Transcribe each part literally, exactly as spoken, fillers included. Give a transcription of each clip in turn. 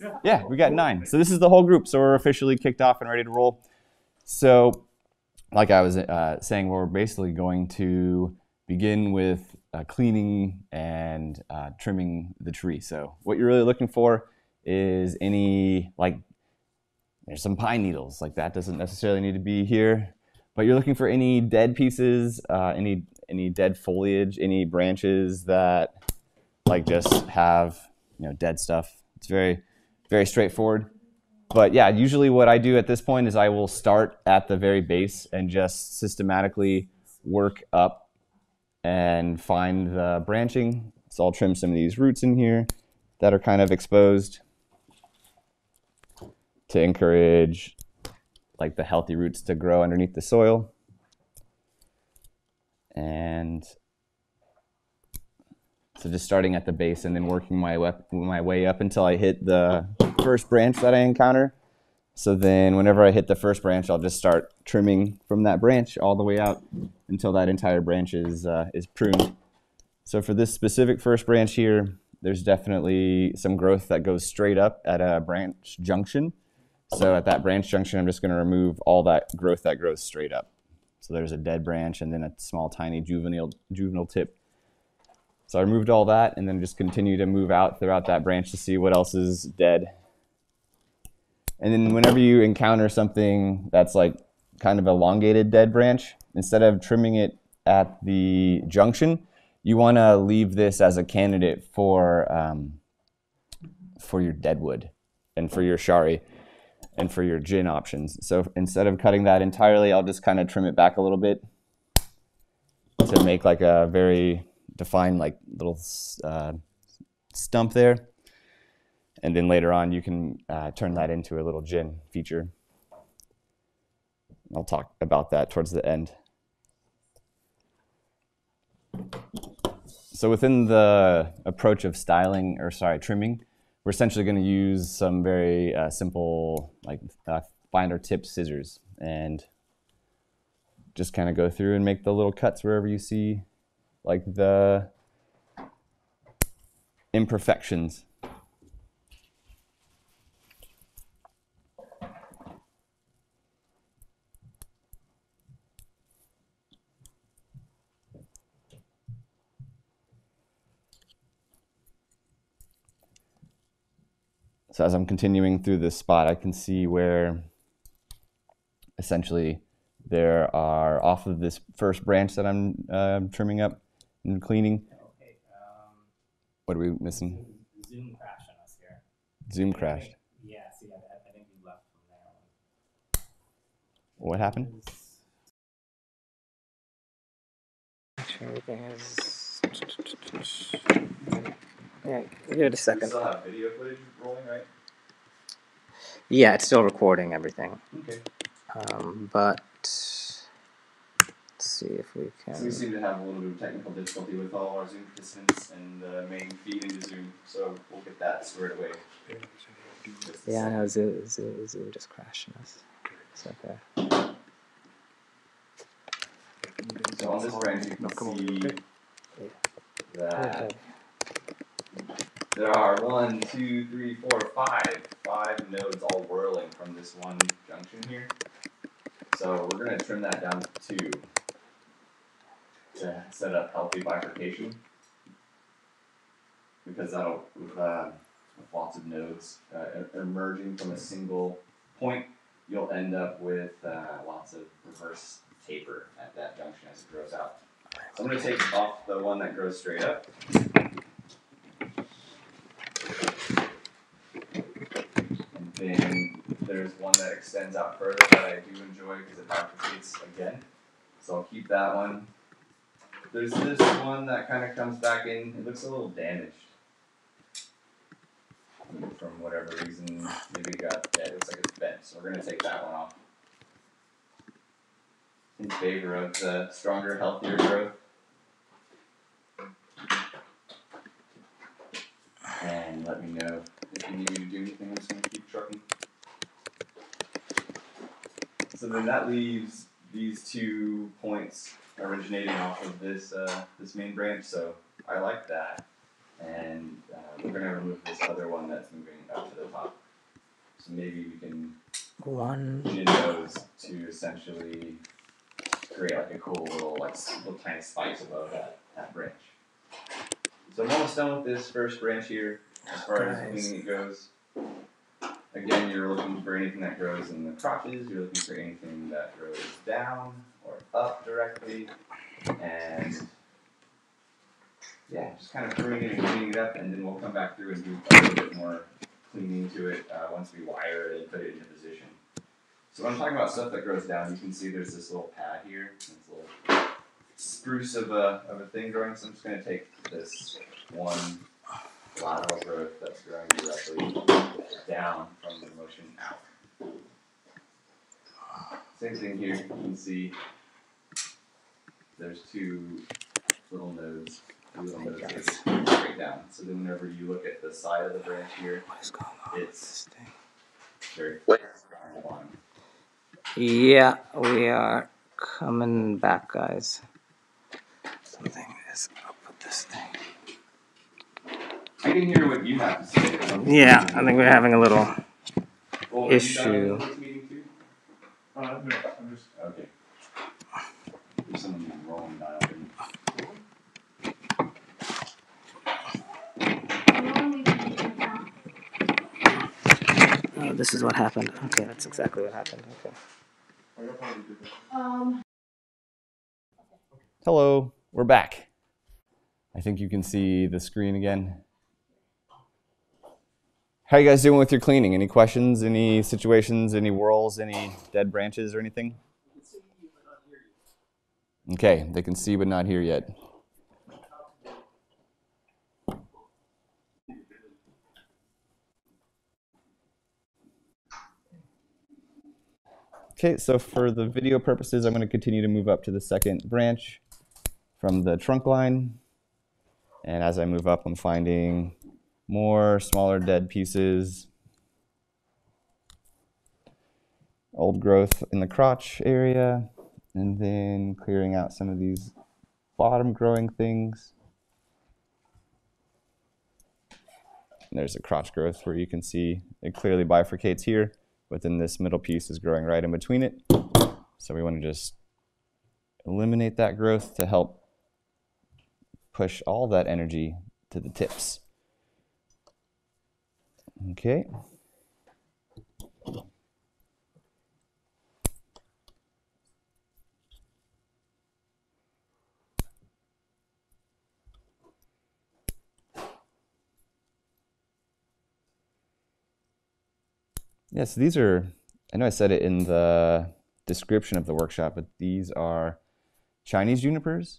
Yeah. yeah, we got nine. So this is the whole group. So we're officially kicked off and ready to roll. So like I was uh, saying, we're basically going to begin with uh, cleaning and uh, trimming the tree. So what you're really looking for is any, like, there's some pine needles. Like that doesn't necessarily need to be here. But you're looking for any dead pieces, uh, any any dead foliage, any branches that like just have, you know, dead stuff. It's very, very straightforward. But yeah, usually what I do at this point is I will start at the very base and just systematically work up and find the branching. So I'll trim some of these roots in here that are kind of exposed to encourage like the healthy roots to grow underneath the soil. And so just starting at the base and then working my way, my way up until I hit the first branch that I encounter. So then whenever I hit the first branch, I'll just start trimming from that branch all the way out until that entire branch is, uh, is pruned. So for this specific first branch here, there's definitely some growth that goes straight up at a branch junction. So at that branch junction, I'm just going to remove all that growth that grows straight up. So there's a dead branch and then a small, tiny juvenile, juvenile tip. So I removed all that and then just continue to move out throughout that branch to see what else is dead. And then whenever you encounter something that's like kind of elongated dead branch, instead of trimming it at the junction, you want to leave this as a candidate for, um, for your deadwood and for your shari and for your gin options. So instead of cutting that entirely, I'll just kind of trim it back a little bit to make like a very defined like little uh, stump there. And then later on, you can uh, turn that into a little gin feature. I'll talk about that towards the end. So within the approach of styling, or sorry, trimming, we're essentially going to use some very uh, simple, like uh, finer tip scissors, and just kind of go through and make the little cuts wherever you see like the imperfections. So as I'm continuing through this spot, I can see where essentially there are off of this first branch that I'm uh, trimming up and cleaning. Okay, um, what are we missing? Zoom crashed on us here. Zoom crashed. Yeah, see, I, I think you left from there. What happened? Everything is. Yeah, give it a second. You still have video footage rolling, right? Yeah, it's still recording everything. Okay. Um, but let's see if we can. So we seem to have a little bit of technical difficulty with all our Zoom participants and the main feed into Zoom, so we'll get that squared away. Yeah, I know Zoom, Zoom, Zoom just crashed on us. It's okay. So on this branch, you can see that. There are one, two, three, four, five, five nodes all whirling from this one junction here. So we're going to trim that down to two to set up healthy bifurcation, because that'll, with, uh, with lots of nodes uh, emerging from a single point, you'll end up with uh, lots of reverse taper at that junction as it grows out. So I'm going to take off the one that grows straight up. Then there's one that extends out further that I do enjoy because it bifurcates again. So I'll keep that one. There's this one that kind of comes back in. It looks a little damaged. From whatever reason, maybe it got dead. It looks like it's bent. So we're going to take that one off in favor of the stronger, healthier growth. And let me know if you need me to do anything. I'm just going to keep trucking. So then that leaves these two points originating off of this uh, this main branch. So I like that, and uh, we're going to remove this other one that's moving up to the top. So maybe we can One. Gin those to essentially create like a cool little like little tiny slice above that, that branch. So I'm almost done with this first branch here as far nice. as anything that goes. Again, you're looking for anything that grows in the crotches, you're looking for anything that grows down or up directly, and yeah, just kind of pruning it and cleaning it up, and then we'll come back through and do a little bit more cleaning to it uh, once we wire it and put it into position. So when I'm talking about stuff that grows down, you can see there's this little pad here, this little spruce of a, of a thing growing, so I'm just going to take this one lateral growth that's growing directly down from the motion out. Same thing here, you can see there's two little nodes, two little nodes that just go straight down. So then whenever you look at the side of the branch here, it's very flat on the line. Yeah, we are coming back, guys. Something is up with this thing. I can hear what you have to say. So yeah, I think we're having a little well, issue. Meeting uh, no, I'm just okay. There's someone rolling dial in. Oh, this is what happened. Okay, that's exactly what happened. Okay. Um. Hello, we're back. I think you can see the screen again. How are you guys doing with your cleaning? Any questions, any situations, any whorls, any dead branches or anything? Okay, they can see but not hear yet. Okay, so for the video purposes, I'm going to continue to move up to the second branch from the trunk line. And as I move up, I'm finding more smaller dead pieces, old growth in the crotch area, and then clearing out some of these bottom growing things. And there's a crotch growth where you can see it clearly bifurcates here, but then this middle piece is growing right in between it. So we want to just eliminate that growth to help push all that energy to the tips. Okay. Yes, these are, I know I said it in the description of the workshop, but these are Chinese junipers,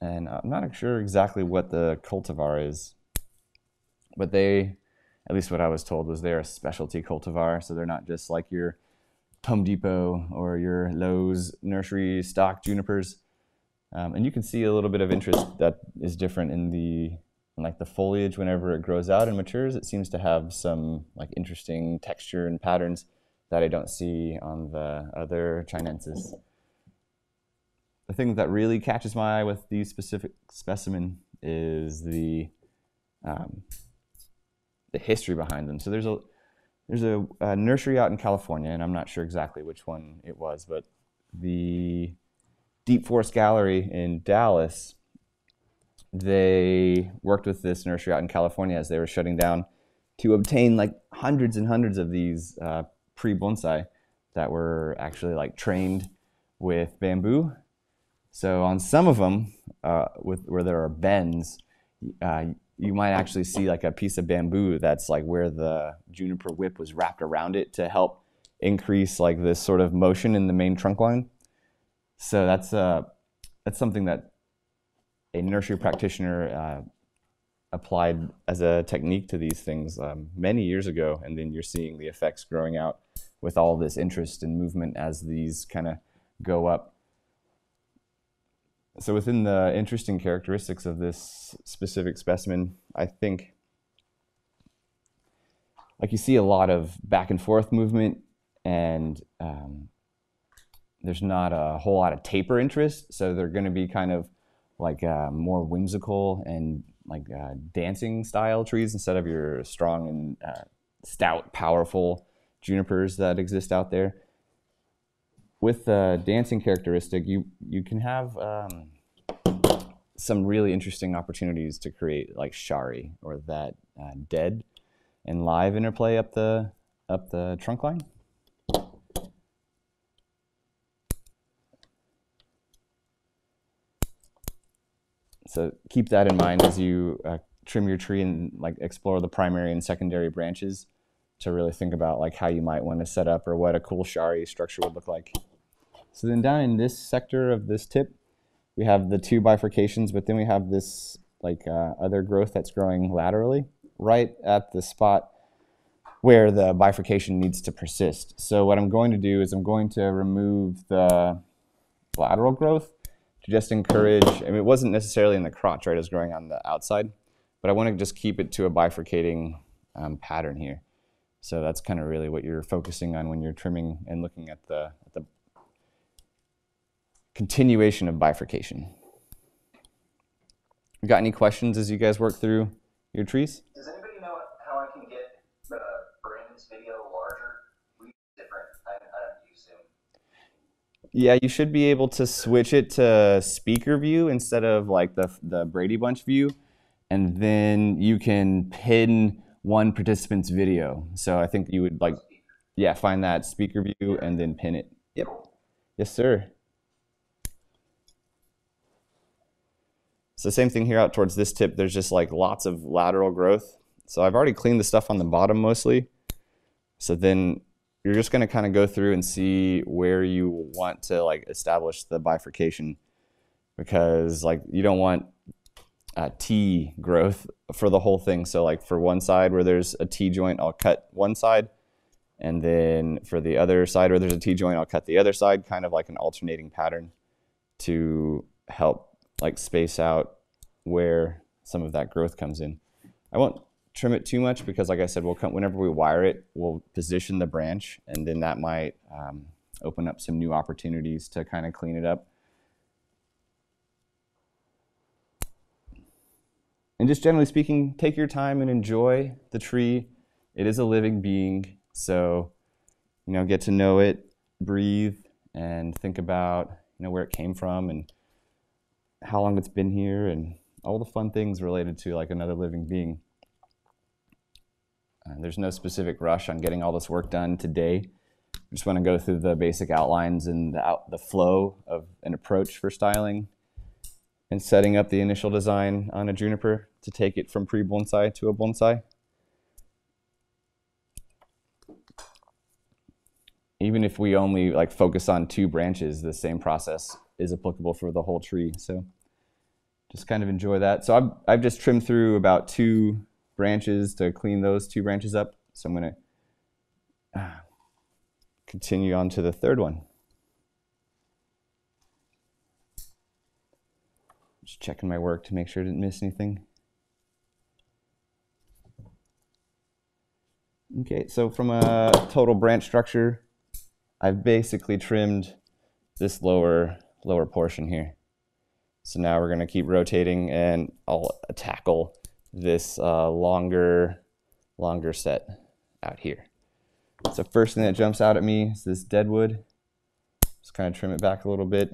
and I'm not sure exactly what the cultivar is, but they, at least what I was told, was they're a specialty cultivar, so they're not just like your Home Depot or your Lowe's nursery stock junipers. Um, and you can see a little bit of interest that is different in the in like the foliage. Whenever it grows out and matures, it seems to have some like interesting texture and patterns that I don't see on the other chinensis. The thing that really catches my eye with these specific specimen is the um, the history behind them. So there's a there's a, a nursery out in California, and I'm not sure exactly which one it was, but the Deep Forest Gallery in Dallas, they worked with this nursery out in California as they were shutting down to obtain like hundreds and hundreds of these uh, pre-bonsai that were actually like trained with bamboo. So on some of them, uh, with where there are bends, uh, you might actually see like a piece of bamboo that's like where the juniper whip was wrapped around it to help increase like this sort of motion in the main trunk line. So that's uh, that's something that a nursery practitioner uh, applied as a technique to these things um, many years ago, and then you're seeing the effects growing out with all this interest and movement as these kind of go up. So within the interesting characteristics of this specific specimen, I think, like you see a lot of back and forth movement, and um, there's not a whole lot of taper interest, so they're going to be kind of like uh, more whimsical and like uh, dancing style trees instead of your strong and uh, stout, powerful junipers that exist out there. With the dancing characteristic, you, you can have um, some really interesting opportunities to create like shari, or that uh, dead and live interplay up the, up the trunk line. So keep that in mind as you uh, trim your tree and like explore the primary and secondary branches to really think about like how you might want to set up or what a cool shari structure would look like. So then down in this sector of this tip, we have the two bifurcations, but then we have this like uh, other growth that's growing laterally right at the spot where the bifurcation needs to persist. So what I'm going to do is I'm going to remove the lateral growth to just encourage, I mean, it wasn't necessarily in the crotch, right? It was growing on the outside, but I want to just keep it to a bifurcating um, pattern here. So that's kind of really what you're focusing on when you're trimming and looking at the, at the continuation of bifurcation. You got any questions as you guys work through your trees? Does anybody know how I can get the Brandon's video larger? We use different, I don't use Zoom. Yeah, you should be able to switch it to speaker view instead of like the, the Brady Bunch view. And then you can pin one participant's video. So I think you would like, yeah, find that speaker view and then pin it. Yep. Yes, sir. So same thing here out towards this tip. There's just like lots of lateral growth. So I've already cleaned the stuff on the bottom mostly. So then you're just going to kind of go through and see where you want to like establish the bifurcation, because like you don't want uh, T growth for the whole thing. So like for one side where there's a T joint, I'll cut one side. And then for the other side where there's a T joint, I'll cut the other side, kind of like an alternating pattern to help like space out where some of that growth comes in. I won't trim it too much because, like I said, we'll come, whenever we wire it, we'll position the branch, and then that might um, open up some new opportunities to kind of clean it up. And just generally speaking, take your time and enjoy the tree. It is a living being, so you know, get to know it, breathe, and think about you know where it came from and how long it's been here and all the fun things related to like another living being. Uh, there's no specific rush on getting all this work done today. I just want to go through the basic outlines and the, out, the flow of an approach for styling and setting up the initial design on a juniper to take it from pre-bonsai to a bonsai. Even if we only like focus on two branches, the same process is applicable for the whole tree. So just kind of enjoy that. So I've, I've just trimmed through about two branches to clean those two branches up. So I'm going to uh, continue on to the third one. Just checking my work to make sure I didn't miss anything. Okay, so from a total branch structure, I've basically trimmed this lower lower portion here. So now we're going to keep rotating, and I'll tackle this uh, longer, longer set out here. So first thing that jumps out at me is this deadwood. Just kind of trim it back a little bit.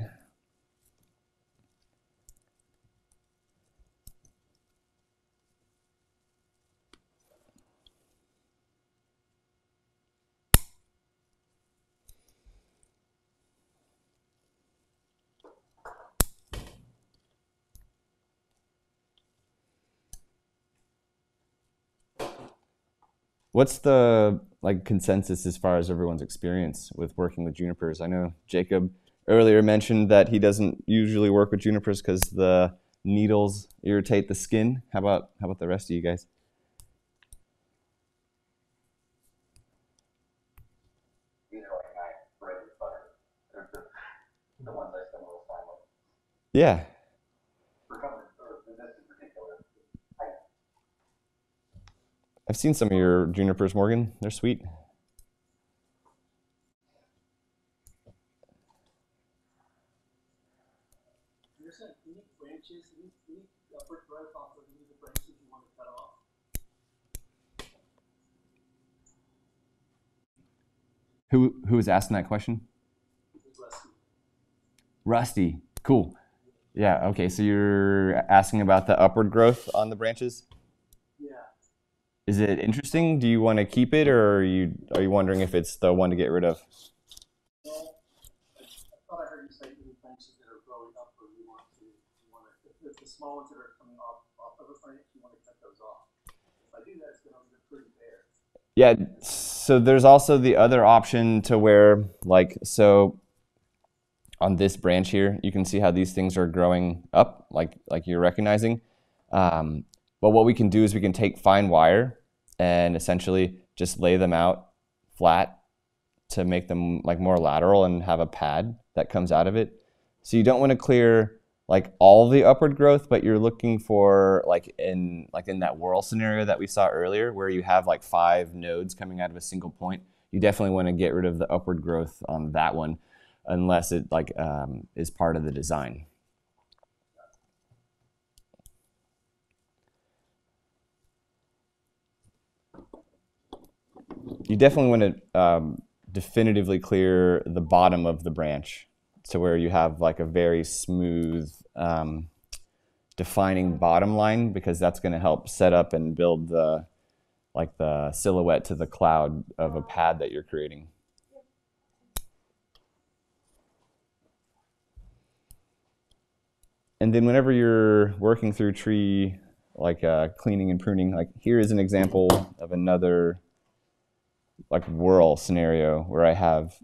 What's the like consensus as far as everyone's experience with working with junipers? I know Jacob earlier mentioned that he doesn't usually work with junipers because the needles irritate the skin. How about how about the rest of you guys? These are like my bread and butter. The ones I spend a little time with. Yeah. I've seen some of your junipers, Morgan. They're sweet. There's like unique branches, unique, unique upward growth off of the branches you want to cut off. Who who was asking that question? Rusty. Rusty. Cool. Yeah. Okay. So you're asking about the upward growth on the branches? Yeah. Is it interesting? Do you want to keep it, or are you are you wondering if it's the one to get rid of? Well, I, I thought I heard you say any branches that are growing up, or you want to you want to if, if the small ones that are coming off off of a branch, you want to cut those off. If I do that, it's going to look pretty bare. Yeah. So there's also the other option to where, like, so on this branch here, you can see how these things are growing up, like like you're recognizing. Um, but what we can do is we can take fine wire and essentially just lay them out flat to make them like more lateral and have a pad that comes out of it. So you don't want to clear like all the upward growth, but you're looking for like in like in that whorl scenario that we saw earlier, where you have like five nodes coming out of a single point. You definitely want to get rid of the upward growth on that one, unless it like um, is part of the design. You definitely want to um, definitively clear the bottom of the branch, to where you have like a very smooth um, defining bottom line, because that's going to help set up and build the like the silhouette to the cloud of a pad that you're creating. And then whenever you're working through tree like uh, cleaning and pruning, like here is an example of another like whorl scenario where I have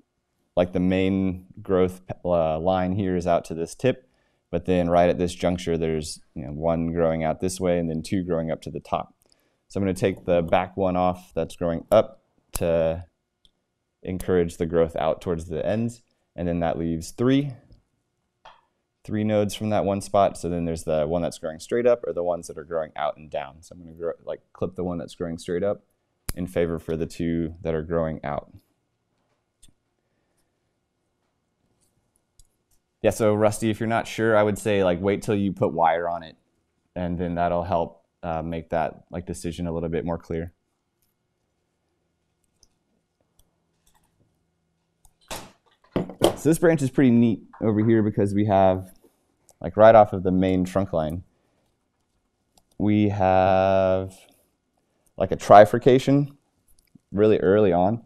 like the main growth uh, line here is out to this tip, but then right at this juncture, there's you know, one growing out this way and then two growing up to the top. So I'm going to take the back one off that's growing up to encourage the growth out towards the ends, and then that leaves three, three nodes from that one spot. So then there's the one that's growing straight up, or the ones that are growing out and down. So I'm going to grow, like clip the one that's growing straight up in favor for the two that are growing out. Yeah, so Rusty, if you're not sure, I would say like wait till you put wire on it, and then that'll help uh, make that like decision a little bit more clear. So this branch is pretty neat over here, because we have like right off of the main trunk line, we have like a trifurcation really early on.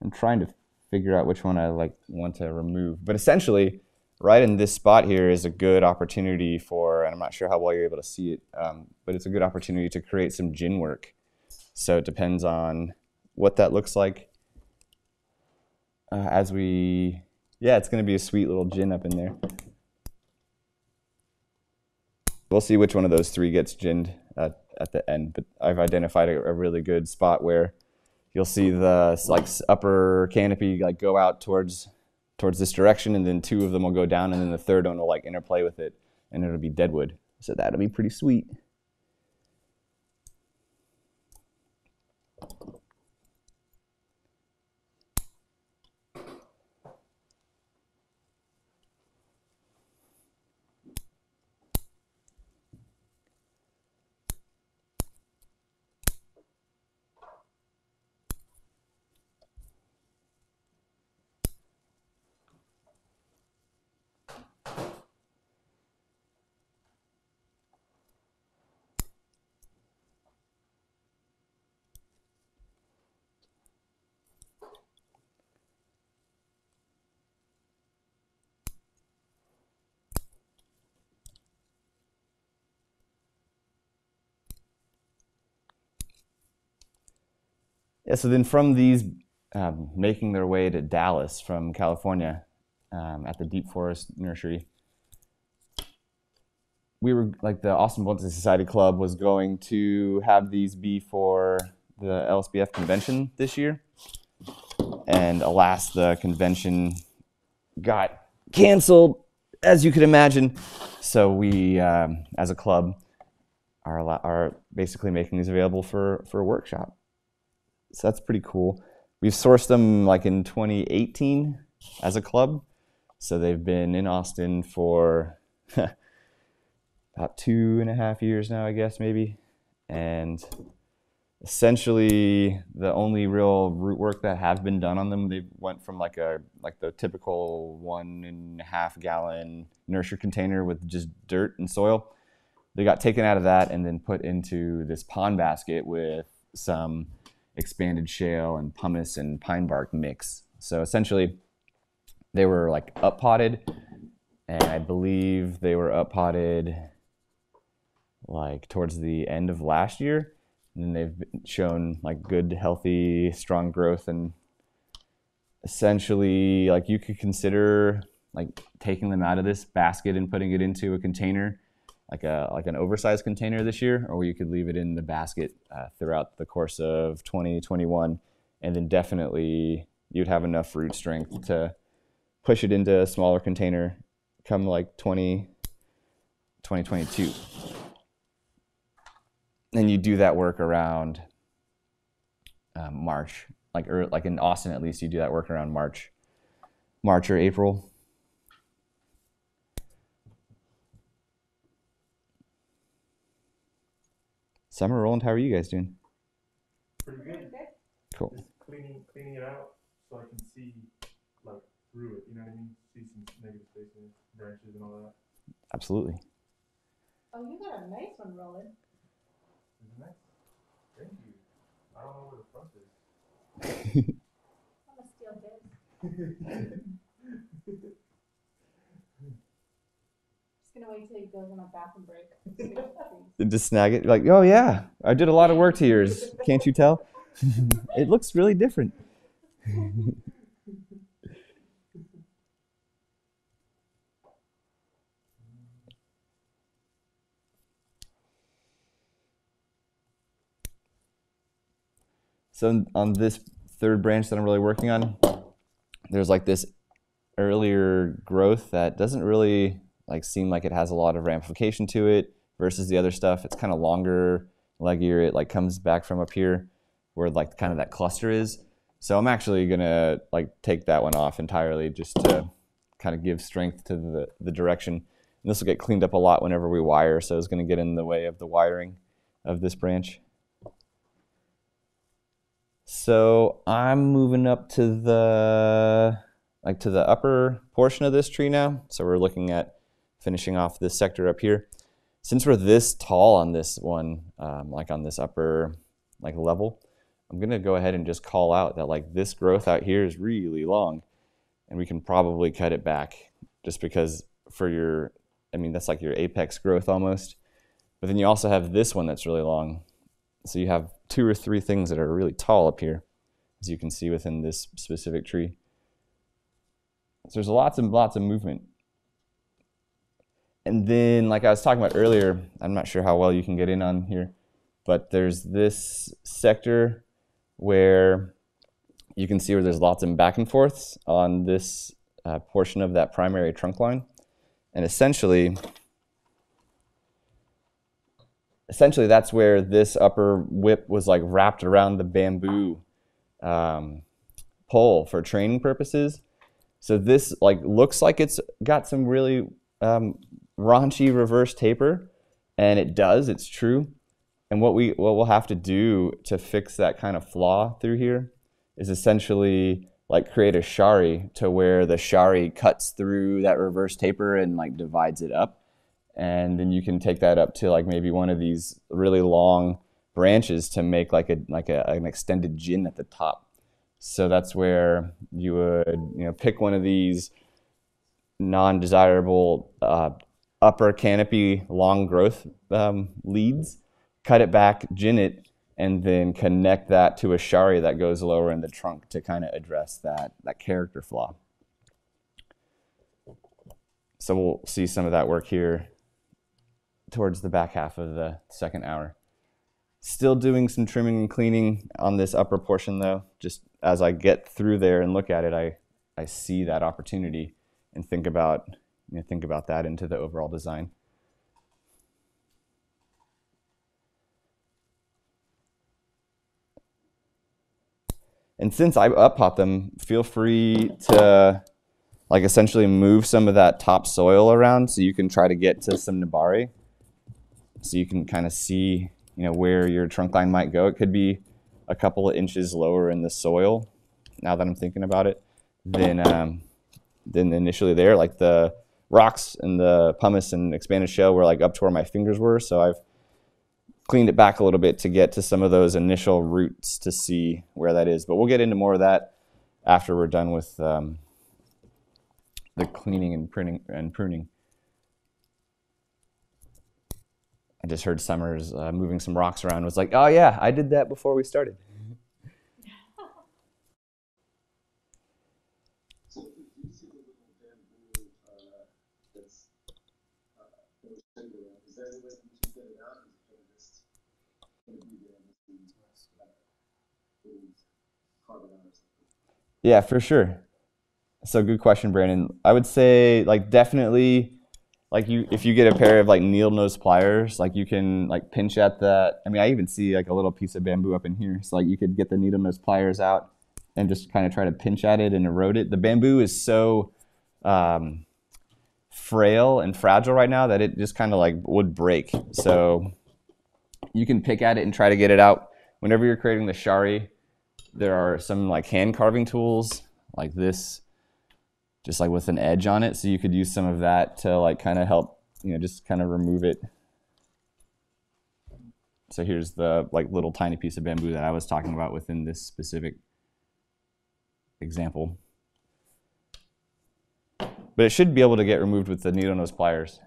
I'm trying to figure out which one I like want to remove, but essentially right in this spot here is a good opportunity for, and I'm not sure how well you're able to see it, um, but it's a good opportunity to create some gin work. So it depends on what that looks like uh, as we, yeah, it's going to be a sweet little gin up in there. We'll see which one of those three gets ginned at, at the end, but I've identified a, a really good spot where you'll see the like upper canopy like go out towards towards this direction, and then two of them will go down, and then the third one will like interplay with it, and it'll be deadwood. So that'll be pretty sweet. Yeah, so then from these um, making their way to Dallas from California um, at the Deep Forest Nursery, we were like the Austin Bonsai Society Club was going to have these be for the L S B F convention this year, and alas, the convention got canceled, as you could imagine. So we, um, as a club, are are basically making these available for for a workshop. So that's pretty cool. We've sourced them like in twenty eighteen as a club. So they've been in Austin for about two and a half years now, I guess, maybe. And essentially the only real root work that have been done on them, they went from like a like the typical one and a half gallon nursery container with just dirt and soil. They got taken out of that and then put into this pond basket with some expanded shale and pumice and pine bark mix. So essentially they were like up potted, and I believe they were up potted like towards the end of last year. And then they've been shown like good, healthy, strong growth. And essentially like you could consider like taking them out of this basket and putting it into a container, like a like an oversized container this year, or you could leave it in the basket uh, throughout the course of twenty twenty-one. And then definitely you'd have enough root strength to push it into a smaller container come like twenty twenty-two. And you do that work around uh, March, like or like in Austin at least, you do that work around March, March or April. Summer, Roland, how are you guys doing? Pretty good. Cool. Just cleaning, cleaning it out so I can see like through it. You know what I mean? See some negative spaces, branches, and all that. Absolutely. Oh, you got a nice one, Roland. Thank you. I don't know where the front is. I'm going to steal this. Just going to wait till he goes on a bathroom break. Just snag it. Like, oh, yeah, I did a lot of work to yours. Can't you tell? It looks really different. So on this third branch that I'm really working on, there's like this earlier growth that doesn't really like seem like it has a lot of ramification to it versus the other stuff. It's kind of longer, leggier. It like comes back from up here where like kind of that cluster is. So I'm actually gonna like take that one off entirely just to kind of give strength to the, the direction. And this will get cleaned up a lot whenever we wire, so it's gonna get in the way of the wiring of this branch. So I'm moving up to the like to the upper portion of this tree now. So we're looking at finishing off this sector up here. Since we're this tall on this one, um, like on this upper like level, I'm gonna go ahead and just call out that like this growth out here is really long, and we can probably cut it back just because for your, I mean that's like your apex growth almost. But then you also have this one that's really long. So you have two or three things that are really tall up here, as you can see within this specific tree. So there's lots and lots of movement. And then, like I was talking about earlier, I'm not sure how well you can get in on here, but there's this sector where you can see where there's lots of back and forths on this uh, portion of that primary trunk line. And essentially, Essentially, that's where this upper whip was like wrapped around the bamboo um, pole for training purposes. So this like looks like it's got some really um, raunchy reverse taper, and it does. It's true. And what we what we'll have to do to fix that kind of flaw through here is essentially like create a shari to where the shari cuts through that reverse taper and like divides it up. And then you can take that up to like maybe one of these really long branches to make like a like a, an extended gin at the top. So that's where you would you know pick one of these non-desirable uh, upper canopy long growth um, leads, cut it back, gin it, and then connect that to a shari that goes lower in the trunk to kind of address that that character flaw. So we'll see some of that work here towards the back half of the second hour. Still doing some trimming and cleaning on this upper portion though. Just as I get through there and look at it, I, I see that opportunity and think about, you know, think about that into the overall design. And since I up-pot them, feel free to like essentially move some of that top soil around so you can try to get to some nabari. So you can kind of see you know, where your trunk line might go. It could be a couple of inches lower in the soil, now that I'm thinking about it, than, um, than initially there. Like the rocks and the pumice and expanded shell were like up to where my fingers were, so I've cleaned it back a little bit to get to some of those initial roots to see where that is. But we'll get into more of that after we're done with um, the cleaning and pruning. And pruning. I just heard Summer's uh, moving some rocks around. Was like, oh yeah, I did that before we started. Yeah, for sure. So good question, Brandon. I would say like definitely like you if you get a pair of like needle nose pliers, like you can like pinch at that. I mean, I even see like a little piece of bamboo up in here. So like you could get the needle nose pliers out and just kind of try to pinch at it and erode it. The bamboo is so um, frail and fragile right now that it just kind of like would break. So you can pick at it and try to get it out. Whenever you're creating the shari, there are some like hand carving tools like this, just like with an edge on it. So you could use some of that to like kind of help, you know, just kind of remove it. So here's the like little tiny piece of bamboo that I was talking about within this specific example. But it should be able to get removed with the needle nose pliers.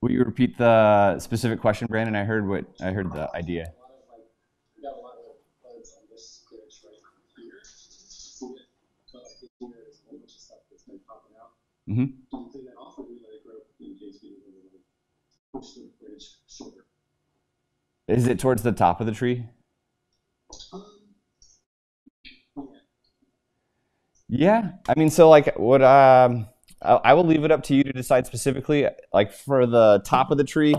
Will you repeat the specific question, Brandon? I heard what I heard the idea. Mm-hmm. Is it towards the top of the tree? Yeah, I mean, so like what um I will leave it up to you to decide specifically. Like for the top of the tree,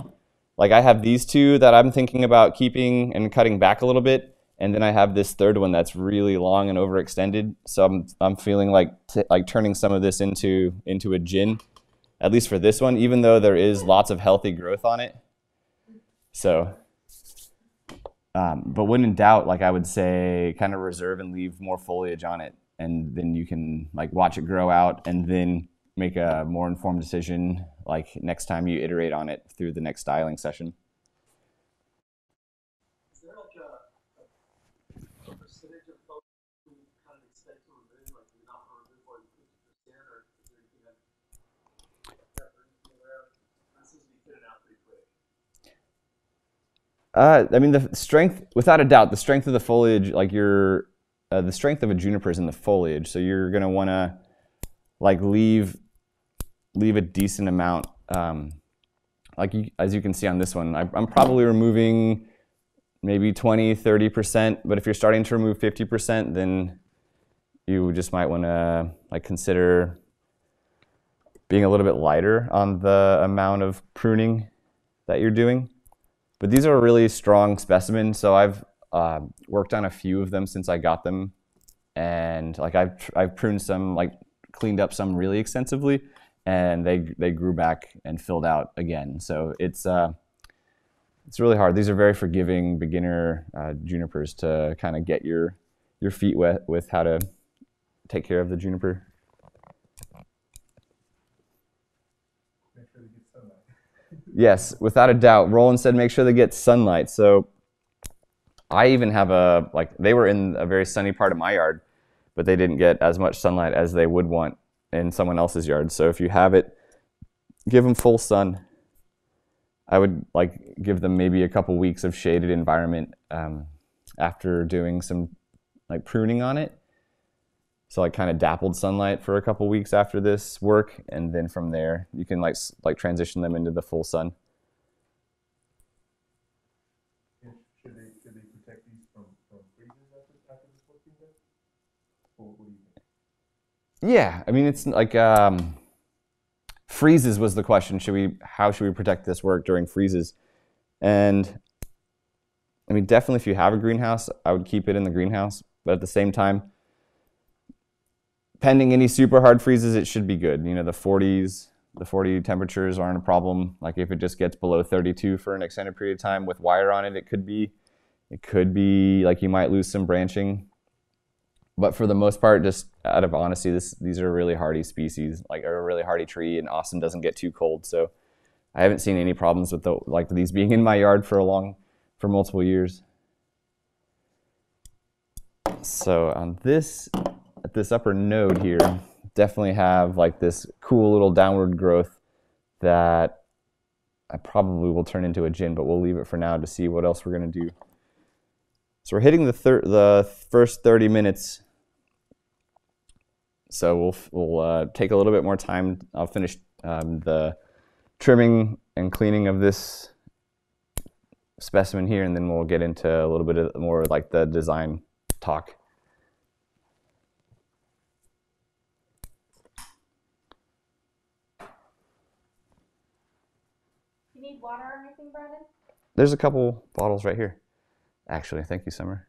like I have these two that I'm thinking about keeping and cutting back a little bit, and then I have this third one that's really long and overextended. So I'm I'm feeling like t like turning some of this into into a gin, at least for this one, even though there is lots of healthy growth on it. So, um, but when in doubt, like I would say, kind of reserve and leave more foliage on it, and then you can like watch it grow out, and then make a more informed decision like next time you iterate on it through the next styling session. Is there like a, a percentage of folks who kind of expect to remove, like you not want to remove more than fifty percent, or is there anything that seems to be fitted out pretty quick? Uh, I mean, the strength, without a doubt, the strength of the foliage, like your, uh, the strength of a juniper is in the foliage, so you're gonna wanna like leave leave a decent amount. Um, like you, as you can see on this one, I, I'm probably removing maybe twenty, thirty percent, but if you're starting to remove fifty percent, then you just might wanna like consider being a little bit lighter on the amount of pruning that you're doing. But these are a really strong specimen, so I've uh, worked on a few of them since I got them. And like I've, I've pruned some, like cleaned up some really extensively, and they they grew back and filled out again. So it's uh, it's really hard. These are very forgiving beginner uh, junipers to kind of get your your feet wet with how to take care of the juniper. Make sure they get sunlight. Yes, without a doubt. Roland said make sure they get sunlight. So I even have a like they were in a very sunny part of my yard, but they didn't get as much sunlight as they would want in someone else's yard. So if you have it, give them full sun. I would like give them maybe a couple weeks of shaded environment um, after doing some like pruning on it. So like kind of dappled sunlight for a couple weeks after this work, and then from there you can like like transition them into the full sun. Yeah, I mean, it's like um, freezes was the question. Should we? How should we protect this work during freezes? And I mean, definitely if you have a greenhouse, I would keep it in the greenhouse. But at the same time, pending any super hard freezes, it should be good. You know, the forties, the forty temperatures aren't a problem. Like if it just gets below thirty-two for an extended period of time with wire on it, it could be, it could be like you might lose some branching. But for the most part, just out of honesty, this, these are really hardy species, like or a really hardy tree, and Austin doesn't get too cold. So I haven't seen any problems with the, like these being in my yard for a long, for multiple years. So on this, at this upper node here, definitely have like this cool little downward growth that I probably will turn into a gin, but we'll leave it for now to see what else we're gonna do. So we're hitting the thir the first thirty minutes. So we'll, we'll uh, take a little bit more time. I'll finish um, the trimming and cleaning of this specimen here, and then we'll get into a little bit of more like the design talk. You need water or anything, Brandon? There's a couple bottles right here, actually. Thank you, Summer.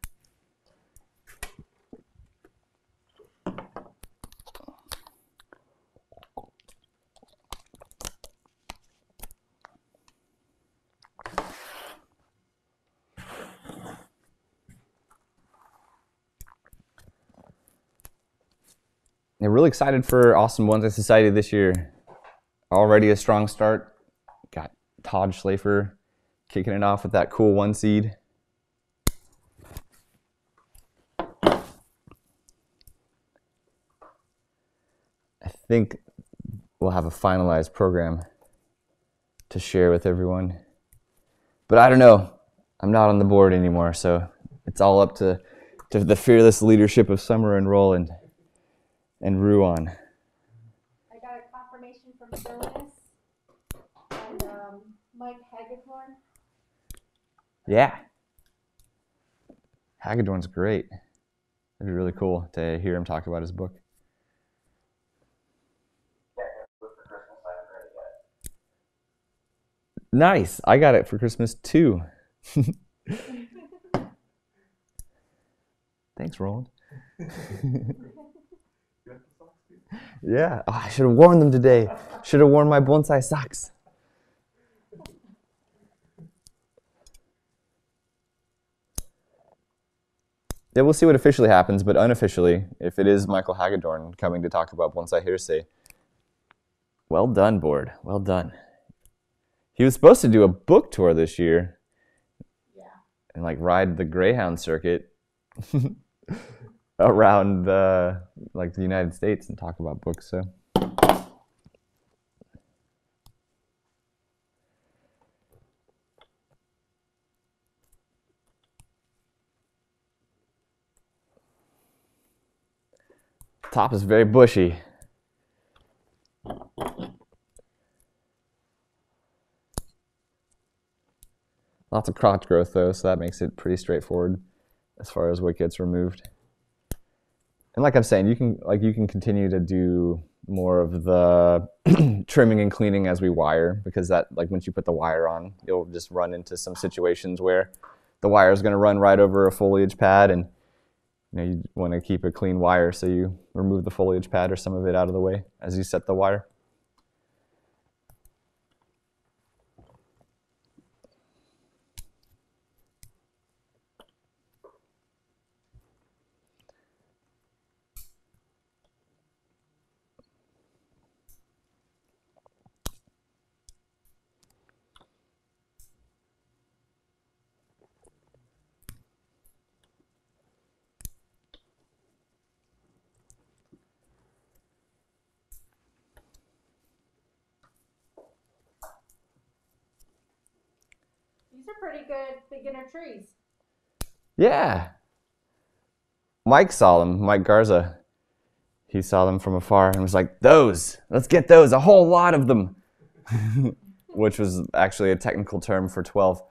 Yeah, really excited for Austin Bonsai Society this year. Already a strong start. Got Todd Schlafer kicking it off with that cool one seed. I think we'll have a finalized program to share with everyone. But I don't know. I'm not on the board anymore, so it's all up to, to the fearless leadership of Summer and Roland. And Ruwan. I got a confirmation from Phyllis and um, Mike Hagedorn. Yeah. Hagedorn's great. That'd be really cool to hear him talk about his book. Yeah, I got it for Christmas. I haven't read it yet. Nice. I got it for Christmas too. Thanks, Roland. Yeah, oh, I should have worn them today. Should have worn my bonsai socks. Yeah, we'll see what officially happens, but unofficially, if it is Michael Hagedorn coming to talk about Bonsai Hearsay, well done, board. Well done. He was supposed to do a book tour this year. Yeah. And like ride the Greyhound circuit. around uh, like the United States and talk about books. So top is very bushy. Lots of crotch growth though, so that makes it pretty straightforward as far as what gets removed. And like I'm saying, you can like you can continue to do more of the trimming and cleaning as we wire, because that like once you put the wire on, you'll just run into some situations where the wire is going to run right over a foliage pad, and you know you want to keep a clean wire, so you remove the foliage pad or some of it out of the way as you set the wire. Pretty good beginner trees. Yeah. Mike saw them, Mike Garza. He saw them from afar and was like, those, let's get those, a whole lot of them. Which was actually a technical term for twelve.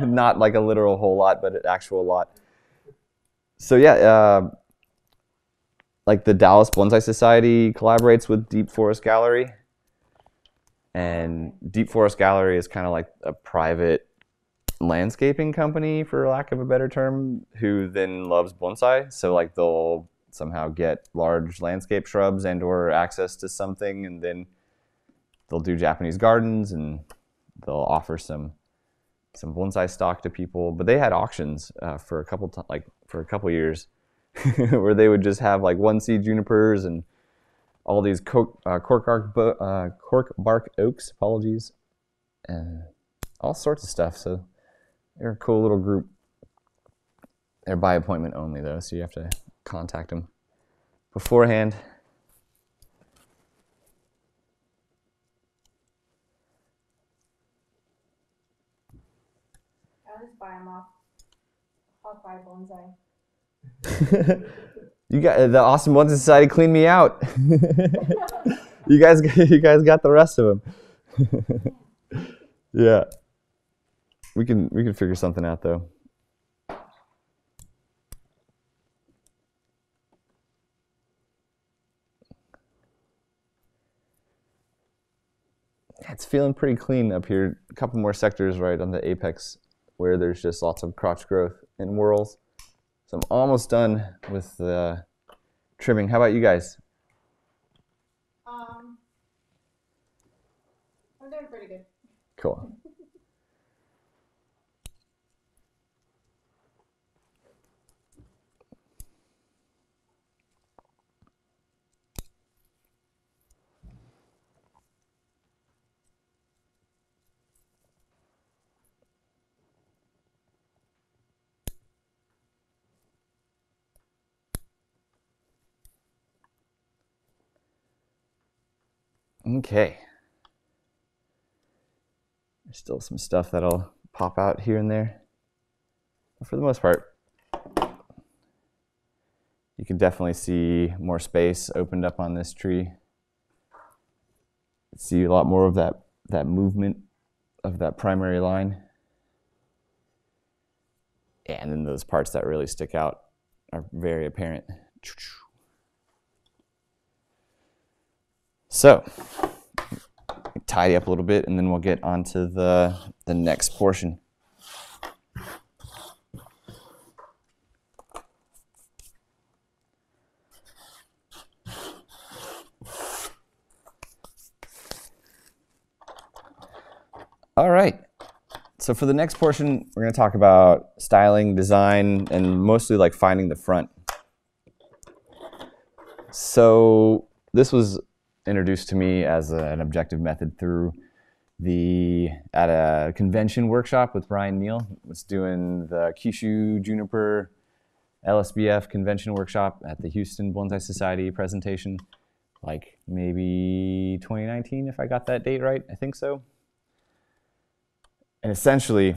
Not like a literal whole lot, but an actual lot. So yeah, uh, like the Dallas Bonsai Society collaborates with Deep Forest Gallery. And Deep Forest Gallery is kind of like a private landscaping company, for lack of a better term, who then loves bonsai. So like they'll somehow get large landscape shrubs and or access to something, and then they'll do Japanese gardens and they'll offer some some bonsai stock to people. But they had auctions uh, for a couple t like for a couple years where they would just have like one seed junipers and all these cork, uh, cork, bark, uh, cork bark oaks, apologies, and all sorts of stuff. So they're a cool little group. They're by appointment only though, so you have to contact them beforehand. I'll just buy them off. I'll buy bonsai. You got the Austin Bonsai Society cleaned me out. you guys, you guys got the rest of them. Yeah, we can we can figure something out though. It's feeling pretty clean up here. A couple more sectors right on the apex where there's just lots of crotch growth and whorls. So I'm almost done with the trimming. How about you guys? Um, I'm doing pretty good. Cool. Okay, there's still some stuff that'll pop out here and there, but for the most part, you can definitely see more space opened up on this tree. See a lot more of that, that movement of that primary line, and then those parts that really stick out are very apparent. So, tidy up a little bit and then we'll get on to the, the next portion. All right, so for the next portion, we're going to talk about styling, design, and mostly like finding the front. So, this was introduced to me as a, an objective method through the at a convention workshop with Brian Neal. Was doing the Kishu Juniper L S B F convention workshop at the Houston Bonsai Society presentation, like maybe twenty nineteen, if I got that date right. I think so. And essentially,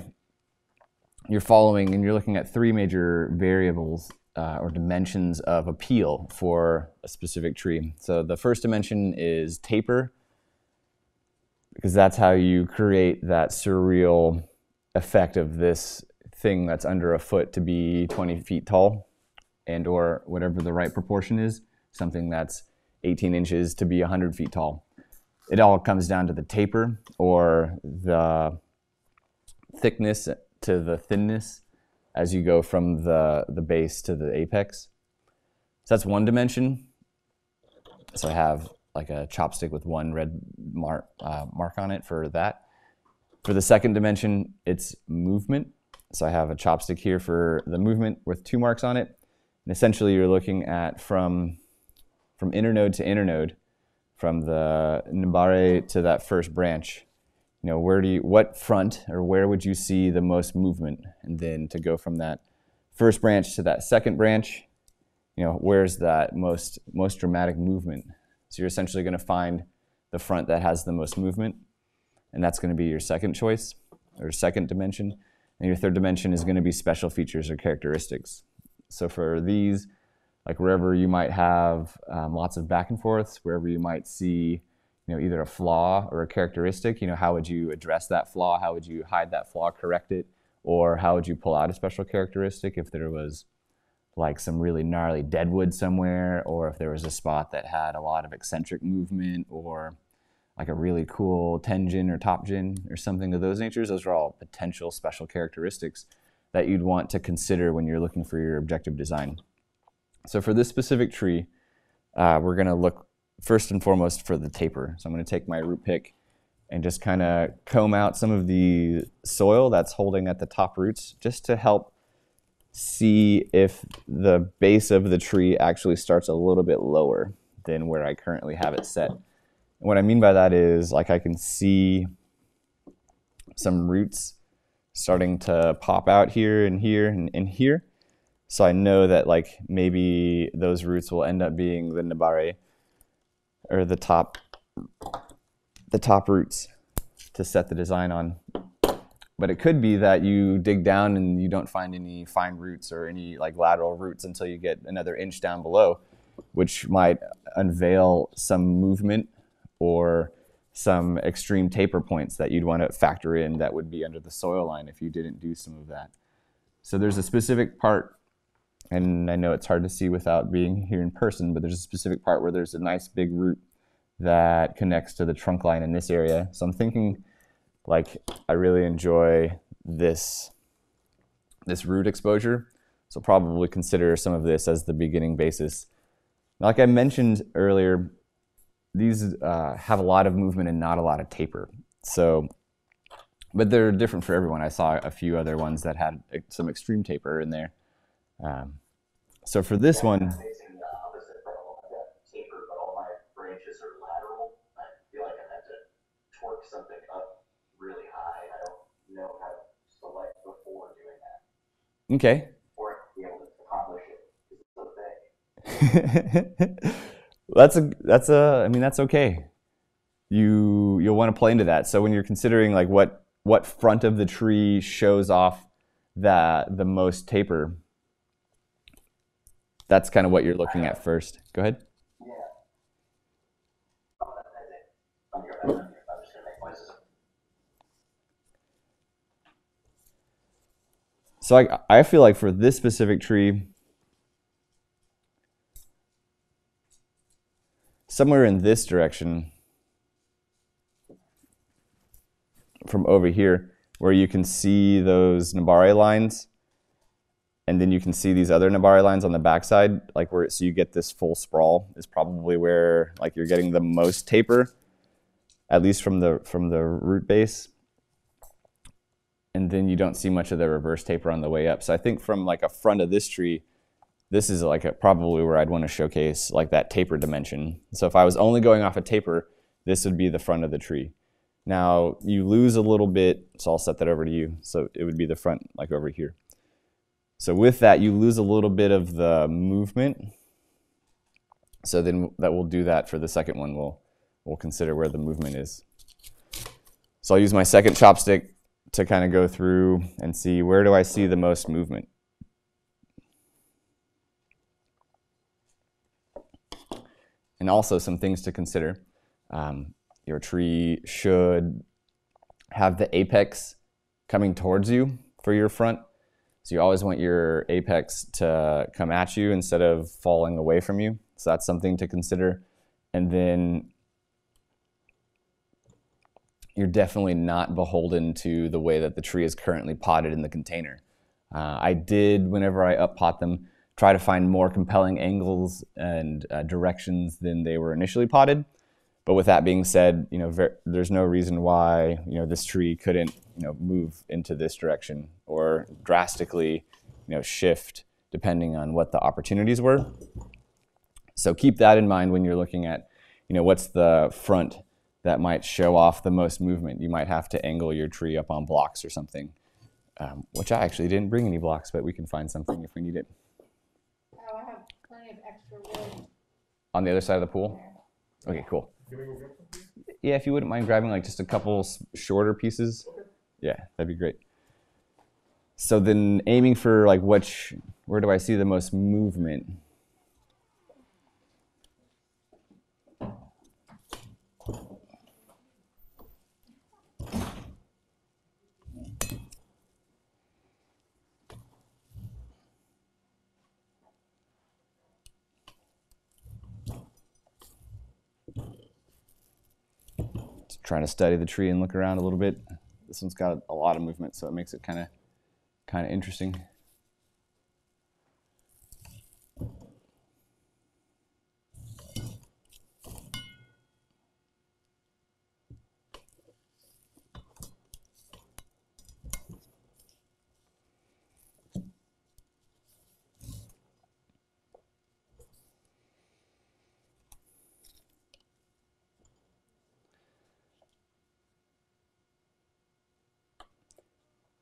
you're following and you're looking at three major variables. Uh, or dimensions of appeal for a specific tree. So the first dimension is taper, because that's how you create that surreal effect of this thing that's under a foot to be twenty feet tall, and or whatever the right proportion is, something that's eighteen inches to be one hundred feet tall. It all comes down to the taper, or the thickness to the thinness as you go from the, the base to the apex. So that's one dimension. So I have like a chopstick with one red mark, uh, mark on it for that. For the second dimension, it's movement. So I have a chopstick here for the movement with two marks on it. And essentially you're looking at from, from internode to internode, from the nabare to that first branch. You know, where do you, what front or where would you see the most movement? And then to go from that first branch to that second branch, you know, where's that most, most dramatic movement? So you're essentially going to find the front that has the most movement, and that's going to be your second choice or second dimension. And your third dimension is going to be special features or characteristics. So for these, like wherever you might have um, lots of back and forths, wherever you might see, you know, either a flaw or a characteristic, you know, how would you address that flaw? How would you hide that flaw, correct it? Or how would you pull out a special characteristic if there was like some really gnarly deadwood somewhere, or if there was a spot that had a lot of eccentric movement, or like a really cool tenjin or topjin or something of those natures. Those are all potential special characteristics that you'd want to consider when you're looking for your objective design. So for this specific tree, uh, we're going to look first and foremost for the taper. So I'm going to take my root pick and just kind of comb out some of the soil that's holding at the top roots, just to help see if the base of the tree actually starts a little bit lower than where I currently have it set. And what I mean by that is, like, I can see some roots starting to pop out here and here and, and here. So I know that, like, maybe those roots will end up being the nabare, or the top the top roots to set the design on. But it could be that you dig down and you don't find any fine roots or any, like, lateral roots until you get another inch down below, which might unveil some movement or some extreme taper points that you'd want to factor in that would be under the soil line if you didn't do some of that. So there's a specific part, and I know it's hard to see without being here in person, but there's a specific part where there's a nice big root that connects to the trunk line in this area. So I'm thinking, like, I really enjoy this, this root exposure. So probably consider some of this as the beginning basis. Now, like I mentioned earlier, these uh, have a lot of movement and not a lot of taper. So, but they're different for everyone. I saw a few other ones that had some extreme taper in there. Um, so for this one, something up really high. I don't know how to select before doing that. Okay. Or be able to accomplish it. It's so that's a that's a I mean that's okay. You you'll want to play into that. So when you're considering, like, what what front of the tree shows off the the most taper, that's kind of what you're looking at first. Go ahead. Yeah. Oh, that's it. Okay. So I, I feel like for this specific tree, somewhere in this direction, from over here, where you can see those nabare lines, and then you can see these other nabare lines on the backside, like where so you get this full sprawl, is probably where, like, you're getting the most taper, at least from the from the root base. And then you don't see much of the reverse taper on the way up. So I think from, like, a front of this tree, this is, like, a, probably where I'd want to showcase, like, that taper dimension. So if I was only going off a taper, this would be the front of the tree. Now you lose a little bit, so I'll set that over to you. So it would be the front, like, over here. So with that, you lose a little bit of the movement. So then that we'll do that for the second one. We'll we'll consider where the movement is. So I'll use my second chopstick to kind of go through and see, where do I see the most movement? And also some things to consider. Um, your tree should have the apex coming towards you for your front. So you always want your apex to come at you instead of falling away from you. So that's something to consider. And then you're definitely not beholden to the way that the tree is currently potted in the container. Uh, I did, whenever I up-pot them, try to find more compelling angles and uh, directions than they were initially potted. But with that being said, you know, ver there's no reason why, you know, this tree couldn't, you know, move into this direction or drastically, you know, shift depending on what the opportunities were. So keep that in mind when you're looking at, you know, what's the front that might show off the most movement. You might have to angle your tree up on blocks or something, um, which I actually didn't bring any blocks, but we can find something if we need it. Oh, I have plenty of extra wood. On the other side of the pool? Okay, cool. Yeah, if you wouldn't mind grabbing, like, just a couple shorter pieces. Yeah, that'd be great. So then aiming for, like, which, where do I see the most movement? trying to study the tree and look around a little bit. This one's got a lot of movement, so it makes it kind of kind of interesting.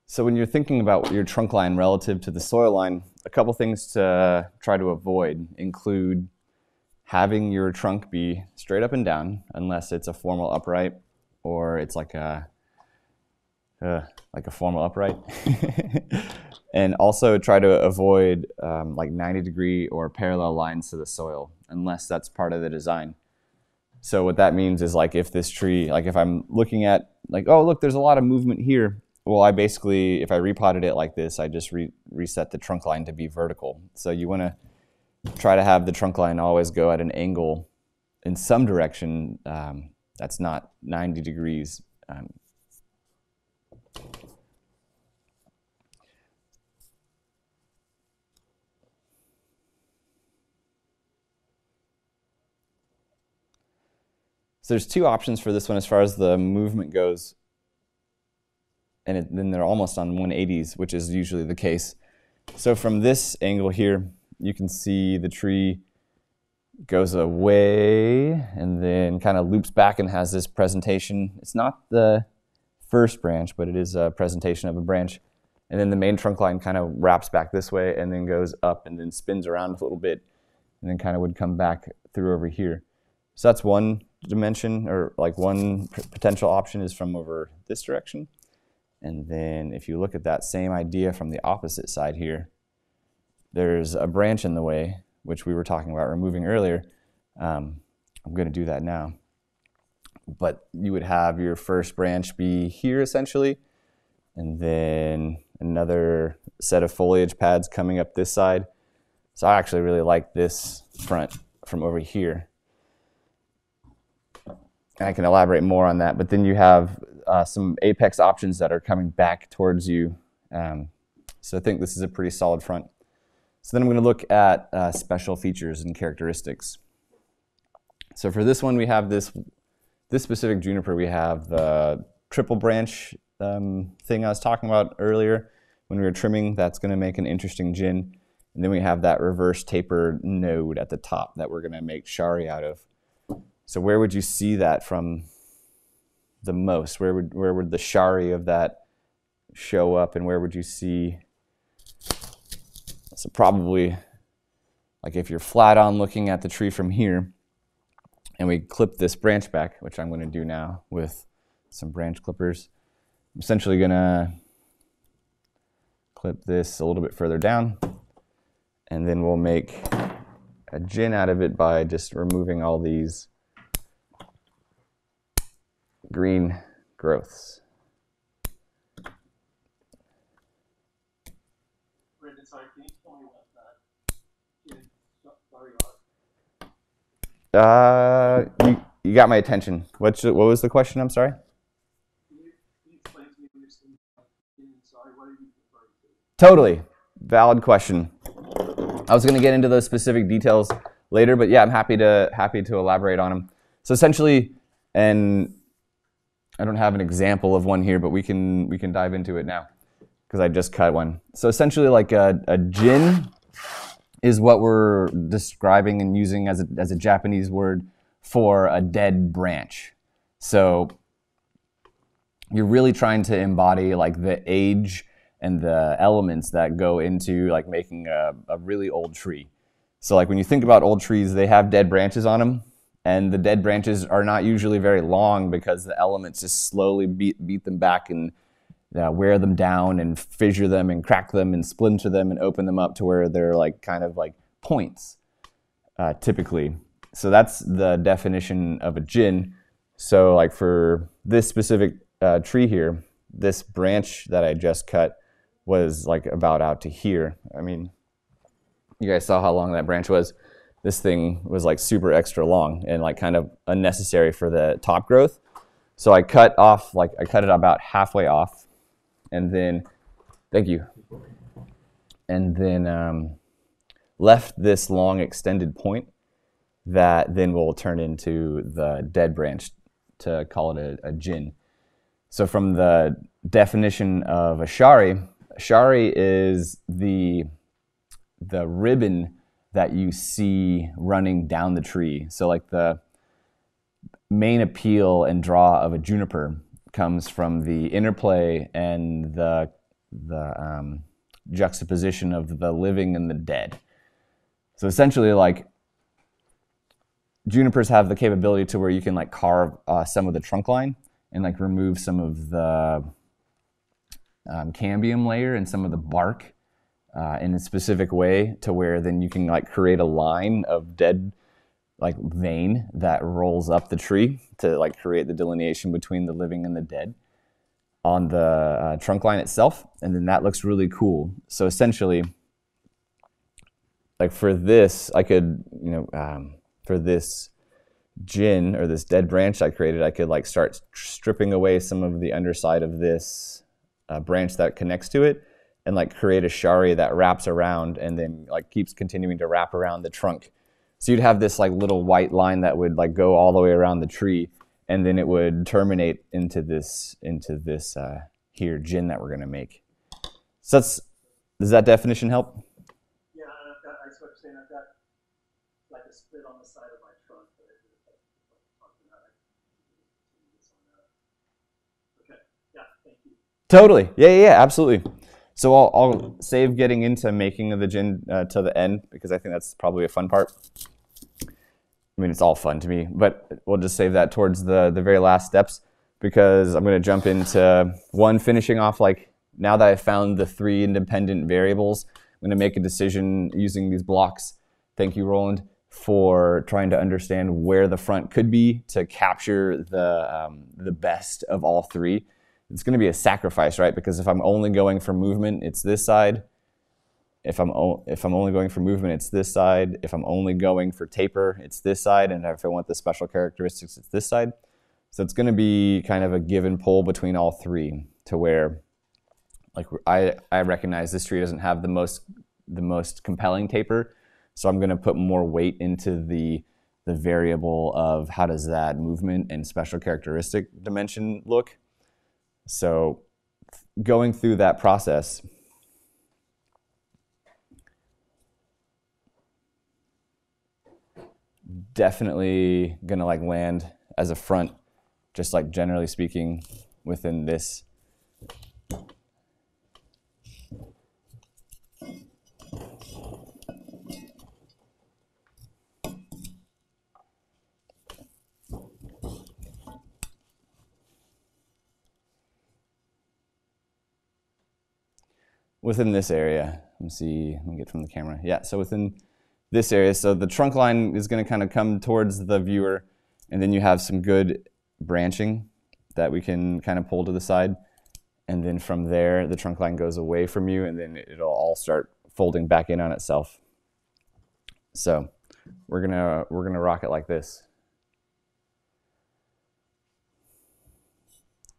So when you're thinking about your trunk line relative to the soil line, a couple things to try to avoid include having your trunk be straight up and down, unless it's a formal upright or it's like a uh, like a formal upright. And also try to avoid um, like ninety degree or parallel lines to the soil, unless that's part of the design. So what that means is, like, if this tree, like if I'm looking at, like, oh look, there's a lot of movement here. Well, I basically, if I repotted it like this, I just re reset the trunk line to be vertical. So you want to try to have the trunk line always go at an angle in some direction um, that's not ninety degrees. Um, so there's two options for this one as far as the movement goes. And it, then they're almost on one eighties, which is usually the case. So from this angle here, you can see the tree goes away and then kind of loops back and has this presentation. It's not the first branch, but it is a presentation of a branch. And then the main trunk line kind of wraps back this way and then goes up and then spins around a little bit and then kind of would come back through over here. So that's one dimension, or like one potential option is from over this direction. And then if you look at that same idea from the opposite side here, there's a branch in the way, which we were talking about removing earlier. Um, I'm going to do that now. But you would have your first branch be here, essentially, and then another set of foliage pads coming up this side. So I actually really like this front from over here. And I can elaborate more on that, but then you have uh, some apex options that are coming back towards you. Um, so I think this is a pretty solid front. So then I'm going to look at uh, special features and characteristics. So for this one, we have this, this specific juniper, we have the triple branch um, thing I was talking about earlier when we were trimming. That's going to make an interesting gin. And then we have that reverse tapered node at the top that we're going to make shari out of. So where would you see that from the most? Where would, where would the shari of that show up, and where would you see? So probably, like if you're flat on looking at the tree from here, and we clip this branch back, which I'm going to do now with some branch clippers. I'm essentially going to clip this a little bit further down, and then we'll make a gin out of it by just removing all these green growths. Brandon, sorry, can you tell me what that is? Sorry. Uh, you, you got my attention. What what was the question? I'm sorry. Can you, can you explain to me what you're saying? Sorry, what are you referring to? Totally valid question. I was going to get into those specific details later, but yeah, I'm happy to happy to elaborate on them. So essentially, and I don't have an example of one here, but we can we can dive into it now because I just cut one. So essentially, like a, a gin is what we're describing and using as a, as a Japanese word for a dead branch. So you're really trying to embody like the age and the elements that go into like making a, a really old tree. So like when you think about old trees, they have dead branches on them, and the dead branches are not usually very long because the elements just slowly beat, beat them back and uh, wear them down and fissure them and crack them and splinter them and open them up to where they're like kind of like points, uh, typically. So that's the definition of a gin. So like for this specific uh, tree here, this branch that I just cut was like about out to here. I mean, you guys saw how long that branch was. This thing was like super extra long and like kind of unnecessary for the top growth. So I cut off, like I cut it about halfway off, and then, thank you, and then um, left this long extended point that then will turn into the dead branch to call it a, a gin. So from the definition of a shari, a shari is the, the ribbon that you see running down the tree. So like the main appeal and draw of a juniper comes from the interplay and the, the um, juxtaposition of the living and the dead. So essentially, like, junipers have the capability to where you can like carve uh, some of the trunk line and like remove some of the um, cambium layer and some of the bark uh, in a specific way to where then you can like create a line of dead like vein that rolls up the tree to like create the delineation between the living and the dead on the uh, trunk line itself. And then that looks really cool. So essentially, like for this, I could, you know, um, for this gin or this dead branch I created, I could like start stripping away some of the underside of this uh, branch that connects to it and like create a shari that wraps around and then like keeps continuing to wrap around the trunk. So you'd have this like little white line that would like go all the way around the tree, and then it would terminate into this, into this uh, here gin that we're gonna make. So that's, does that definition help? Yeah, I've got, I swear to saying I've got like a split on the side of my trunk. But I didn't like, okay, yeah, thank you. Totally, yeah, yeah, yeah, absolutely. So I'll, I'll save getting into making of the gin uh, to the end, because I think that's probably a fun part. I mean, it's all fun to me, but we'll just save that towards the, the very last steps, because I'm going to jump into one, finishing off, like, now that I've found the three independent variables, I'm going to make a decision using these blocks. Thank you, Roland, for trying to understand where the front could be to capture the, um, the best of all three. It's going to be a sacrifice, right? Because if I'm only going for movement, it's this side. If I'm, if I'm only going for movement, it's this side. If I'm only going for taper, it's this side. And if I want the special characteristics, it's this side. So it's going to be kind of a give and pull between all three to where, like, I, I recognize this tree doesn't have the most, the most compelling taper. So I'm going to put more weight into the, the variable of how does that movement and special characteristic dimension look. So going through that process, definitely gonna like land as a front, just like generally speaking within this. Within this area, let me see, let me get from the camera. Yeah, so within this area, so the trunk line is gonna kind of come towards the viewer, and then you have some good branching that we can kind of pull to the side. And then from there, the trunk line goes away from you, and then it'll all start folding back in on itself. So we're gonna, we're gonna rock it like this.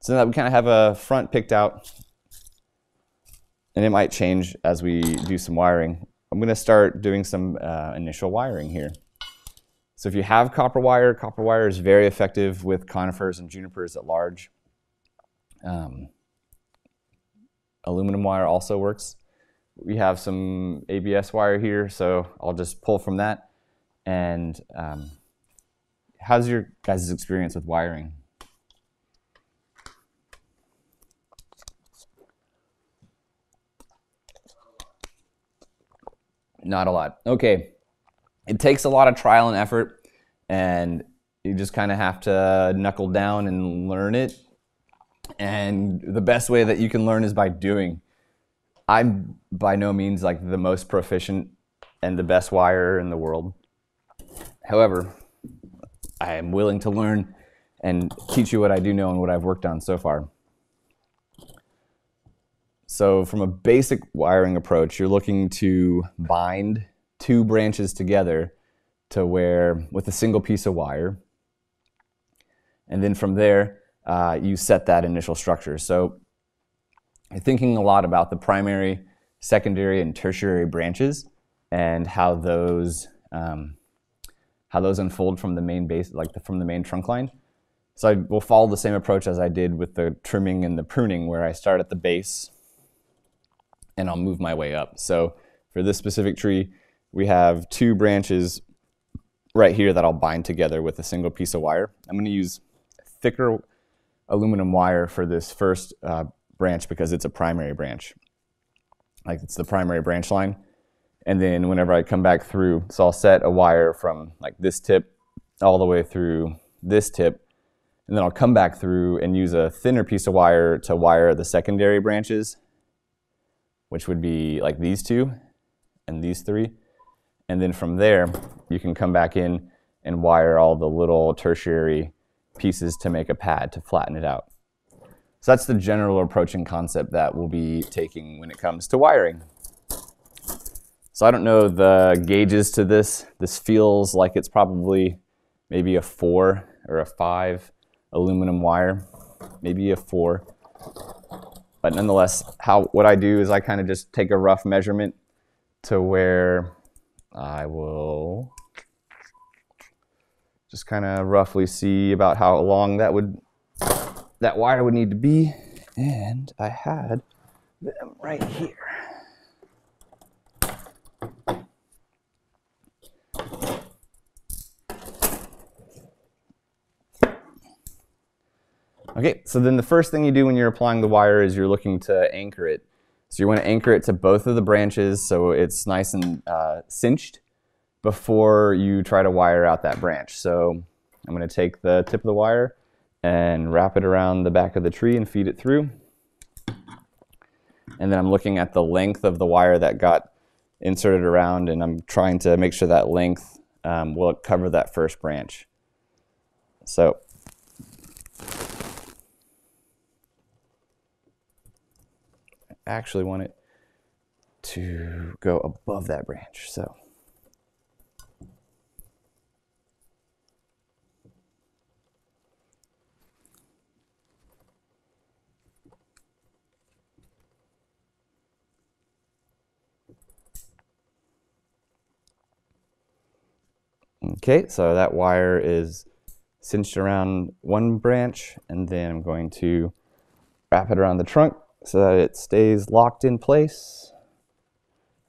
So that we kind of have a front picked out. And it might change as we do some wiring. I'm going to start doing some uh, initial wiring here. So if you have copper wire, copper wire is very effective with conifers and junipers at large. Um, aluminum wire also works. We have some A B S wire here, so I'll just pull from that. And um, how's your guys' experience with wiring? Not a lot. Okay. It takes a lot of trial and effort, and you just kind of have to knuckle down and learn it. And the best way that you can learn is by doing. I'm by no means like the most proficient and the best wirer in the world. However, I am willing to learn and teach you what I do know and what I've worked on so far. So from a basic wiring approach, you're looking to bind two branches together to where with a single piece of wire. And then from there, uh, you set that initial structure. So thinking a lot about the primary, secondary, and tertiary branches and how those um, how those unfold from the main base, like the, from the main trunk line. So I will follow the same approach as I did with the trimming and the pruning, where I start at the base and I'll move my way up. So for this specific tree, we have two branches right here that I'll bind together with a single piece of wire. I'm going to use thicker aluminum wire for this first uh, branch because it's a primary branch. Like, it's the primary branch line. And then whenever I come back through, so I'll set a wire from like this tip all the way through this tip. And then I'll come back through and use a thinner piece of wire to wire the secondary branches, which would be like these two and these three. And then from there, you can come back in and wire all the little tertiary pieces to make a pad to flatten it out. So that's the general approach and concept that we'll be taking when it comes to wiring. So I don't know the gauges to this. This feels like it's probably maybe a four or a five aluminum wire, maybe a four. But nonetheless, how what I do is I kind of just take a rough measurement to where I will just kind of roughly see about how long that would that wire would need to be, and I had them right here. Okay, so then the first thing you do when you're applying the wire is you're looking to anchor it. So you want to anchor it to both of the branches so it's nice and uh, cinched before you try to wire out that branch. So I'm going to take the tip of the wire and wrap it around the back of the tree and feed it through. And then I'm looking at the length of the wire that got inserted around, and I'm trying to make sure that length um, will cover that first branch. So actually want it to go above that branch, so. Okay, so that wire is cinched around one branch, and then I'm going to wrap it around the trunk so that it stays locked in place.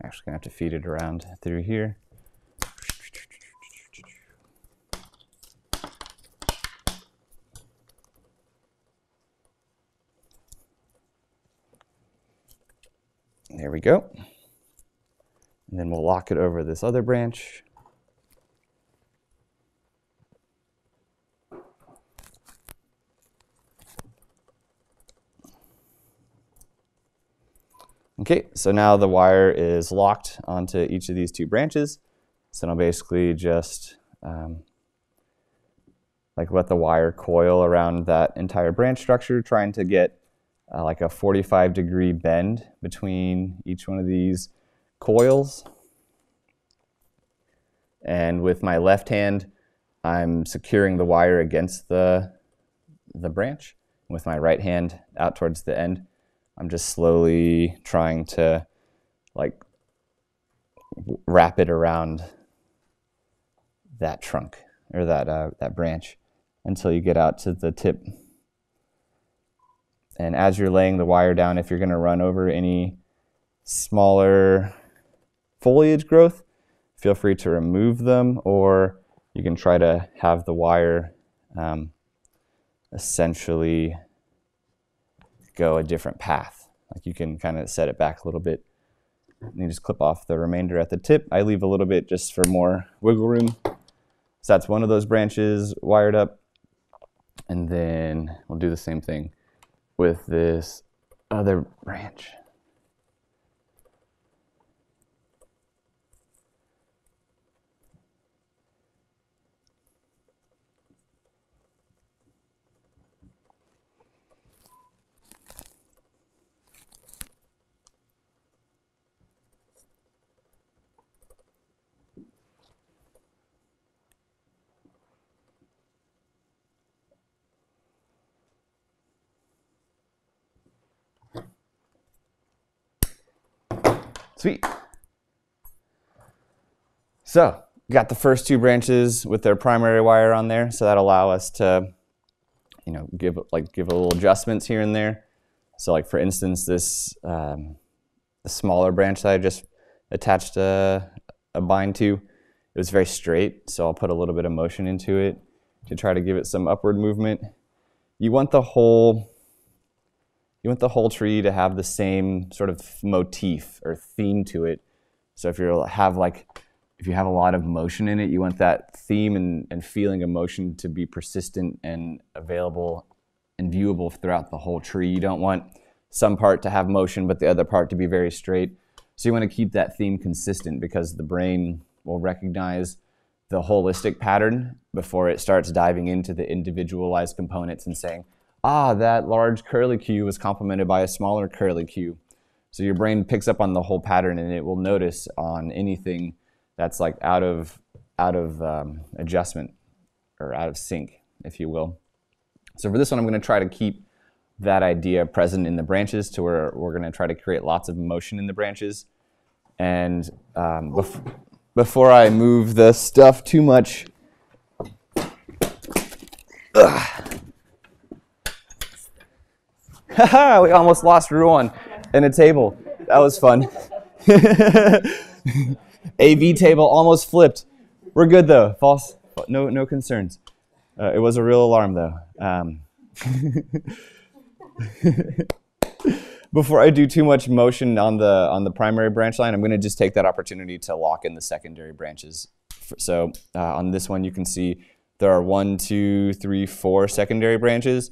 I'm actually gonna have to feed it around through here. There we go. And then we'll lock it over this other branch. Okay, so now the wire is locked onto each of these two branches. So then I'll basically just um, like let the wire coil around that entire branch structure, trying to get uh, like a forty-five degree bend between each one of these coils. And with my left hand, I'm securing the wire against the, the branch. With my right hand out towards the end, I'm just slowly trying to like wrap it around that trunk or that uh, that branch until you get out to the tip. And as you're laying the wire down, if you're going to run over any smaller foliage growth, feel free to remove them, or you can try to have the wire um, essentially go a different path. Like, you can kind of set it back a little bit and you just clip off the remainder at the tip. I leave a little bit just for more wiggle room. So that's one of those branches wired up. And then we'll do the same thing with this other branch. Sweet. So got the first two branches with their primary wire on there, so that allow us to, you know, give like give a little adjustments here and there. So like for instance, this um, the smaller branch that I just attached a, a bind to, it was very straight, so I'll put a little bit of motion into it to try to give it some upward movement. You want the whole you want the whole tree to have the same sort of motif or theme to it. So if you have like if you have a lot of motion in it, you want that theme and, and feeling of motion to be persistent and available and viewable throughout the whole tree. You don't want some part to have motion but the other part to be very straight. So you want to keep that theme consistent because the brain will recognize the holistic pattern before it starts diving into the individualized components and saying, ah, that large curlicue was complemented by a smaller curlicue. So your brain picks up on the whole pattern and it will notice on anything that's like out of, out of um, adjustment or out of sync, if you will. So for this one, I'm gonna try to keep that idea present in the branches to where we're gonna try to create lots of motion in the branches. And um, bef before I move the stuff too much, ugh. Haha, we almost lost Ruwan in a table. That was fun. A V table almost flipped. We're good though. False. No, no concerns. Uh, it was a real alarm though. Um, before I do too much motion on the on the primary branch line, I'm going to just take that opportunity to lock in the secondary branches. So uh, on this one, you can see there are one, two, three, four secondary branches.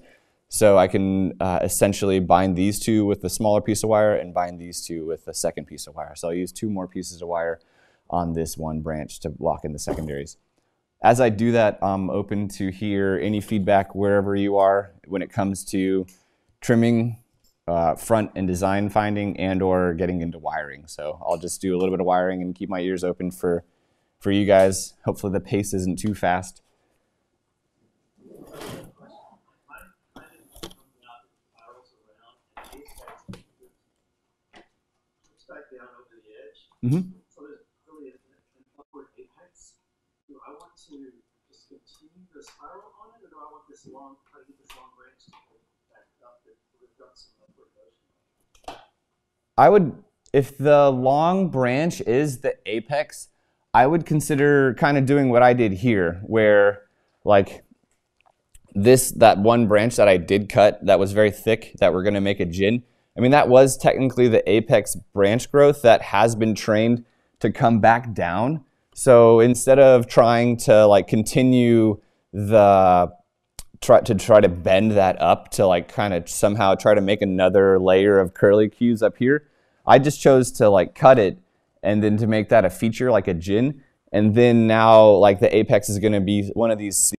So I can uh, essentially bind these two with the smaller piece of wire and bind these two with the second piece of wire. So I'll use two more pieces of wire on this one branch to lock in the secondaries. As I do that, I'm open to hear any feedback wherever you are when it comes to trimming, uh, front and design finding, and or getting into wiring. So I'll just do a little bit of wiring and keep my ears open for, for you guys. Hopefully the pace isn't too fast. Mm-hmm. So there's really an upward apex. Do I want to just continue the spiral on it, or do I want this long, try to get this long branch to go back up if we've got some upward motion? I would, if the long branch is the apex, I would consider kind of doing what I did here, where like this, that one branch that I did cut that was very thick that we're going to make a gin. I mean, that was technically the apex branch growth that has been trained to come back down. So instead of trying to like continue the, try to try to bend that up to like kind of somehow try to make another layer of curlicues up here, I just chose to like cut it and then to make that a feature like a gin. And then now like the apex is gonna be one of these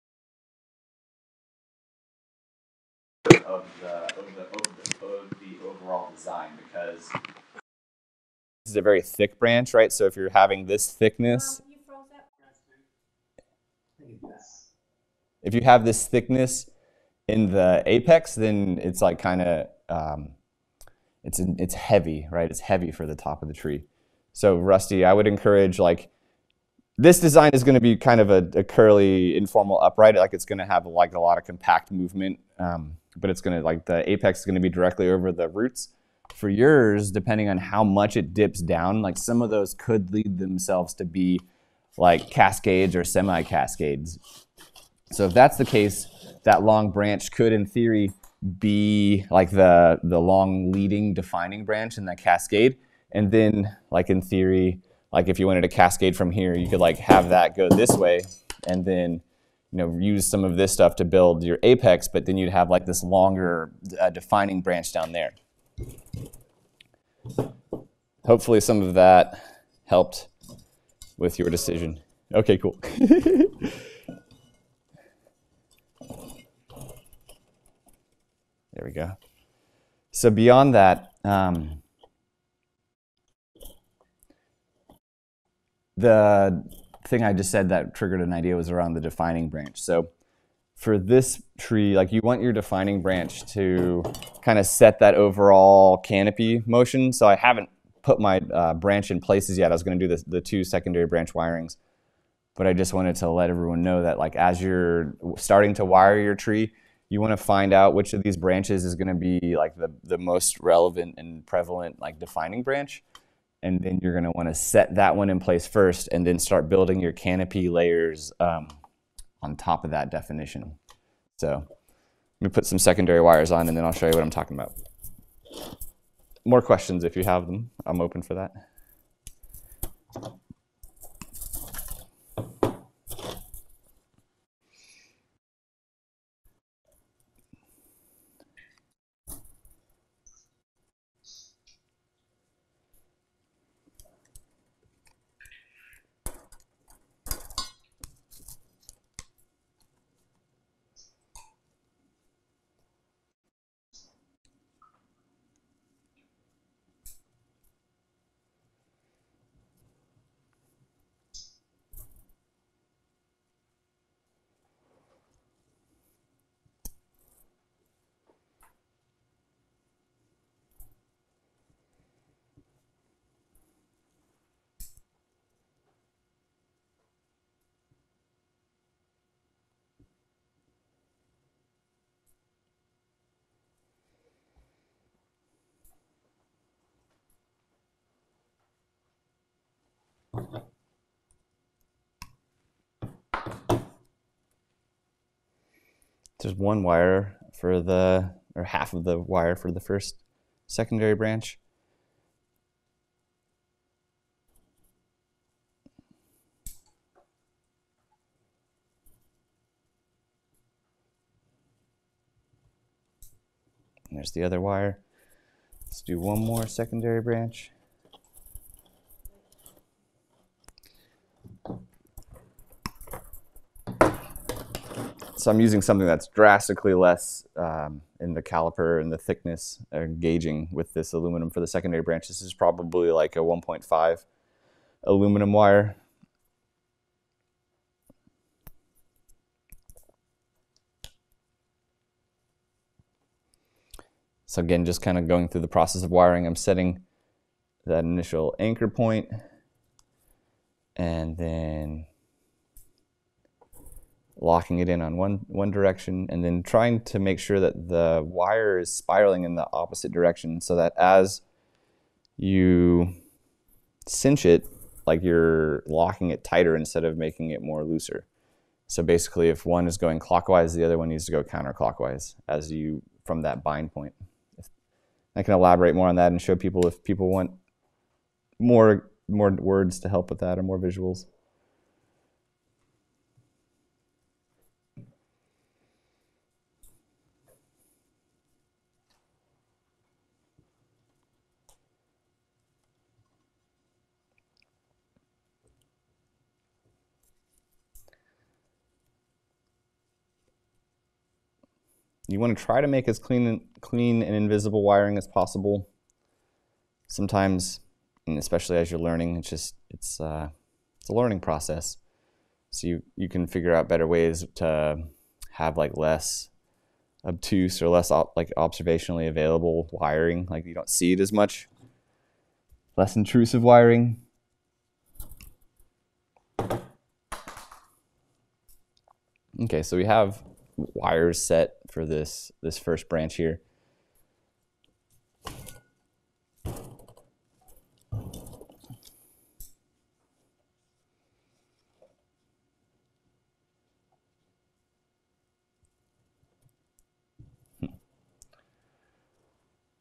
This is a very thick branch, right? So if you're having this thickness, if you have this thickness in the apex, then it's like kind of um, it's it's heavy, right? It's heavy for the top of the tree. So Rusty, I would encourage like this design is going to be kind of a, a curly, informal upright. Like it's going to have like a lot of compact movement, um, but it's going to like the apex is going to be directly over the roots. For yours, depending on how much it dips down, like some of those could lead themselves to be like cascades or semi-cascades. So if that's the case, that long branch could in theory be like the, the long leading defining branch in that cascade. And then like in theory, like if you wanted to cascade from here, you could like have that go this way and then, you know, use some of this stuff to build your apex, but then you'd have like this longer uh, defining branch down there. Hopefully some of that helped with your decision. Okay, cool. There we go. So beyond that, um, the thing I just said that triggered an idea was around the defining branch. So for this tree, like you want your defining branch to kind of set that overall canopy motion. So I haven't put my uh, branch in places yet. I was going to do the, the two secondary branch wirings, but I just wanted to let everyone know that, like, as you're starting to wire your tree, you want to find out which of these branches is going to be like the, the most relevant and prevalent, like, defining branch. And then you're going to want to set that one in place first and then start building your canopy layers um, on top of that definition. So let me put some secondary wires on and then I'll show you what I'm talking about. More questions if you have them. I'm open for that. There's one wire for the, or half of the wire for the first secondary branch. And there's the other wire. Let's do one more secondary branch. So I'm using something that's drastically less um, in the caliper and the thickness or gauging with this aluminum for the secondary branch. This is probably like a one point five aluminum wire. So again, just kind of going through the process of wiring, I'm setting that initial anchor point and then locking it in on one, one direction, and then trying to make sure that the wire is spiraling in the opposite direction so that as you cinch it, like, you're locking it tighter instead of making it more looser. So basically, if one is going clockwise, the other one needs to go counterclockwise as you, from that bind point. I can elaborate more on that and show people if people want more, more words to help with that or more visuals. You want to try to make as clean and, clean and invisible wiring as possible. Sometimes, and especially as you're learning, it's just it's uh, it's a learning process. So you you can figure out better ways to have, like, less obtuse or less op like observationally available wiring, like you don't see it as much. Less intrusive wiring. Okay, so we have wires set for this this first branch here. Hmm.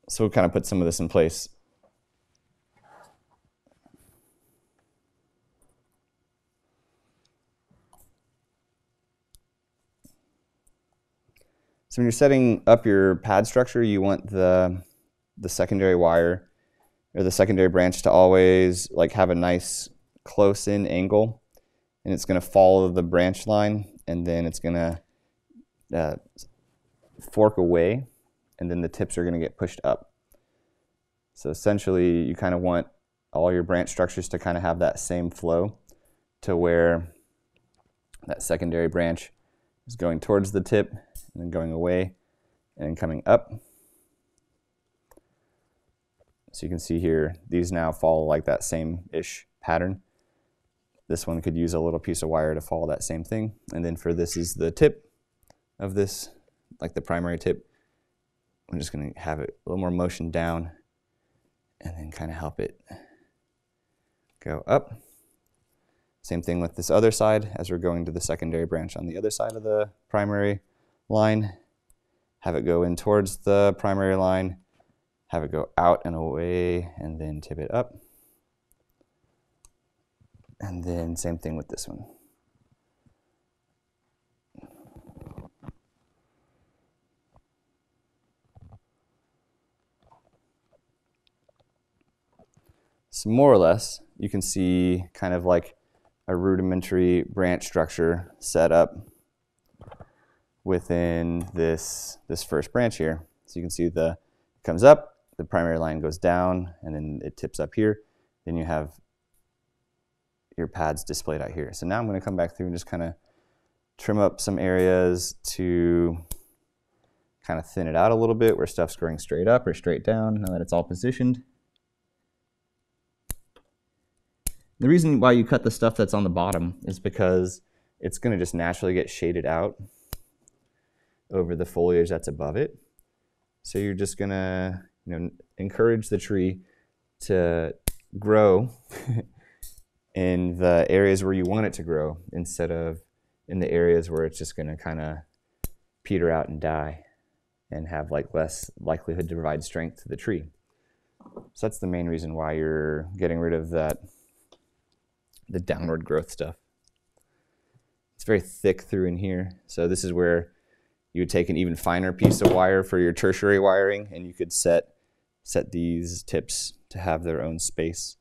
So we'll kind of put some of this in place. So when you're setting up your pad structure, you want the, the secondary wire or the secondary branch to always, like, have a nice close-in angle, and it's going to follow the branch line, and then it's going to uh, fork away, and then the tips are going to get pushed up. So essentially, you kind of want all your branch structures to kind of have that same flow to where that secondary branch is going towards the tip, and then going away and coming up. So you can see here, these now follow like that same-ish pattern. This one could use a little piece of wire to follow that same thing. And then for this is the tip of this, like the primary tip. I'm just gonna have it a little more motion down and then kind of help it go up. Same thing with this other side as we're going to the secondary branch on the other side of the primary line. Have it go in towards the primary line, have it go out and away, and then tip it up. And then same thing with this one. So more or less, you can see kind of like a rudimentary branch structure set up within this, this first branch here. So you can see the it comes up, the primary line goes down, and then it tips up here. Then you have your pads displayed out here. So now I'm going to come back through and just kind of trim up some areas to kind of thin it out a little bit where stuff's going straight up or straight down now that it's all positioned. The reason why you cut the stuff that's on the bottom is because it's going to just naturally get shaded out over the foliage that's above it. So you're just going to, you know, encourage the tree to grow in the areas where you want it to grow instead of in the areas where it's just going to kind of peter out and die and have like less likelihood to provide strength to the tree. So that's the main reason why you're getting rid of that, the downward growth stuff. It's very thick through in here. So this is where you would take an even finer piece of wire for your tertiary wiring, and you could set set these tips to have their own space.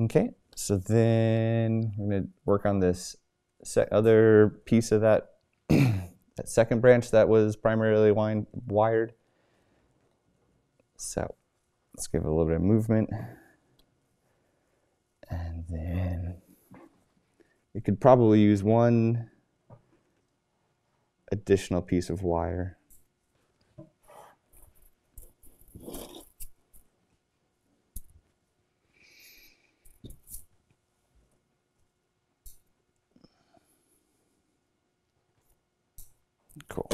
Okay, so then we're going to work on this other piece of that, that second branch that was primarily wind wired. So let's give it a little bit of movement. And then we could probably use one additional piece of wire. Cool.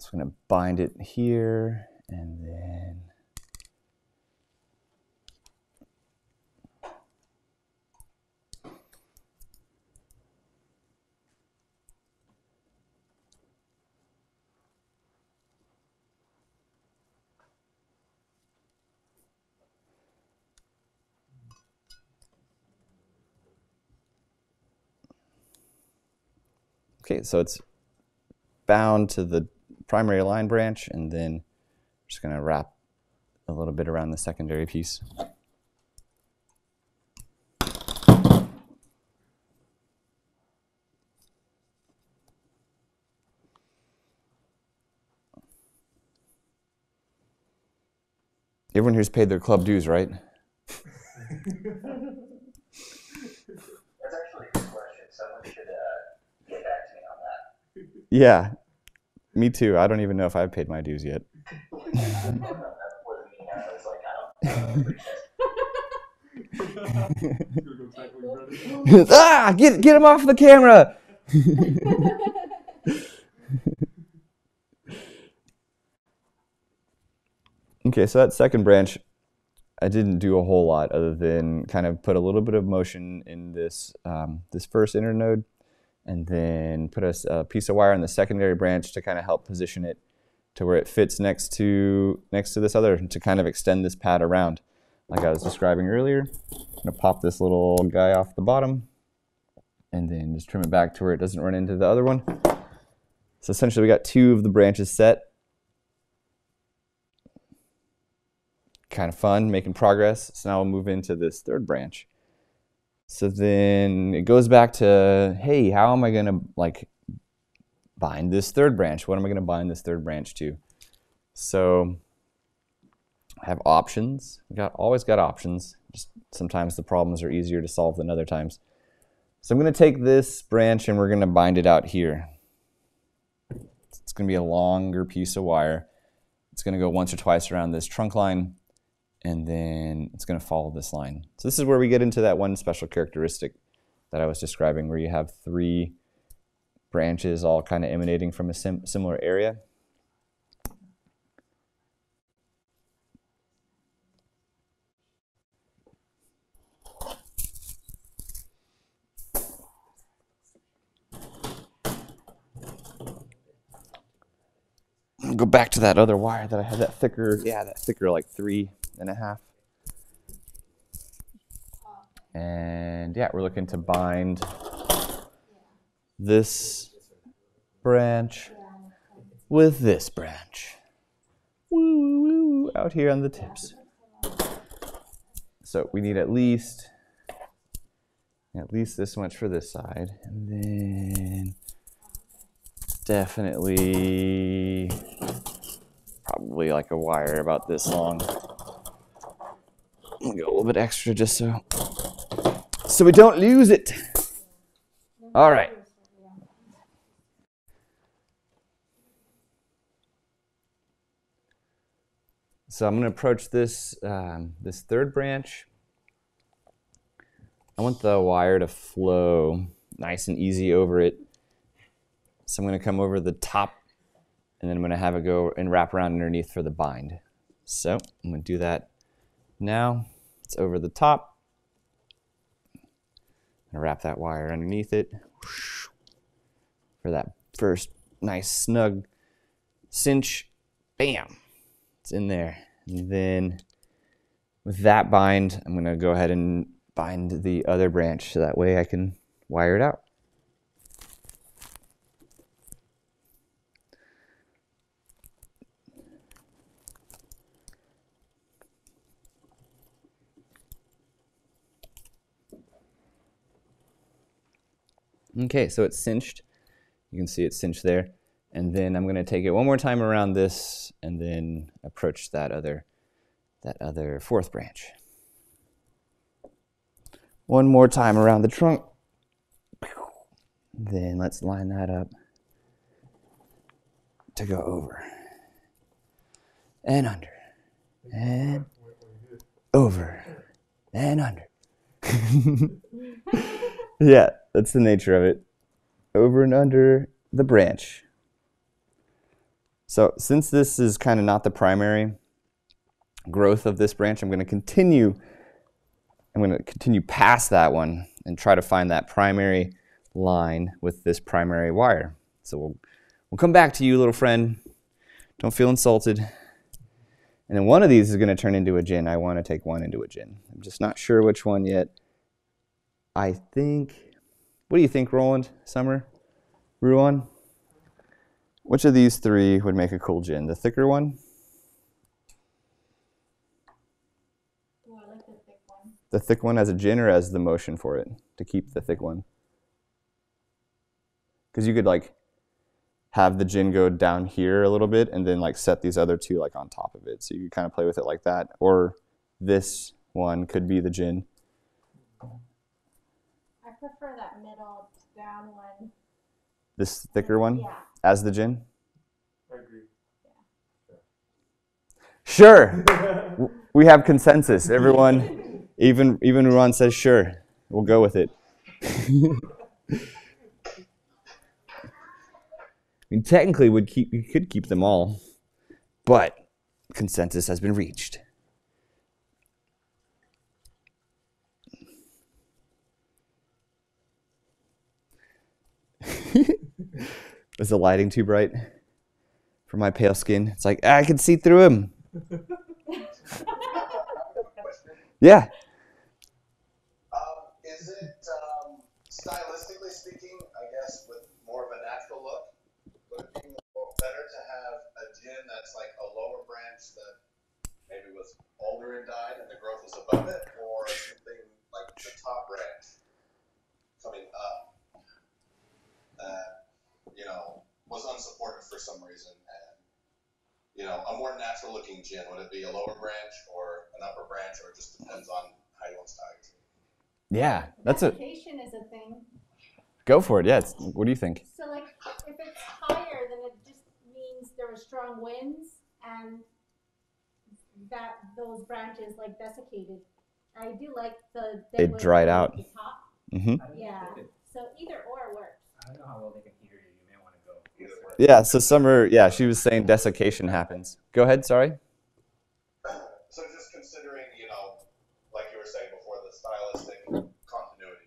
So I'm going to bind it here and then okay, so it's bound to the primary line branch, and then I'm just going to wrap a little bit around the secondary piece. Everyone here's paid their club dues, right? That's actually a good question. Someone should uh, get back to me on that. Yeah. Me too. I don't even know if I've paid my dues yet. Ah, get get him off the camera. Okay, so that second branch, I didn't do a whole lot other than kind of put a little bit of motion in this um, this first internode, and then put a, a piece of wire in the secondary branch to kind of help position it to where it fits next to next to this other, to kind of extend this pad around. Like I was describing earlier, I'm gonna pop this little guy off the bottom, and then just trim it back to where it doesn't run into the other one. So essentially we got two of the branches set. Kind of fun, making progress. So now we'll move into this third branch. So then it goes back to, hey, how am I going to like bind this third branch? What am I going to bind this third branch to? So I have options. We got always got options. Just sometimes the problems are easier to solve than other times. So I'm going to take this branch and we're going to bind it out here. It's going to be a longer piece of wire. It's going to go once or twice around this trunk line, and then it's going to follow this line. So this is where we get into that one special characteristic that I was describing, where you have three branches all kind of emanating from a sim similar area. Go back to that other wire that I had, that thicker, yeah, that thicker like three and a half. And yeah, we're looking to bind this branch with this branch. Woo, woo, woo, out here on the tips. So we need at least, at least this much for this side. And then definitely, probably like a wire about this long. I'm gonna go a little bit extra just so, so we don't lose it. All right. So I'm gonna approach this um, this third branch. I want the wire to flow nice and easy over it. So I'm going to come over the top, and then I'm going to have it go and wrap around underneath for the bind. So I'm going to do that now. It's over the top. I'm going to wrap that wire underneath it for that first nice snug cinch. Bam! It's in there. And then with that bind, I'm going to go ahead and bind the other branch so that way I can wire it out. Okay, so it's cinched. You can see it's cinched there. And then I'm going to take it one more time around this and then approach that other, that other fourth branch. One more time around the trunk. Then let's line that up to go over and under and over and under. Yeah. That's the nature of it. Over and under the branch. So since this is kind of not the primary growth of this branch, I'm going to continue I'm going to continue past that one and try to find that primary line with this primary wire. So we'll, we'll come back to you, little friend. Don't feel insulted. And then one of these is going to turn into a gin. I want to take one into a gin. I'm just not sure which one yet. I think... What do you think, Roland, Summer, Ruwan? Which of these three would make a cool gin? The thicker one? Well, I like the thick one. The thick one as a gin or as the motion for it? To keep the thick one? Because you could like have the gin go down here a little bit and then like set these other two like on top of it. So you could kind of play with it like that. Or this one could be the gin. I prefer that middle down one. This thicker one? Yeah. As the gin? I agree. Yeah. Sure. Sure. We have consensus. Everyone, even even Ruwan says sure. We'll go with it. I mean, technically, would keep we could keep them all, but consensus has been reached. Is the lighting too bright for my pale skin? It's like, I can see through him. Yeah. Um, is it um, stylistically levels above it, or something like the top rank coming up that, you know, was unsupported for some reason. And, you know, a more natural looking gin, would it be a lower branch or an upper branch, or it just depends on how you want to style it? Yeah, that's a... Education is a thing. Go for it, yes. Yeah, what do you think? So, like, if it's higher, then it just means there were strong winds and that those branches, like, desiccated. I do like the... They dried out. The top. Mm-hmm. Yeah, so either or works. I don't know how well they can hear you. You may want to go either way. Yeah, so Summer, yeah, she was saying desiccation happens. Go ahead, sorry. So just considering, you know, like you were saying before, the stylistic continuity.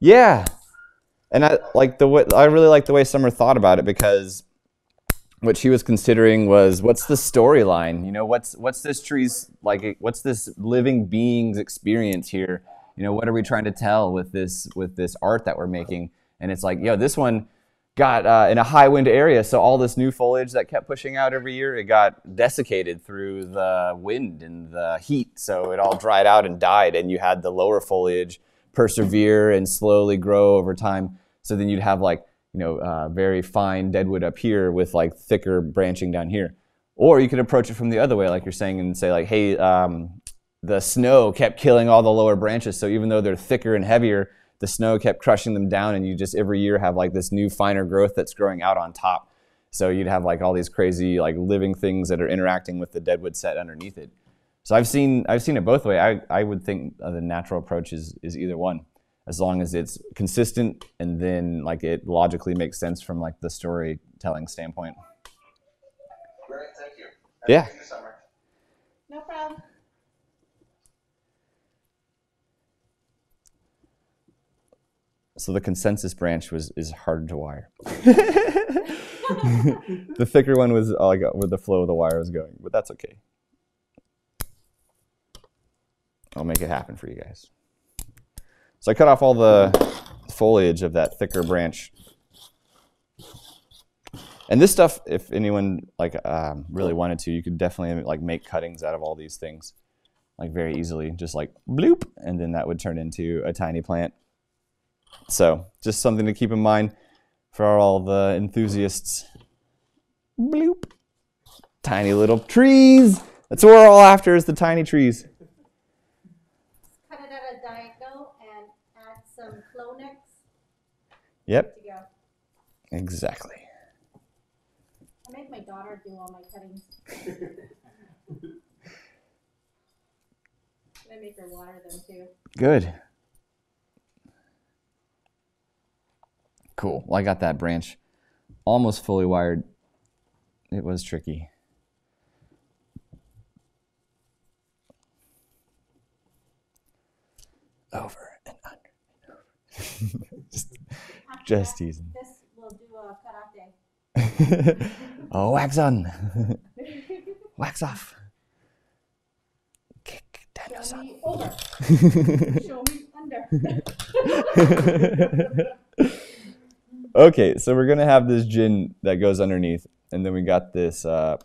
Yeah. And I like the way, I really like the way Summer thought about it, because what she was considering was, what's the storyline? You know, what's what's this tree's, like, what's this living being's experience here? You know, what are we trying to tell with this with this art that we're making? And it's like, yo, this one got uh, in a high wind area, so all this new foliage that kept pushing out every year, it got desiccated through the wind and the heat, so it all dried out and died, and you had the lower foliage persevere and slowly grow over time. So then you'd have, like, you know, uh, very fine deadwood up here with, like, thicker branching down here. Or you could approach it from the other way, like you're saying, and say, like, hey, um, the snow kept killing all the lower branches, so even though they're thicker and heavier, the snow kept crushing them down, and you just every year have, like, this new finer growth that's growing out on top. So you'd have, like, all these crazy, like, living things that are interacting with the deadwood set underneath it. So I've seen I've seen it both ways. I, I would think uh, the natural approach is, is either one, as long as it's consistent and then, like, it logically makes sense from, like, the storytelling standpoint. Great, thank you. And yeah. Thank you, Summer. No problem. So the consensus branch was is harder to wire. The thicker one was like where the flow of the wire was going, but that's okay. I'll make it happen for you guys. So I cut off all the foliage of that thicker branch. And this stuff, if anyone like um, really wanted to, you could definitely like make cuttings out of all these things, like very easily, just like bloop, and then that would turn into a tiny plant. So just something to keep in mind for all the enthusiasts. Bloop, tiny little trees. That's what we're all after, is the tiny trees. Yep. Exactly. I made my daughter do all my cuttings. I make her water them too. Good. Cool. Well, I got that branch almost fully wired. It was tricky. Over and under and over. Just Just teasing. This will do a karate. Oh, wax on. Wax off. Kick Daniel's on. Show me over. Show me under. Okay, so we're going to have this gin that goes underneath, and then we got this, uh,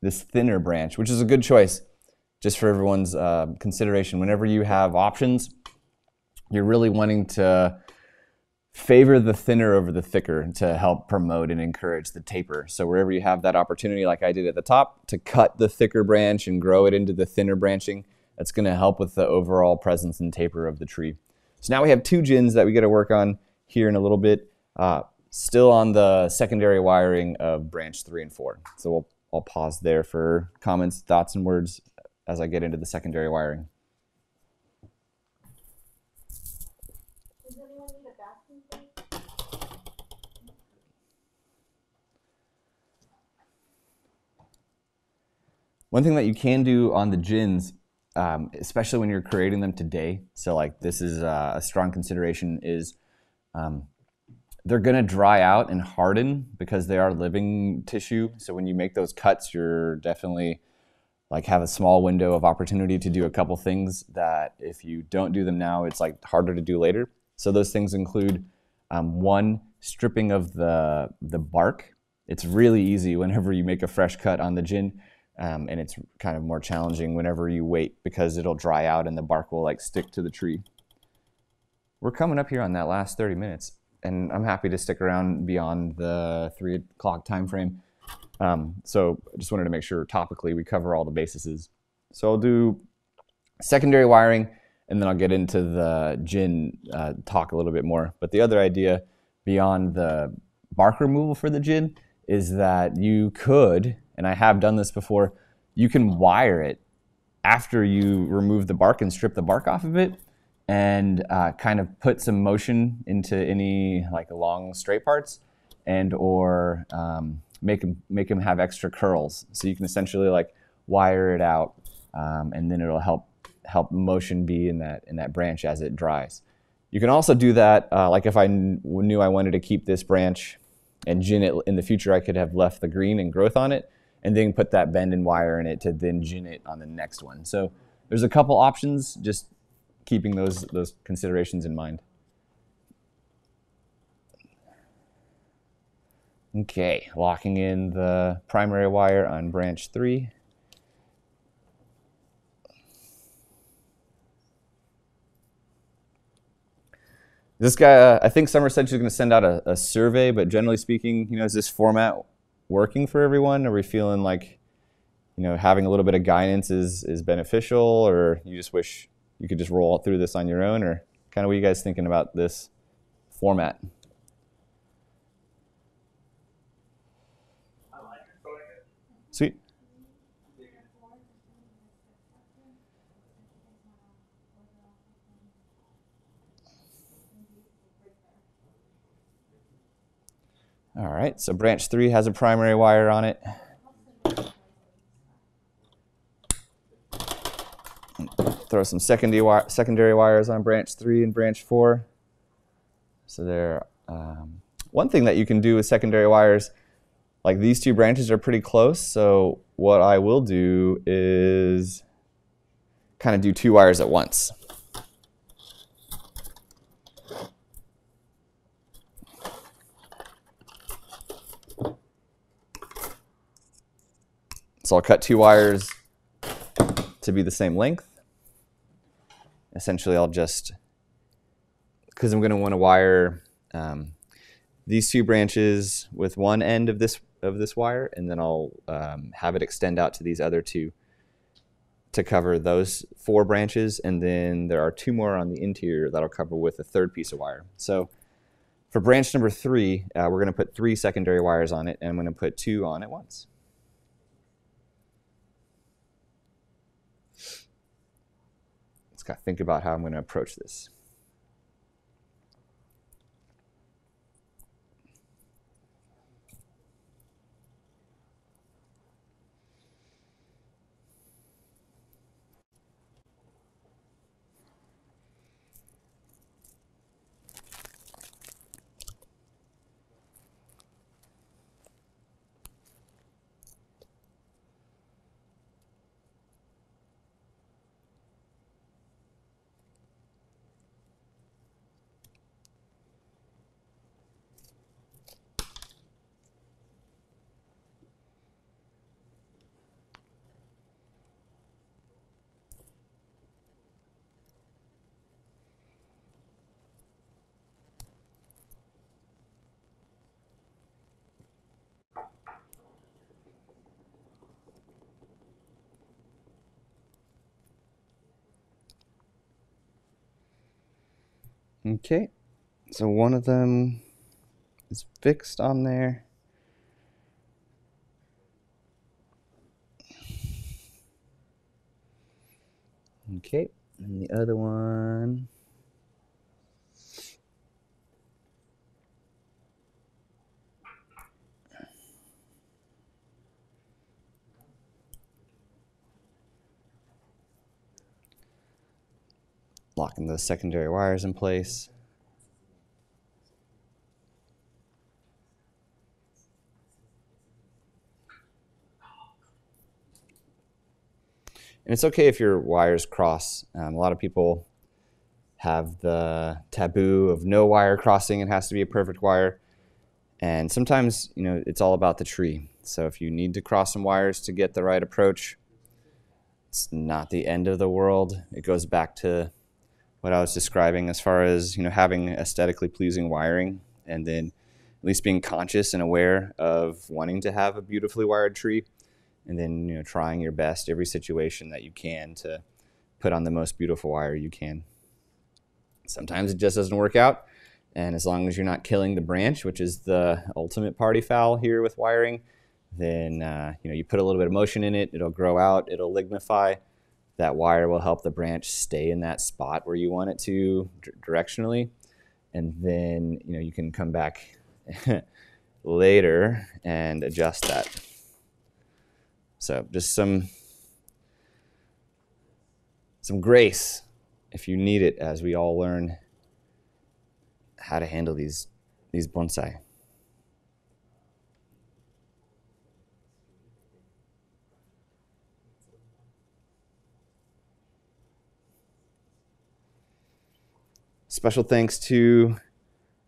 this thinner branch, which is a good choice just for everyone's uh, consideration. Whenever you have options, you're really wanting to favor the thinner over the thicker to help promote and encourage the taper. So wherever you have that opportunity, like I did at the top, to cut the thicker branch and grow it into the thinner branching, that's going to help with the overall presence and taper of the tree. So now we have two gins that we got to work on here in a little bit, uh, still on the secondary wiring of branch three and four. So we'll, I'll pause there for comments, thoughts, and words as I get into the secondary wiring. One thing that you can do on the gins, um, especially when you're creating them today, so like this is uh, a strong consideration, is um, they're gonna dry out and harden because they are living tissue. So when you make those cuts, you're definitely like have a small window of opportunity to do a couple things that if you don't do them now, it's like harder to do later. So those things include um, one, stripping of the, the bark. It's really easy whenever you make a fresh cut on the gin. Um, and it's kind of more challenging whenever you wait because it'll dry out and the bark will like stick to the tree. We're coming up here on that last thirty minutes, and I'm happy to stick around beyond the three o'clock time frame. Um, so I just wanted to make sure topically we cover all the bases. So I'll do secondary wiring, and then I'll get into the gin uh, talk a little bit more. But the other idea beyond the bark removal for the gin is that you could, and I have done this before, you can wire it after you remove the bark and strip the bark off of it, and uh, kind of put some motion into any like long straight parts, and or um, make them make them have extra curls. So you can essentially like wire it out, um, and then it'll help help motion be in that in that branch as it dries. You can also do that uh, like if I kn knew I wanted to keep this branch and gin it in the future, I could have left the green and growth on it, and then put that bend and wire in it to then gin it on the next one. So there's a couple options, just keeping those those considerations in mind. Okay, locking in the primary wire on branch three. This guy, uh, I think Summer said she's going to send out a, a survey, but generally speaking, you know, is this format working for everyone? Are we feeling like, you know, having a little bit of guidance is is beneficial, or you just wish you could just roll through this on your own, or kind of what are you guys thinking about this format? I like it. I like it. Sweet. All right, so branch three has a primary wire on it. Throw some secondary wi secondary wires on branch three and branch four. So there, um, one thing that you can do with secondary wires, like these two branches are pretty close. So what I will do is kind of do two wires at once. So I'll cut two wires to be the same length. Essentially, I'll just, because I'm going to want to wire um, these two branches with one end of this of this wire, and then I'll um, have it extend out to these other two to cover those four branches, and then there are two more on the interior that'll cover with a third piece of wire. So for branch number three, uh, we're going to put three secondary wires on it, and I'm going to put two on at once. Got to think about how I'm going to approach this. Okay, so one of them is fixed on there. Okay, and the other one. Locking those secondary wires in place. And it's okay if your wires cross. Um, a lot of people have the taboo of no wire crossing. It has to be a perfect wire. And sometimes, you know, it's all about the tree. So if you need to cross some wires to get the right approach, it's not the end of the world. It goes back to what I was describing as far as, you know, having aesthetically pleasing wiring, and then at least being conscious and aware of wanting to have a beautifully wired tree, and then, you know, trying your best every situation that you can to put on the most beautiful wire you can. Sometimes it just doesn't work out, and as long as you're not killing the branch, which is the ultimate party foul here with wiring, then uh, you know, you put a little bit of motion in it, it'll grow out, it'll lignify. That wire will help the branch stay in that spot where you want it to directionally, and then, you know, you can come back later and adjust that. So just some some grace if you need it, as we all learn how to handle these these bonsai. Special thanks to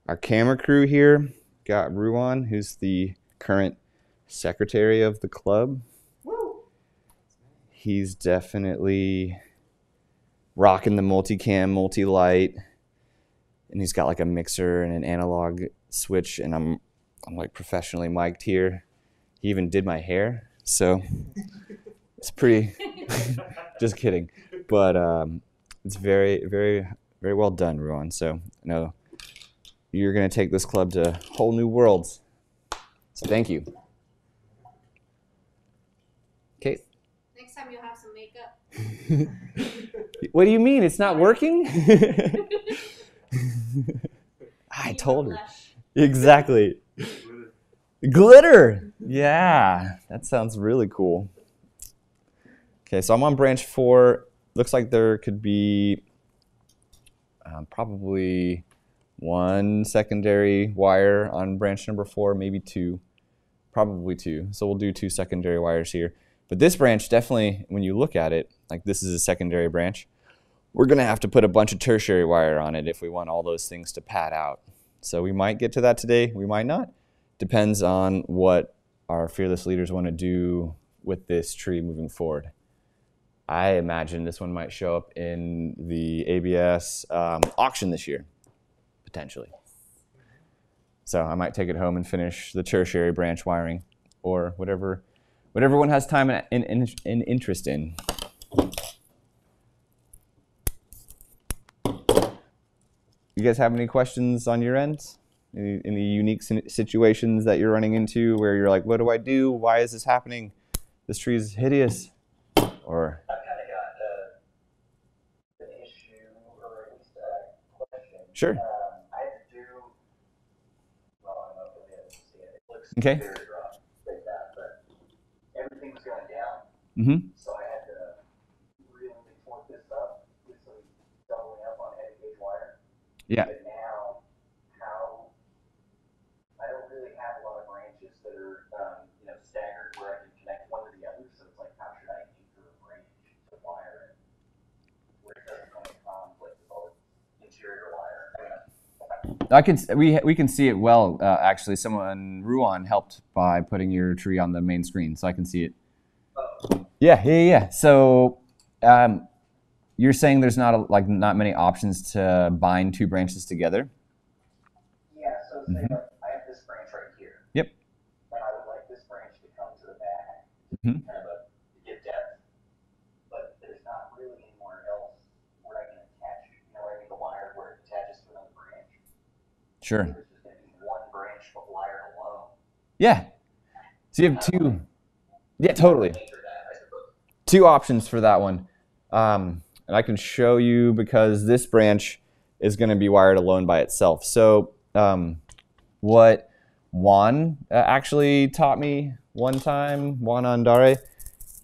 our camera crew here. Got Ruwan, who's the current secretary of the club. Woo. He's definitely rocking the multicam, multi-light, and he's got like a mixer and an analog switch, and I'm I'm like professionally mic'd here. He even did my hair, so it's pretty just kidding. But um, it's very, very Very well done, Ruwan. So, I know you're going to take this club to whole new worlds. So, thank you. Okay. Next time you'll have some makeup. What do you mean? It's not working? I told her. Exactly. Glitter. Yeah. That sounds really cool. Okay, so I'm on branch four. Looks like there could be Um, probably one secondary wire on branch number four, maybe two, probably two. So we'll do two secondary wires here. But this branch definitely, when you look at it, like this is a secondary branch. We're going to have to put a bunch of tertiary wire on it if we want all those things to pad out. So we might get to that today, we might not. Depends on what our fearless leaders want to do with this tree moving forward. I imagine this one might show up in the A B S um, auction this year, potentially. So I might take it home and finish the tertiary branch wiring, or whatever, whatever one has time and, and, and interest in. You guys have any questions on your end? Any, any unique situations that you're running into where you're like, what do I do? Why is this happening? This tree is hideous. Or sure. Um, I had to do, well, I don't know if you'll be able to see it. It looks okay. Very rough like that, but everything was going down. Mm-hmm. So I had to really torque this up. This was doubling up on heavy gauge wire. Yeah. But now, how, I don't really have a lot of branches that are, um, you know, staggered where I can connect one to the other. So it's like, how should I anchor a branch to wire it? Where it doesn't come in conflict with all the interior wire. I can, we, we can see it well, uh, actually. Someone, Ruwan, helped by putting your tree on the main screen, so I can see it. Yeah, yeah, yeah. So um, you're saying there's not a, like not many options to bind two branches together? Yeah, so say, mm-hmm. like, I have this branch right here. Yep. And I would like this branch to come to the back, mm-hmm. kind of a, to get depth, but there's not really anywhere else where I can attach, you know, where I need the wire where it attaches to another branch. Sure. There's just going to be one branch of wire alone. Yeah. So you have two. Yeah, totally. Two options for that one. Um, and I can show you because this branch is going to be wired alone by itself. So um, what Juan uh, actually taught me one time, Juan Andare,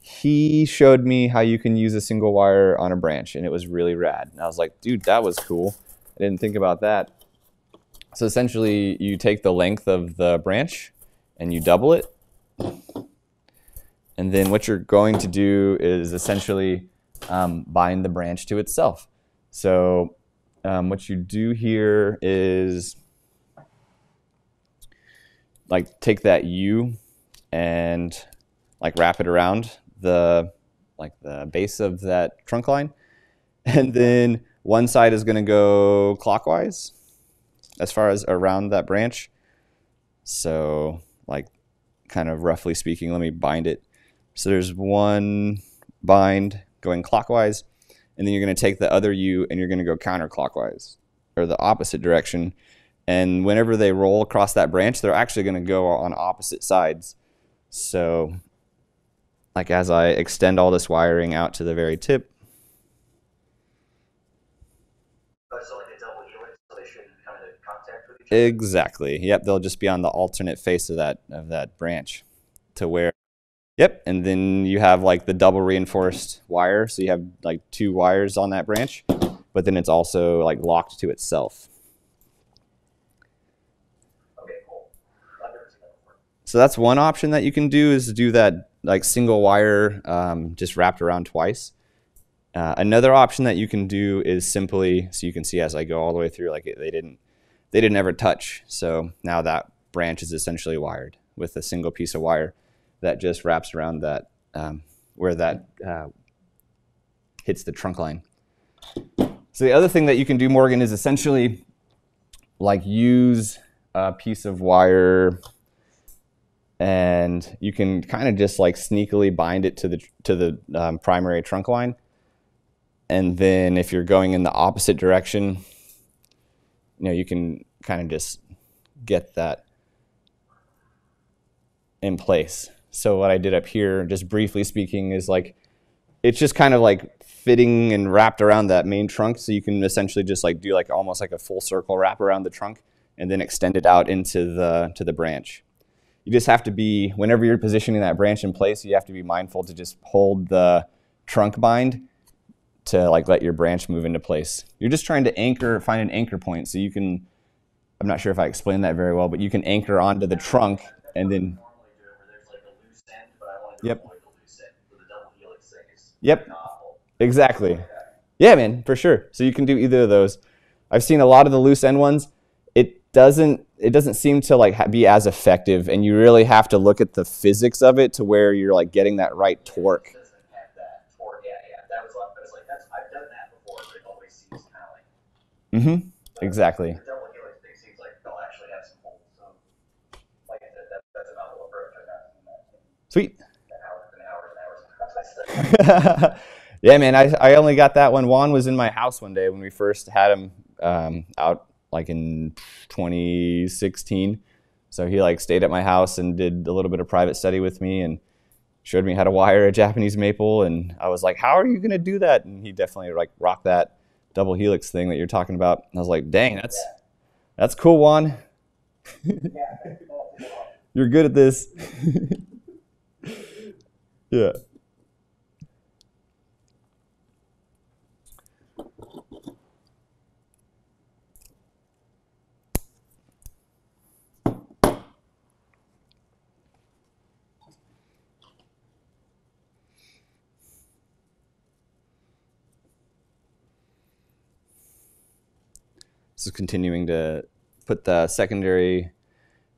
he showed me how you can use a single wire on a branch, and it was really rad. And I was like, dude, that was cool. I didn't think about that. So essentially, you take the length of the branch and you double it. And then what you're going to do is essentially um, bind the branch to itself. So um, what you do here is like take that U and like wrap it around the like the base of that trunk line. And then one side is going to go clockwise as far as around that branch. So like kind of roughly speaking, let me bind it. So there's one bind going clockwise, and then you're going to take the other U and you're going to go counterclockwise, or the opposite direction. And whenever they roll across that branch, they're actually going to go on opposite sides. So like as I extend all this wiring out to the very tip. But so like a double helix, so they shouldn't come into contact with each other? Exactly. Yep, they'll just be on the alternate face of that of that branch to where, yep, and then you have like the double reinforced wire. So you have like two wires on that branch, but then it's also like locked to itself. So that's one option that you can do, is do that like single wire um, just wrapped around twice. Uh, another option that you can do is simply, so you can see as I go all the way through, like they didn't, they didn't ever touch. So now that branch is essentially wired with a single piece of wire that just wraps around that um, where that uh, hits the trunk line. So the other thing that you can do, Morgan, is essentially like use a piece of wire. And you can kind of just like sneakily bind it to the to the um, primary trunk line. And then if you're going in the opposite direction, you know, you can kind of just get that in place. So what I did up here, just briefly speaking, is like, it's just kind of like fitting and wrapped around that main trunk. So you can essentially just like do like almost like a full circle wrap around the trunk and then extend it out into the to the branch. You just have to be, whenever you're positioning that branch in place, you have to be mindful to just hold the trunk bind to like let your branch move into place. You're just trying to anchor, find an anchor point. So you can, I'm not sure if I explained that very well, but you can anchor onto the trunk and then. Yep. Yep. Exactly. Yeah, man, for sure. So you can do either of those. I've seen a lot of the loose end ones. It doesn't. It doesn't seem to like ha be as effective, and you really have to look at the physics of it to where you're like getting that right torque. It doesn't have that torque. Yeah, yeah. That was like, that was like that's, I've done that before, but it always seems kind of like. Mm-hmm. Like, exactly. The double helix thing seems like they'll actually have some holes. So, like I said, that, that's a novel approach. I got from that. Sweet. An hour, an hour, an hour. Yeah, man. I I only got that when Juan was in my house one day when we first had him um, out. Like in twenty sixteen. So he like stayed at my house and did a little bit of private study with me and showed me how to wire a Japanese maple. And I was like, how are you gonna do that? And he definitely like rocked that double helix thing that you're talking about. And I was like, dang, that's, yeah. That's cool, Juan. You're good at this. Yeah. So continuing to put the secondary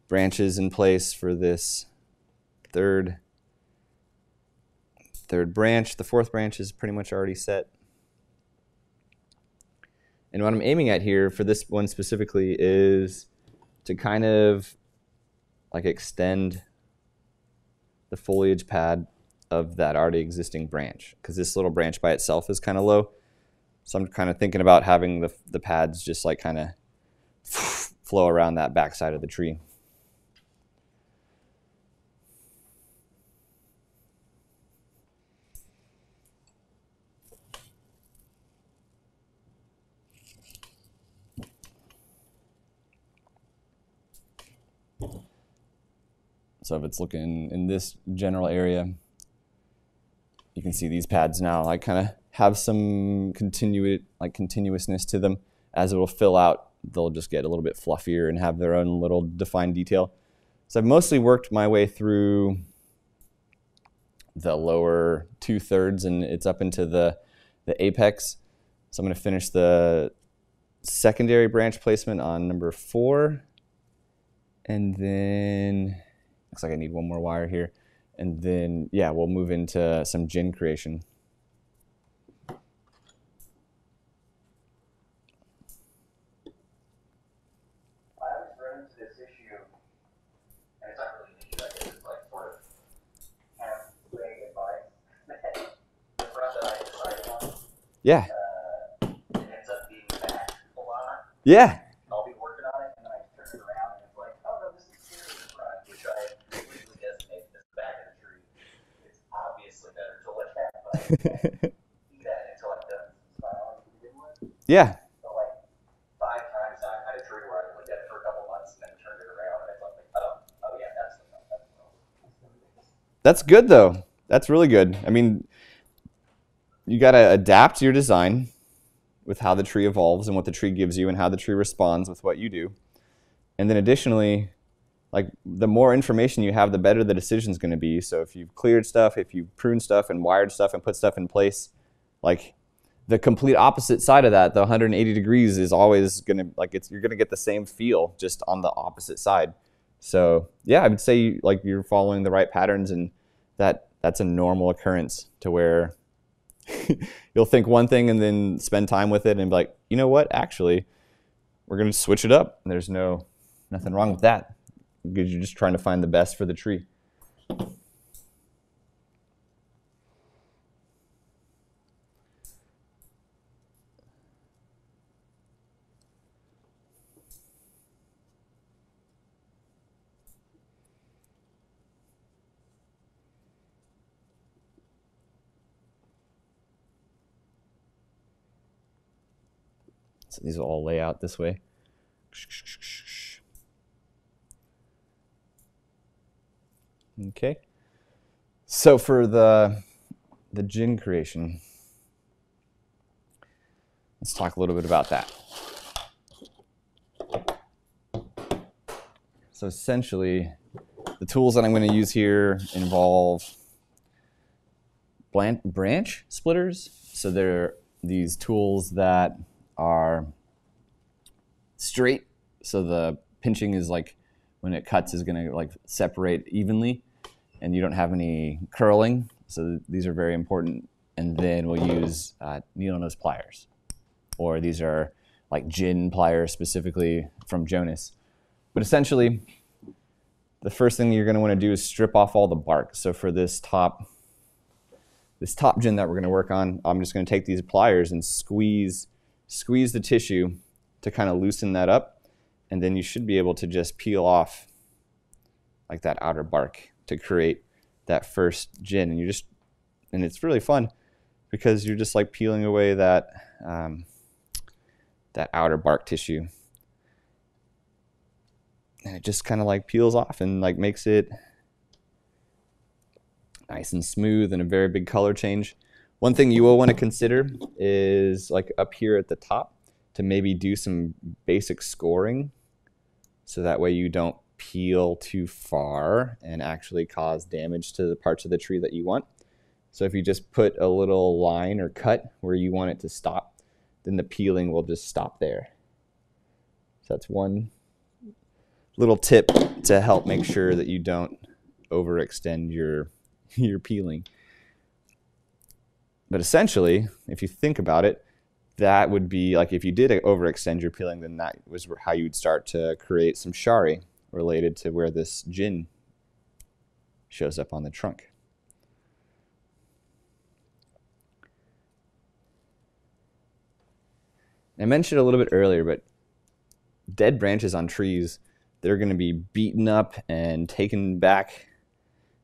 branches in place for this third, third branch. The fourth branch is pretty much already set. And what I'm aiming at here for this one specifically is to kind of like extend the foliage pad of that already existing branch, because this little branch by itself is kind of low. So I'm kind of thinking about having the, the pads just like kind of flow around that backside of the tree. So if it's looking in this general area, you can see these pads now, like kind of have some continued like continuousness to them. As it will fill out, they'll just get a little bit fluffier and have their own little defined detail. So I've mostly worked my way through the lower two thirds, and it's up into the the apex. So I'm going to finish the secondary branch placement on number four, and then Looks like I need one more wire here. And then, yeah, we'll move into some gin creation. Yeah. Uh, it ends up being back a lot. Yeah. I'll be working on it, and then I turn it around, and it's like, oh, no, this is serious front, which I completely designate as the back of the tree. It's obviously better to look at, but I can't do that until I've done some styling to begin with. Yeah. So, like, five times I've had a tree where I looked at it for a couple months and then turned it around, and I thought, like, oh, oh, yeah, that's the one. That's the one. That's good, though. That's really good. I mean, you got to adapt your design with how the tree evolves and what the tree gives you and how the tree responds with what you do. And then additionally, like, the more information you have, the better the decision's going to be. So if you've cleared stuff, if you've pruned stuff and wired stuff and put stuff in place, like, the complete opposite side of that, the one hundred eighty degrees is always going to, like, it's, you're going to get the same feel just on the opposite side. So yeah, I would say, like, you're following the right patterns, and that that's a normal occurrence to where you'll think one thing and then spend time with it and be like, you know what, actually, we're going to switch it up. And there's no, nothing wrong with that, because you're just trying to find the best for the tree. So these will all lay out this way. Okay. So for the the gin creation, let's talk a little bit about that. So essentially, the tools that I'm going to use here involve branch splitters. So they're these tools that are straight, so the pinching is like, when it cuts, is going to like separate evenly, and you don't have any curling, so these are very important. And then we'll use uh, needle nose pliers, or these are like gin pliers specifically from Jonas. But essentially, the first thing you're going to want to do is strip off all the bark. So for this top this top gin that we're going to work on, I'm just going to take these pliers and squeeze Squeeze the tissue to kind of loosen that up, and then you should be able to just peel off like that outer bark to create that first gin. And you just, and it's really fun because you're just like peeling away that um, that outer bark tissue, and it just kind of like peels off and like makes it nice and smooth and a very big color change. One thing you will want to consider is, like, up here at the top, to maybe do some basic scoring, so that way you don't peel too far and actually cause damage to the parts of the tree that you want. So if you just put a little line or cut where you want it to stop, then the peeling will just stop there. So that's one little tip to help make sure that you don't overextend your, your peeling. But essentially, if you think about it, that would be like, if you did overextend your peeling, then that was how you'd start to create some shari related to where this gin shows up on the trunk. I mentioned a little bit earlier, but dead branches on trees, they're going to be beaten up and taken back,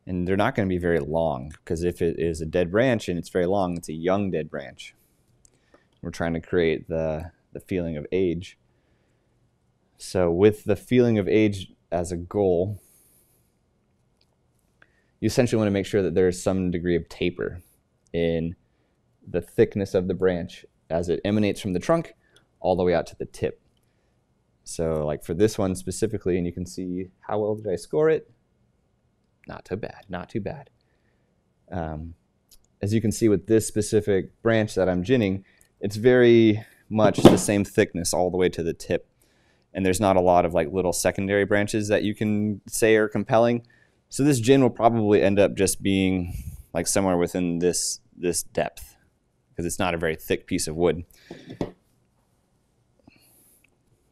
and they're not going to be very long, because if it is a dead branch and it's very long, it's a young dead branch. We're trying to create the, the feeling of age. So with the feeling of age as a goal, you essentially want to make sure that there is some degree of taper in the thickness of the branch as it emanates from the trunk all the way out to the tip. So like for this one specifically, and you can see how well did I score it? Not too bad, not too bad. Um, as you can see with this specific branch that I'm ginning, it's very much the same thickness all the way to the tip. And there's not a lot of like little secondary branches that you can say are compelling. So this gin will probably end up just being like somewhere within this, this depth, because it's not a very thick piece of wood,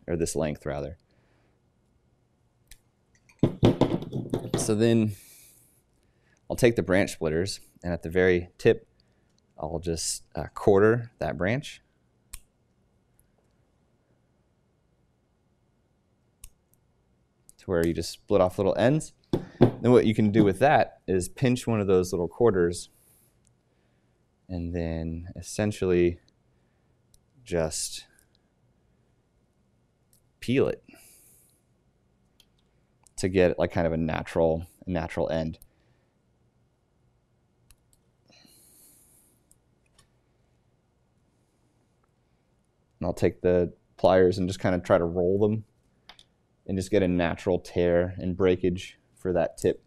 or this length rather. So then I'll take the branch splitters, and at the very tip, I'll just uh, quarter that branch. To where you just split off little ends. Then what you can do with that is pinch one of those little quarters and then essentially just peel it to get like kind of a natural, natural end. And I'll take the pliers and just kind of try to roll them and just get a natural tear and breakage for that tip.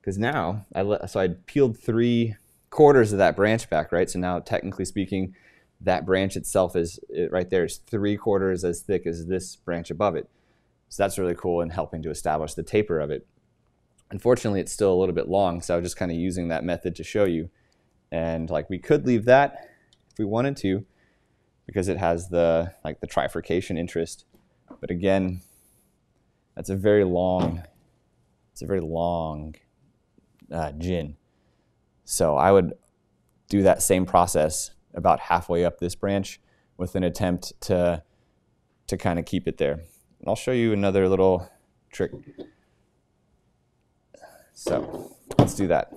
Because now, I let, so I peeled three quarters of that branch back, right? So now, technically speaking, that branch itself is, it right there is three quarters as thick as this branch above it. So that's really cool in helping to establish the taper of it. Unfortunately, it's still a little bit long, so I was just kind of using that method to show you. And like, we could leave that if we wanted to, because it has the like the trifurcation interest. But again, that's a very long, it's a very long uh, gin. So I would do that same process about halfway up this branch with an attempt to, to kind of keep it there. And I'll show you another little trick. So let's do that.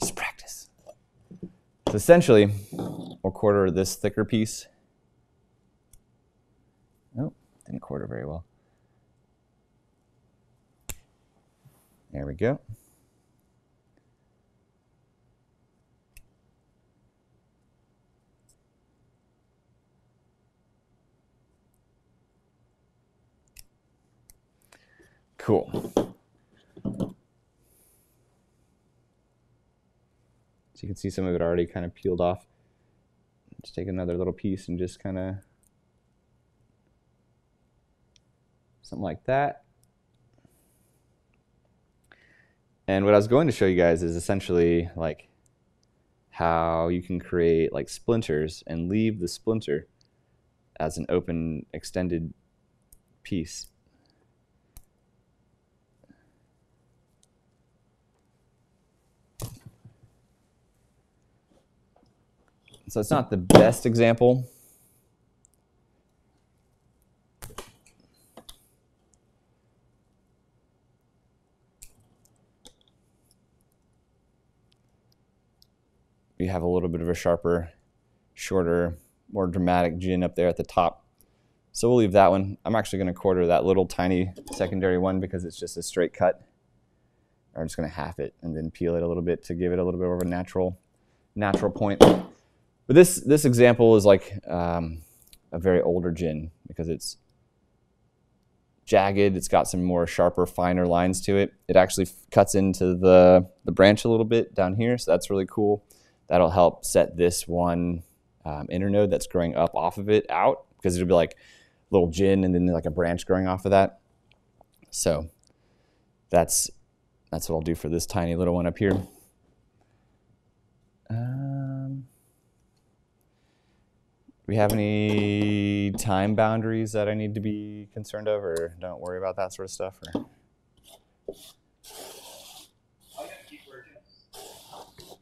Just practice. So essentially, we'll quarter this thicker piece. Oh, didn't quarter very well. There we go. Cool. So you can see some of it already kind of peeled off. Just take another little piece and just kind of something like that. And what I was going to show you guys is essentially like how you can create like splinters and leave the splinter as an open extended piece. So it's not the best example, we have a little bit of a sharper, shorter, more dramatic gin up there at the top. So we'll leave that one. I'm actually going to quarter that little tiny secondary one because it's just a straight cut. I'm just going to half it and then peel it a little bit to give it a little bit of a natural, natural point. But this, this example is like um, a very older gin because it's jagged. It's got some more sharper, finer lines to it. It actually cuts into the, the branch a little bit down here, so that's really cool. That'll help set this one um, internode that's growing up off of it out, because it'll be like a little gin and then like a branch growing off of that. So that's, that's what I'll do for this tiny little one up here. Um, Do we have any time boundaries that I need to be concerned of, or don't worry about that sort of stuff? Or? I'm gonna keep working.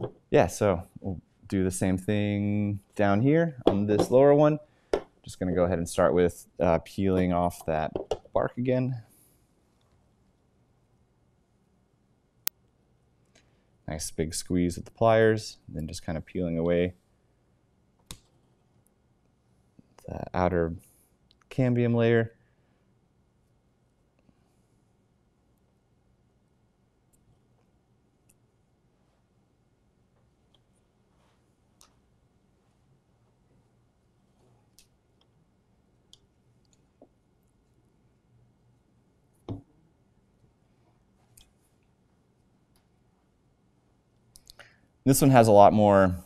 Cool. Yeah, so we'll do the same thing down here on this lower one. Just gonna go ahead and start with uh, peeling off that bark again. Nice big squeeze with the pliers, then just kind of peeling away the outer cambium layer. This one has a lot more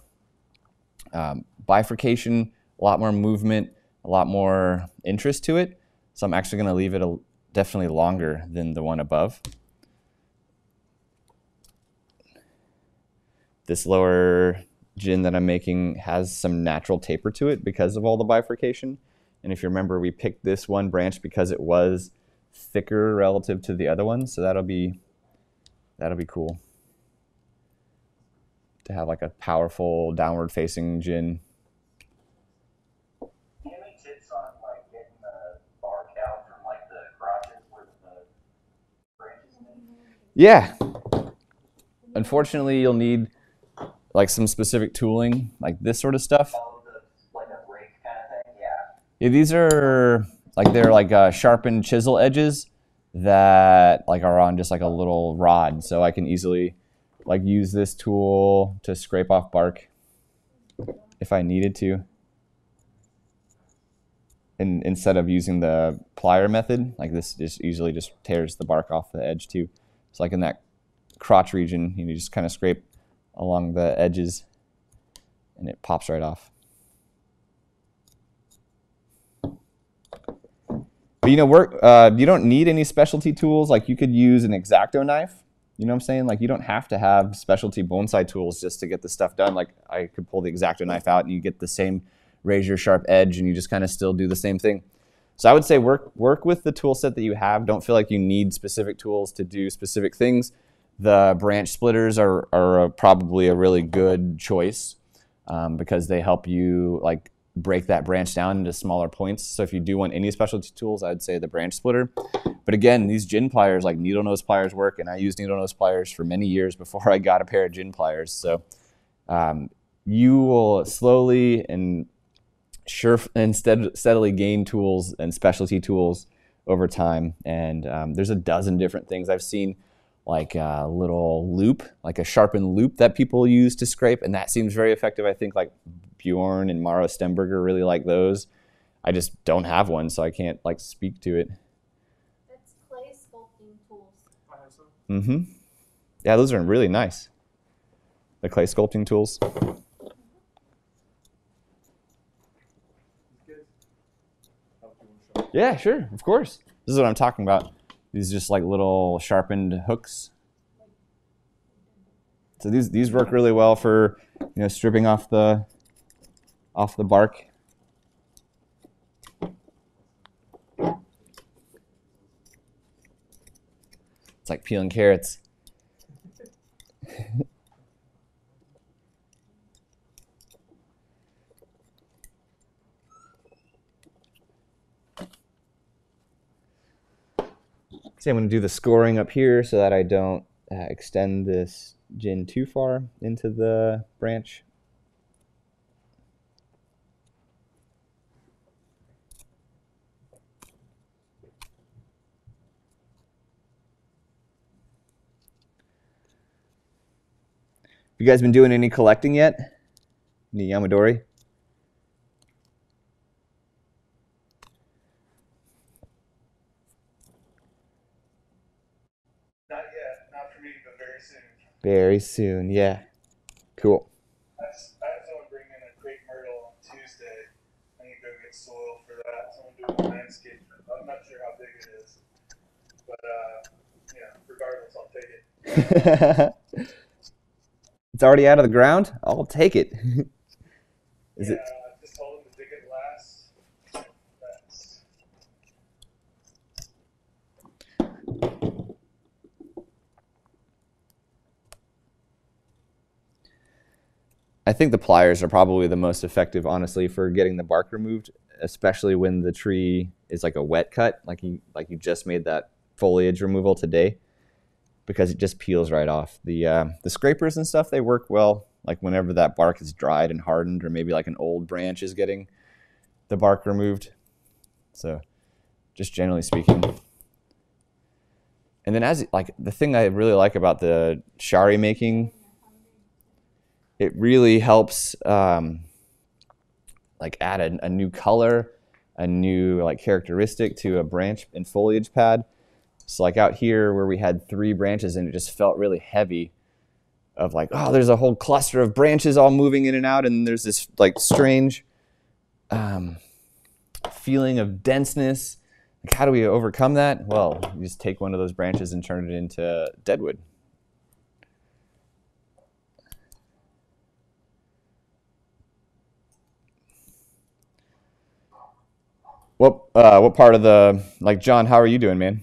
um, bifurcation, a lot more movement, a lot more interest to it. So I'm actually going to leave it a, definitely longer than the one above. This lower gin that I'm making has some natural taper to it because of all the bifurcation. And if you remember, we picked this one branch because it was thicker relative to the other one. So that'll be, that'll be cool to have like a powerful downward facing gin. Do you have any tips on like getting the bark out from like the crotches where the branches are in? Yeah. Unfortunately, you'll need like some specific tooling, like this sort of stuff. Oh, the, like a rake kind of thing? Yeah. Yeah, these are like they're like uh, sharpened chisel edges that like are on just like a little rod, so I can easily like use this tool to scrape off bark if I needed to. And instead of using the plier method, like this just usually just tears the bark off the edge too. So like in that crotch region, you know, you just kind of scrape along the edges and it pops right off. But you know, work, uh, you don't need any specialty tools. Like you could use an X-Acto knife. You know what I'm saying? Like you don't have to have specialty bonsai tools just to get this stuff done. Like I could pull the X-Acto knife out and you get the same razor sharp edge and you just kind of still do the same thing. So I would say work, work with the tool set that you have. Don't feel like you need specific tools to do specific things. The branch splitters are, are a, probably a really good choice um, because they help you like break that branch down into smaller points. So if you do want any specialty tools, I'd say the branch splitter. But again, these gin pliers, like needle nose pliers work, and I used needle nose pliers for many years before I got a pair of gin pliers. So um, you will slowly and sure and stead, steadily gain tools and specialty tools over time. And um, there's a dozen different things I've seen, like a little loop, like a sharpened loop that people use to scrape, and that seems very effective. I think like Bjorn and Mauro Stemberger really like those. I just don't have one, so I can't like speak to it. That's clay sculpting tools. I have some. Mm-hmm. Yeah, those are really nice. The clay sculpting tools. Yeah, sure, of course. This is what I'm talking about. These just like little sharpened hooks. So these these work really well for, you know, stripping off the off the bark. It's like peeling carrots. So I'm going to do the scoring up here so that I don't uh, extend this gin too far into the branch. You guys been doing any collecting yet? Any yamadori? Very soon, yeah. Cool. I have someone bring in a crepe myrtle on Tuesday. I need to go get soil for that. Someone doing a landscape. I'm not sure how big it is. But, uh, yeah, regardless, I'll take it. It's already out of the ground? I'll take it. Is yeah, it? I just told him to dig it last. That's... I think the pliers are probably the most effective, honestly, for getting the bark removed, especially when the tree is like a wet cut, like you like you just made that foliage removal today, because it just peels right off. The uh, the scrapers and stuff, they work well, like whenever that bark is dried and hardened, or maybe like an old branch is getting the bark removed. So, just generally speaking. And then as like the thing I really like about the shari making, it really helps um, like add a, a new color, a new like characteristic to a branch and foliage pad. So like out here where we had three branches and it just felt really heavy of like, oh, there's a whole cluster of branches all moving in and out, and there's this like strange um, feeling of denseness. Like, how do we overcome that? Well, you just take one of those branches and turn it into deadwood. What, uh, what part of the, like, John, how are you doing, man?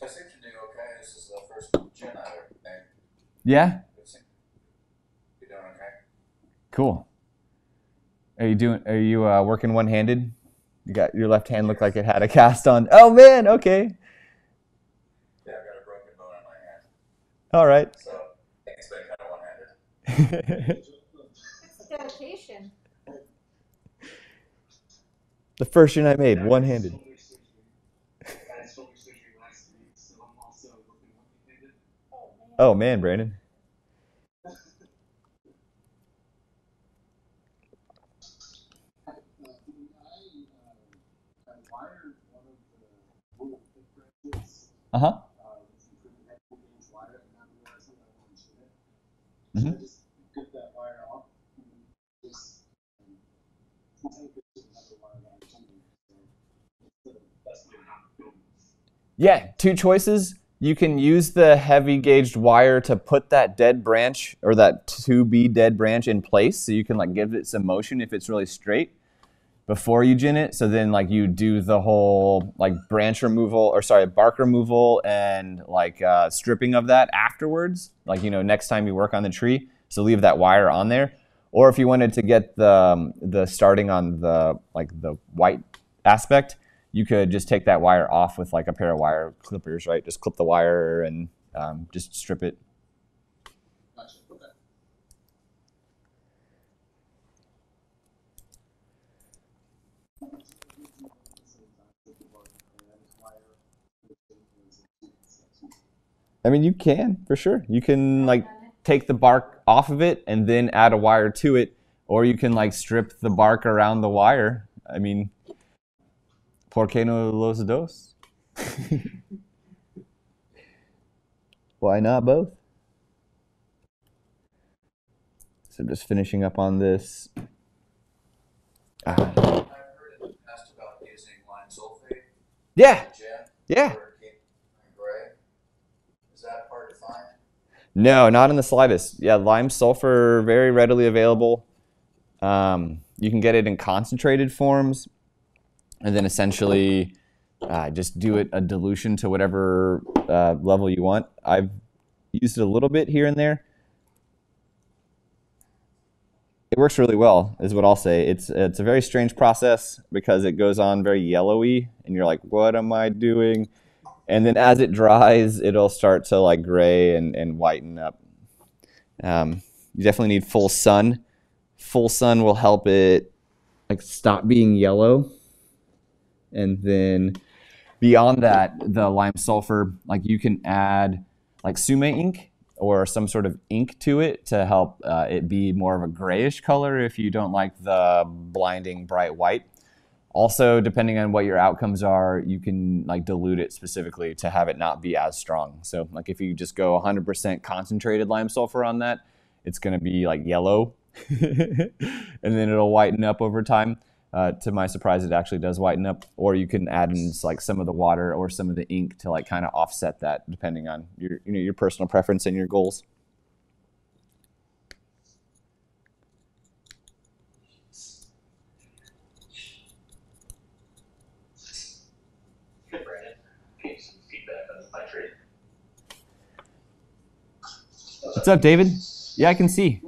I seem to do okay. This is the first gen I ever made. Yeah? You're doing okay. Cool. Are you doing, are you uh, working one-handed? You got, your left hand looked like it had a cast on. Oh, man, okay. Yeah, I've got a broken bone in my hand. All right. So, it's dedication. The first one I made, one-handed. Oh man, Brandon. Uh huh. Mm-hmm. Yeah, two choices. You can use the heavy gauged wire to put that dead branch or that to-be dead branch in place, so you can like give it some motion if it's really straight before you gin it. So then like you do the whole like branch removal or sorry bark removal and like uh, stripping of that afterwards. Like you know next time you work on the tree, so leave that wire on there. Or if you wanted to get the um, the starting on the like the white aspect, you could just take that wire off with like a pair of wire clippers, right? Just clip the wire and um, just strip it. Gotcha. Okay. I mean, you can for sure. You can like take the bark off of it and then add a wire to it, or you can like strip the bark around the wire. I mean. ¿Por qué no los dos? Why not both? So just finishing up on this. Ah. I've heard in the past about using lime sulfate. Yeah. Yeah. Is that hard to find? No, not in the slightest. Yeah, lime sulfur, very readily available. Um, you can get it in concentrated forms. And then essentially uh, just do it a dilution to whatever uh, level you want. I've used it a little bit here and there. It works really well, is what I'll say. It's, it's a very strange process because it goes on very yellowy, and you're like, what am I doing? And then as it dries, it'll start to like gray and, and whiten up. Um, you definitely need full sun. Full sun will help it like stop being yellow. And then beyond that, the lime sulfur, like you can add like sume ink or some sort of ink to it to help uh, it be more of a grayish color if you don't like the blinding bright white. Also, depending on what your outcomes are, you can like dilute it specifically to have it not be as strong. So like if you just go one hundred percent concentrated lime sulfur on that, it's gonna be like yellow and then it'll whiten up over time. Uh, to my surprise, it actually does whiten up, or you can add in like some of the water or some of the ink to like kind of offset that, depending on your you know your personal preference and your goals. Hey Brandon, can you give some feedback on my tree? What's up, David? Yeah, I can see.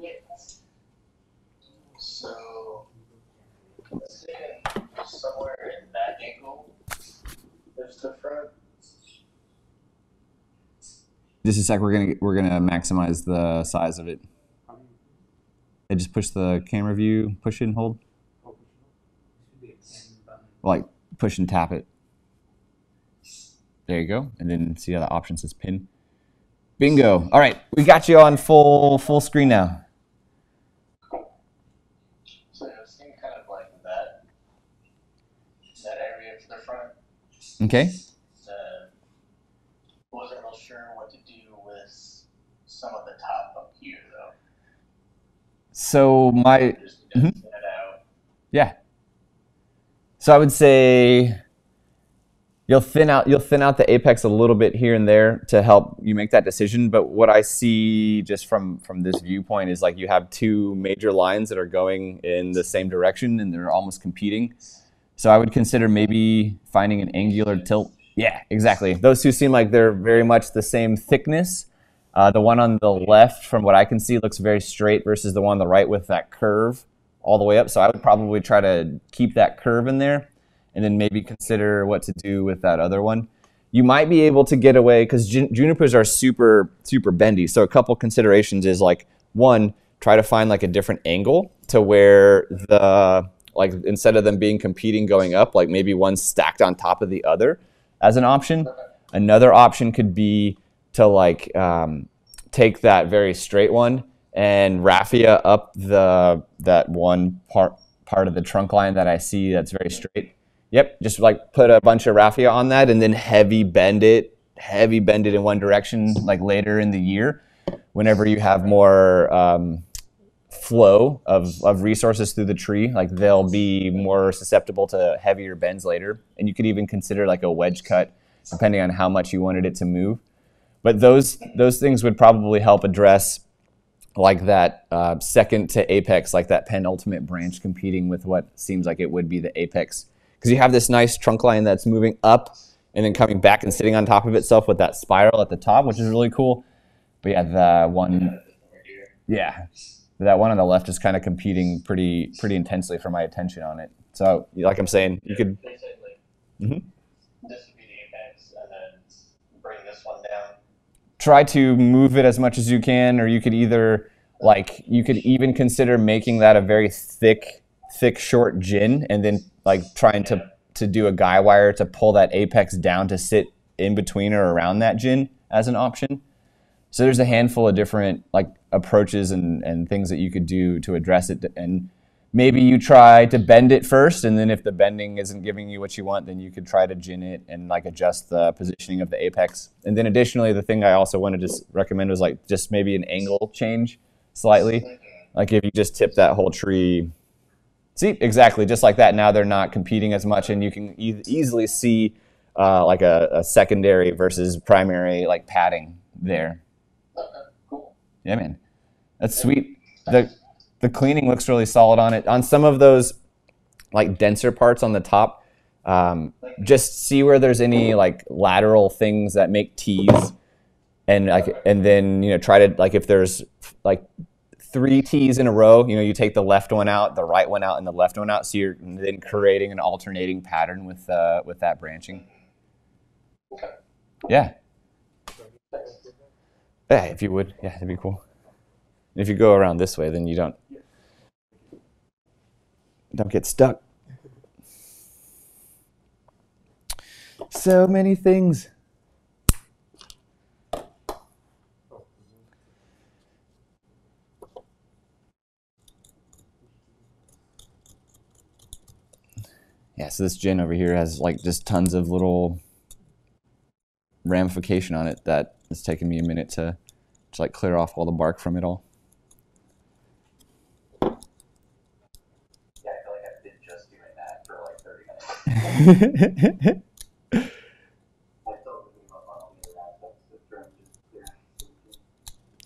Just a sec. We're gonna we're gonna maximize the size of it. And just push the camera view. Push it and hold. Like push and tap it. There you go. And then see how the option says pin. Bingo. All right, we got you on full full screen now. So it seemed kind of like that that area to the front. Okay. so my, mm-hmm. yeah. So I would say you'll thin out you'll thin out the apex a little bit here and there to help you make that decision. But what I see just from from this viewpoint is like you have two major lines that are going in the same direction and they're almost competing. So I would consider maybe finding an angular tilt. Yeah, exactly. Those two seem like they're very much the same thickness. Uh, the one on the left, from what I can see, looks very straight versus the one on the right with that curve all the way up. So I would probably try to keep that curve in there and then maybe consider what to do with that other one. You might be able to get away because jun junipers are super, super bendy. So a couple considerations is like, one, try to find like a different angle to where the, like instead of them being competing going up, like maybe one stacked on top of the other as an option. Another option could be to like um, take that very straight one and raffia up the that one part part of the trunk line that I see that's very straight. Yep, just like put a bunch of raffia on that and then heavy bend it, heavy bend it in one direction like later in the year whenever you have more um, flow of, of resources through the tree, like they'll be more susceptible to heavier bends later. And you could even consider like a wedge cut depending on how much you wanted it to move. But those those things would probably help address like that uh, second to apex, like that penultimate branch competing with what seems like it would be the apex. Because you have this nice trunk line that's moving up and then coming back and sitting on top of itself with that spiral at the top, which is really cool. But yeah, the one, yeah, that one on the left is kind of competing pretty pretty intensely for my attention on it. So like I'm saying, you could. Mm-hmm. This would be the apex, and then bring this one down. Try to move it as much as you can, or you could either, like, you could even consider making that a very thick, thick, short gin, and then, like, trying to, to do a guy wire to pull that apex down to sit in between or around that gin as an option. So there's a handful of different, like, approaches and, and things that you could do to address it. And maybe you try to bend it first, and then if the bending isn't giving you what you want, then you could try to gin it and like adjust the positioning of the apex. And then additionally, the thing I also wanted to recommend was like just maybe an angle change slightly. Like if you just tip that whole tree, see, exactly, just like that. Now they're not competing as much, and you can e easily see uh, like a, a secondary versus primary like padding there. Yeah, man, that's sweet. The, the cleaning looks really solid on it. On some of those like denser parts on the top, um, just see where there's any like lateral things that make T's, and like and then you know try to like if there's like three T's in a row, you know you take the left one out, the right one out, and the left one out, so you're then creating an alternating pattern with uh, with that branching. Yeah. Yeah, if you would, yeah, that'd be cool. If you go around this way, then you don't don't get stuck. So many things. Yeah, so this gin over here has like just tons of little ramification on it that it's taken me a minute to, to like clear off all the bark from it all. Yeah, I feel like I've been just doing that for like thirty minutes.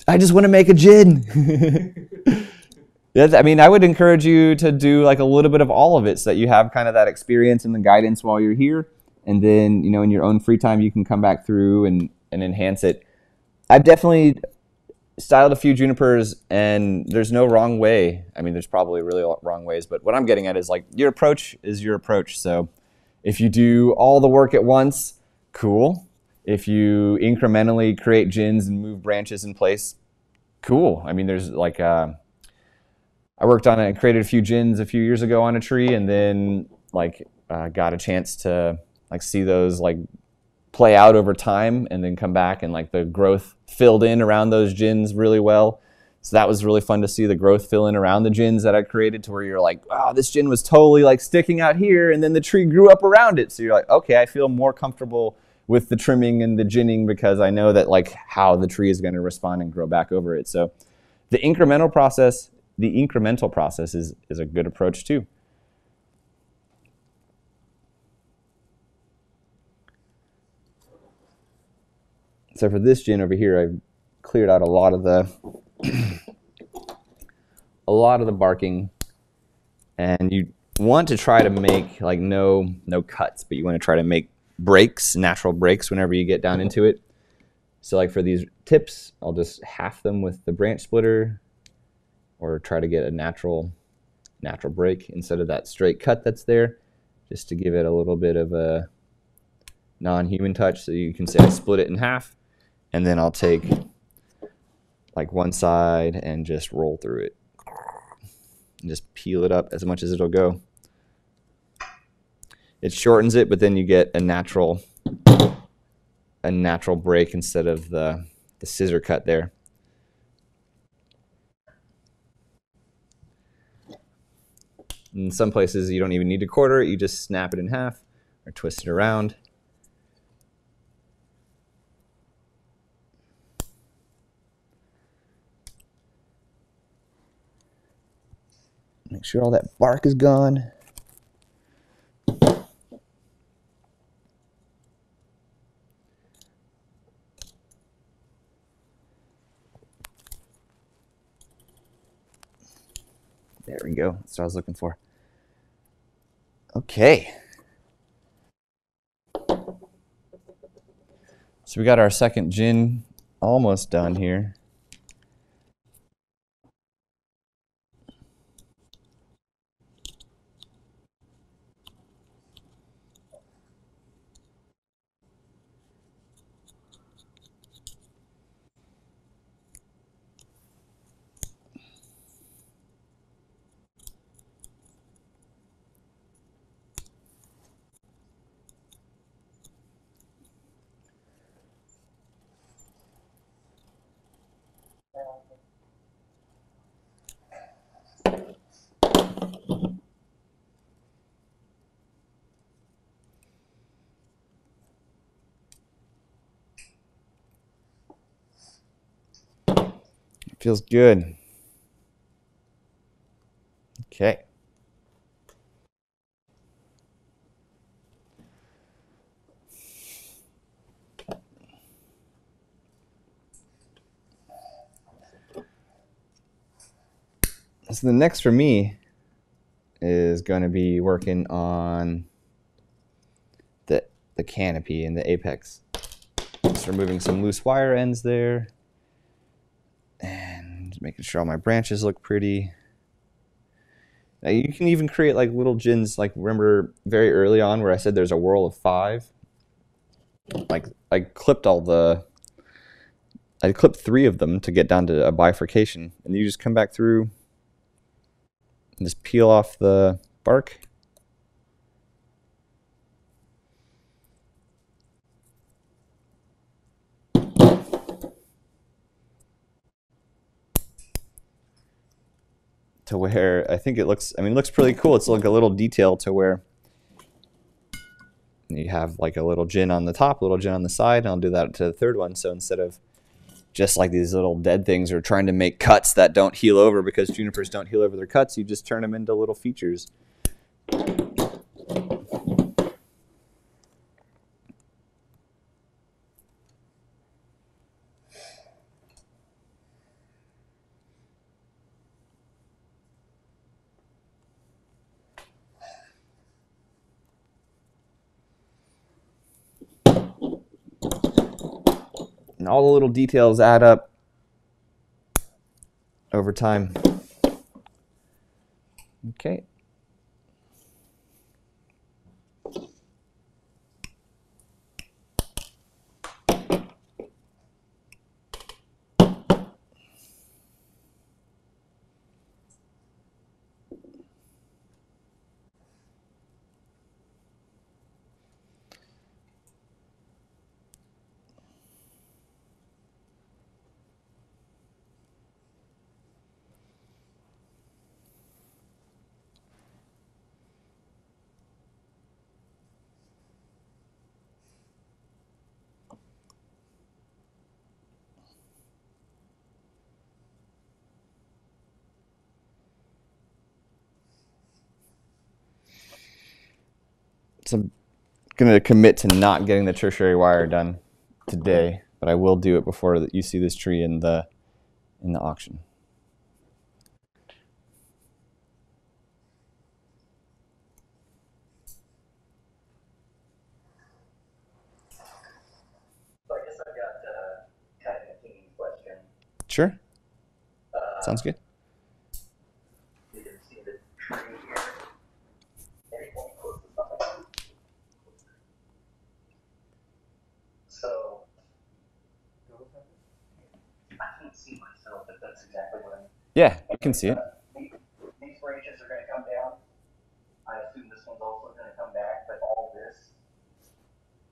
I just want to make a gin. That's, I mean, I would encourage you to do like a little bit of all of it so that you have kind of that experience and the guidance while you're here. And then, you know, in your own free time, you can come back through and, and enhance it. I've definitely styled a few junipers, and there's no wrong way. I mean, there's probably really wrong ways, but what I'm getting at is like your approach is your approach. So if you do all the work at once, cool. If you incrementally create gins and move branches in place, cool. I mean, there's like, uh, I worked on it and created a few gins a few years ago on a tree, and then like uh, got a chance to like see those like play out over time and then come back, and like the growth filled in around those gins really well. So that was really fun to see the growth fill in around the gins that I created, to where you're like, wow, this gin was totally like sticking out here, and then the tree grew up around it. So you're like, okay, I feel more comfortable with the trimming and the ginning because I know that like how the tree is going to respond and grow back over it. So the incremental process the incremental process is, is a good approach too. So for this gin over here, I've cleared out a lot of the a lot of the barking, and you want to try to make like no no cuts, but you want to try to make breaks, natural breaks whenever you get down into it. So like for these tips, I'll just half them with the branch splitter, or try to get a natural natural break instead of that straight cut that's there, just to give it a little bit of a non-human touch. So you can say I split it in half, and then I'll take like one side and just roll through it and just peel it up as much as it'll go. It shortens it, but then you get a natural a natural break instead of the, the scissor cut there. In some places you don't even need to quarter it, you just snap it in half or twist it around. Make sure all that bark is gone. There we go. That's what I was looking for. Okay. So we got our second gin almost done here. Feels good. Okay. So the next for me is going to be working on the the canopy and the apex. Just removing some loose wire ends there. And making sure all my branches look pretty. Now you can even create like little gins, like remember very early on where I said there's a whirl of five? Like I clipped all the, I clipped three of them to get down to a bifurcation. And you just come back through and just peel off the bark. To where I think it looks, I mean, it looks pretty cool. It's like a little detail to where you have like a little gin on the top, a little gin on the side, and I'll do that to the third one. So instead of just like these little dead things or trying to make cuts that don't heal over because junipers don't heal over their cuts, you just turn them into little features. And all the little details add up over time. Okay. I'm going to commit to not getting the tertiary wire done today, but I will do it before that you see this tree in the in the auction. So I guess I've got uh, kind of a key question. Sure. Uh, Sounds good. You can see the tree here. Anyone close to something? So. That's exactly what I mean. Yeah, you can see it. These branches are going to come down. I assume this one's also going to come back, but all this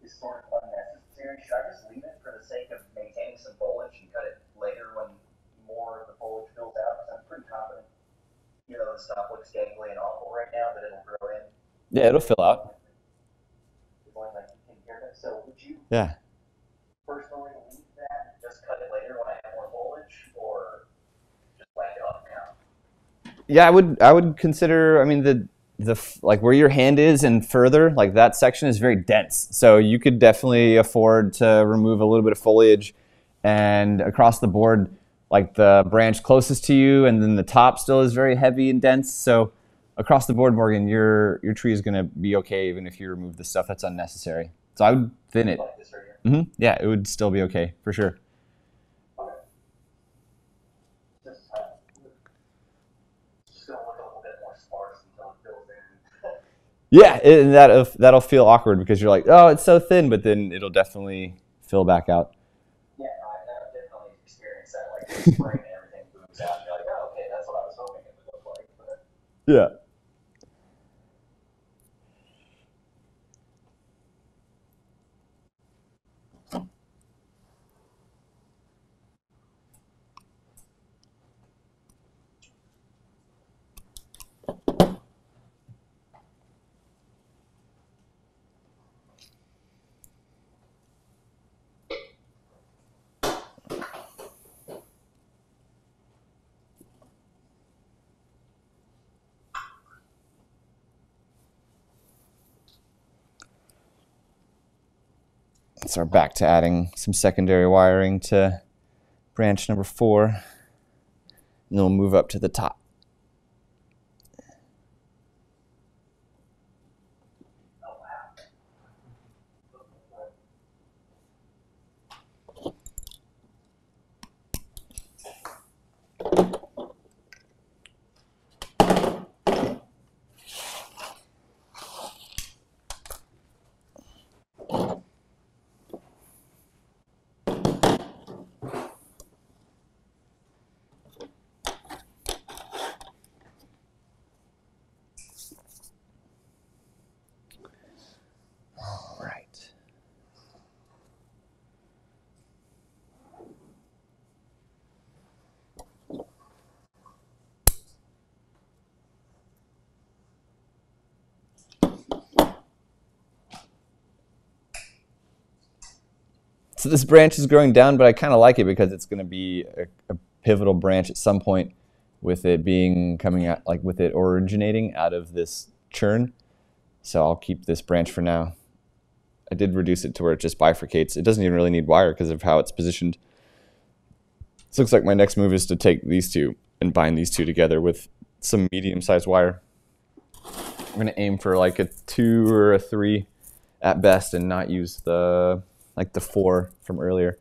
is sort of unnecessary. Should I just leave it for the sake of maintaining some foliage and cut it later when more of the foliage fills out? Because I'm pretty confident, you know, the stuff looks gangly and awful right now, that it'll grow in. Yeah, it'll fill out. So would you yeah. personally leave that and just cut it later when I have more foliage, or just whack it up now? Yeah, I would. I would consider. I mean, the the like where your hand is and further, like that section is very dense. So you could definitely afford to remove a little bit of foliage, and across the board, like the branch closest to you, and then the top still is very heavy and dense. So across the board, Morgan, your your tree is going to be okay even if you remove the stuff that's unnecessary. So I would thin it. Mm-hmm. Yeah, it would still be okay for sure. Okay. Just, uh, just gonna look a little bit more sparse until it fills in. Yeah, and that'll that'll feel awkward because you're like, oh, it's so thin, but then it'll definitely fill back out. Yeah, I've definitely experienced that. Like the spring, and everything booms out, and you're like, oh, okay, that's what I was hoping it would look like. But yeah. So we're back to adding some secondary wiring to branch number four, and then we'll move up to the top. So this branch is growing down, but I kind of like it because it's going to be a, a pivotal branch at some point, with it being coming out, like with it originating out of this churn. So I'll keep this branch for now. I did reduce it to where it just bifurcates. It doesn't even really need wire because of how it's positioned. This looks like my next move is to take these two and bind these two together with some medium-sized wire. I'm going to aim for like a two or a three at best and not use the... like the four from earlier.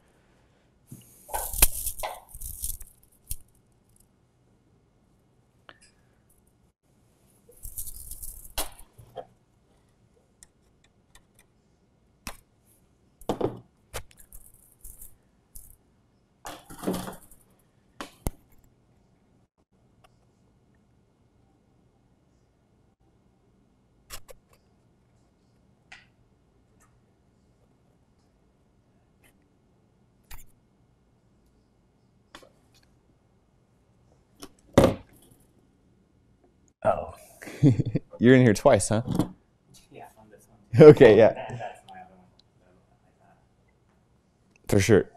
You're in here twice, huh? Yeah, on this one. Okay, yeah. That, that's my other one. For sure.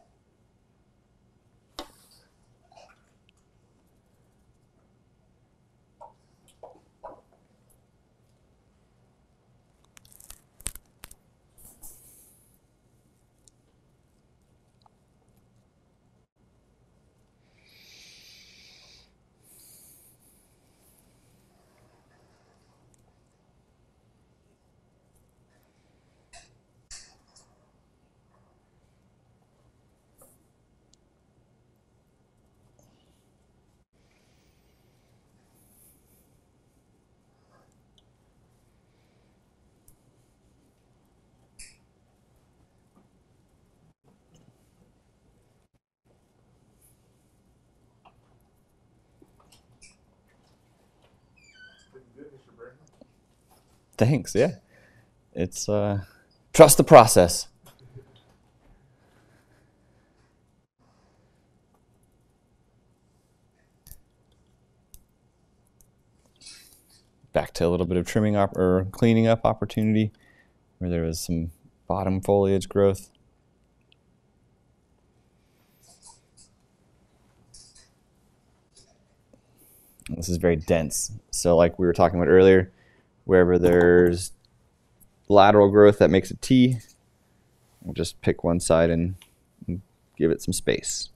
Pretty good, Mister Brandon. Thanks, yeah. It's, uh, trust the process. Back to a little bit of trimming up or cleaning up opportunity where there was some bottom foliage growth. This is very dense. So like we were talking about earlier, wherever there's lateral growth that makes a T, we'll just pick one side and give it some space.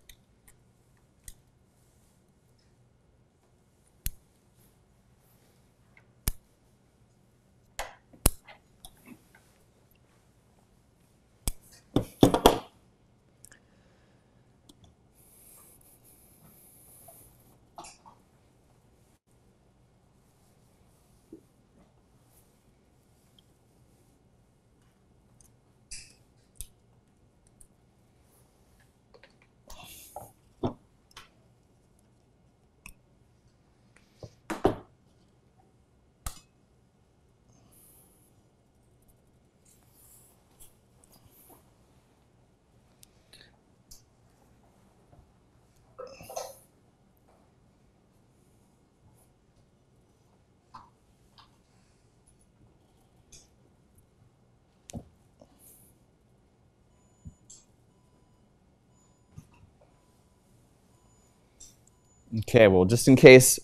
Okay, well, just in case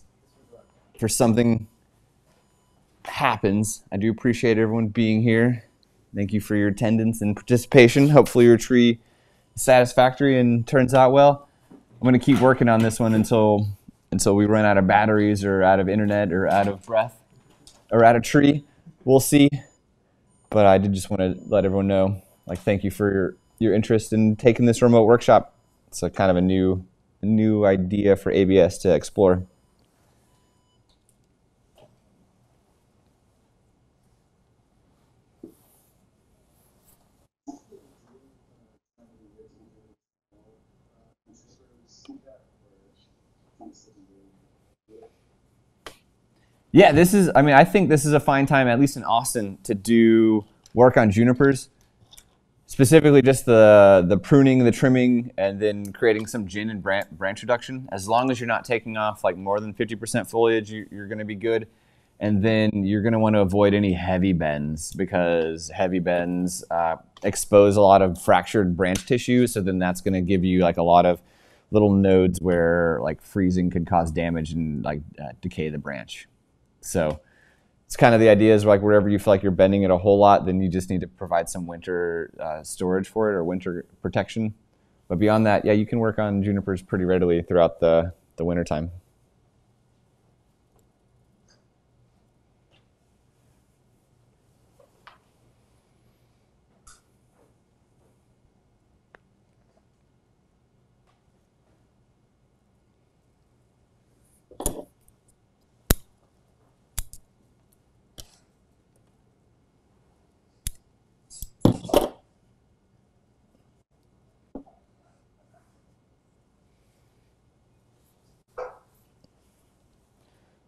for something happens, I do appreciate everyone being here. Thank you for your attendance and participation. Hopefully your tree is satisfactory and turns out well. I'm going to keep working on this one until until we run out of batteries or out of internet or out of breath or out of tree. We'll see. But I did just want to let everyone know, like, thank you for your, your interest in taking this remote workshop. It's a kind of a new... new idea for A B S to explore. Yeah, this is, I mean, I think this is a fine time, at least in Austin, to do work on junipers. Specifically just the, the pruning, the trimming, and then creating some gin and branch, branch reduction. As long as you're not taking off like more than fifty percent foliage, you, you're gonna be good. And then you're gonna wanna avoid any heavy bends, because heavy bends uh, expose a lot of fractured branch tissue. So then that's gonna give you like a lot of little nodes where like freezing could cause damage and like uh, decay the branch. So it's kind of the idea is like wherever you feel like you're bending it a whole lot, then you just need to provide some winter uh, storage for it or winter protection. But beyond that, yeah, you can work on junipers pretty readily throughout the, the winter time.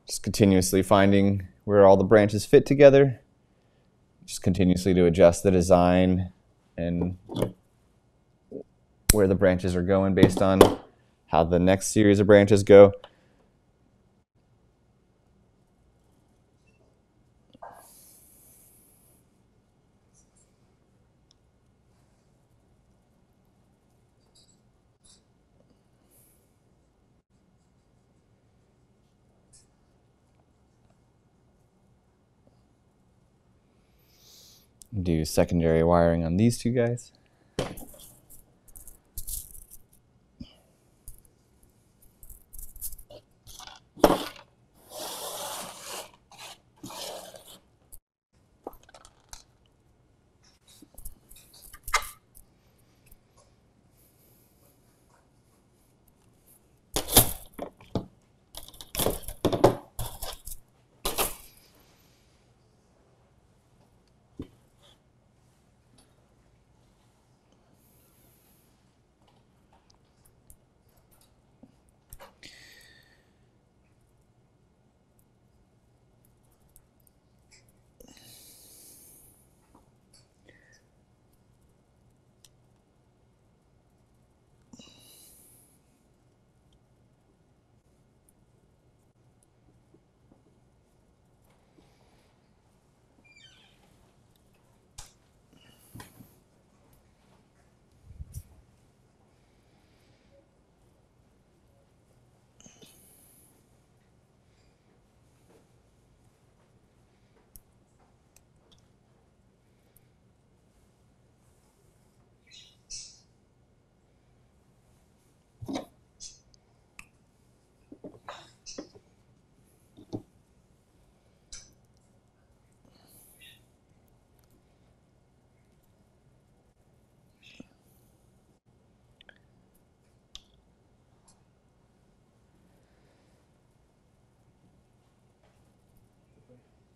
Just continuously finding where all the branches fit together. Just continuously to adjust the design and where the branches are going based on how the next series of branches go. Do secondary wiring on these two guys.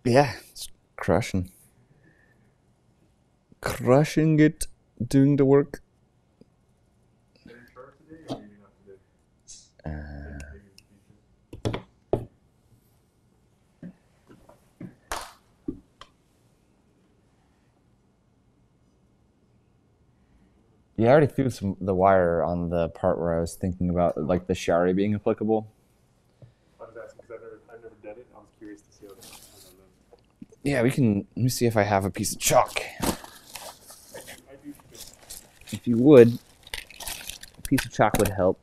yeah, it's crushing. Crushing it, doing the work. Uh, yeah, I already threw some, the wire on the part where I was thinking about like the shari being applicable. I was asking because I've never, I've never done it. I was curious to see how that. Yeah, we can. Let me see if I have a piece of chalk. If you would, a piece of chalk would help.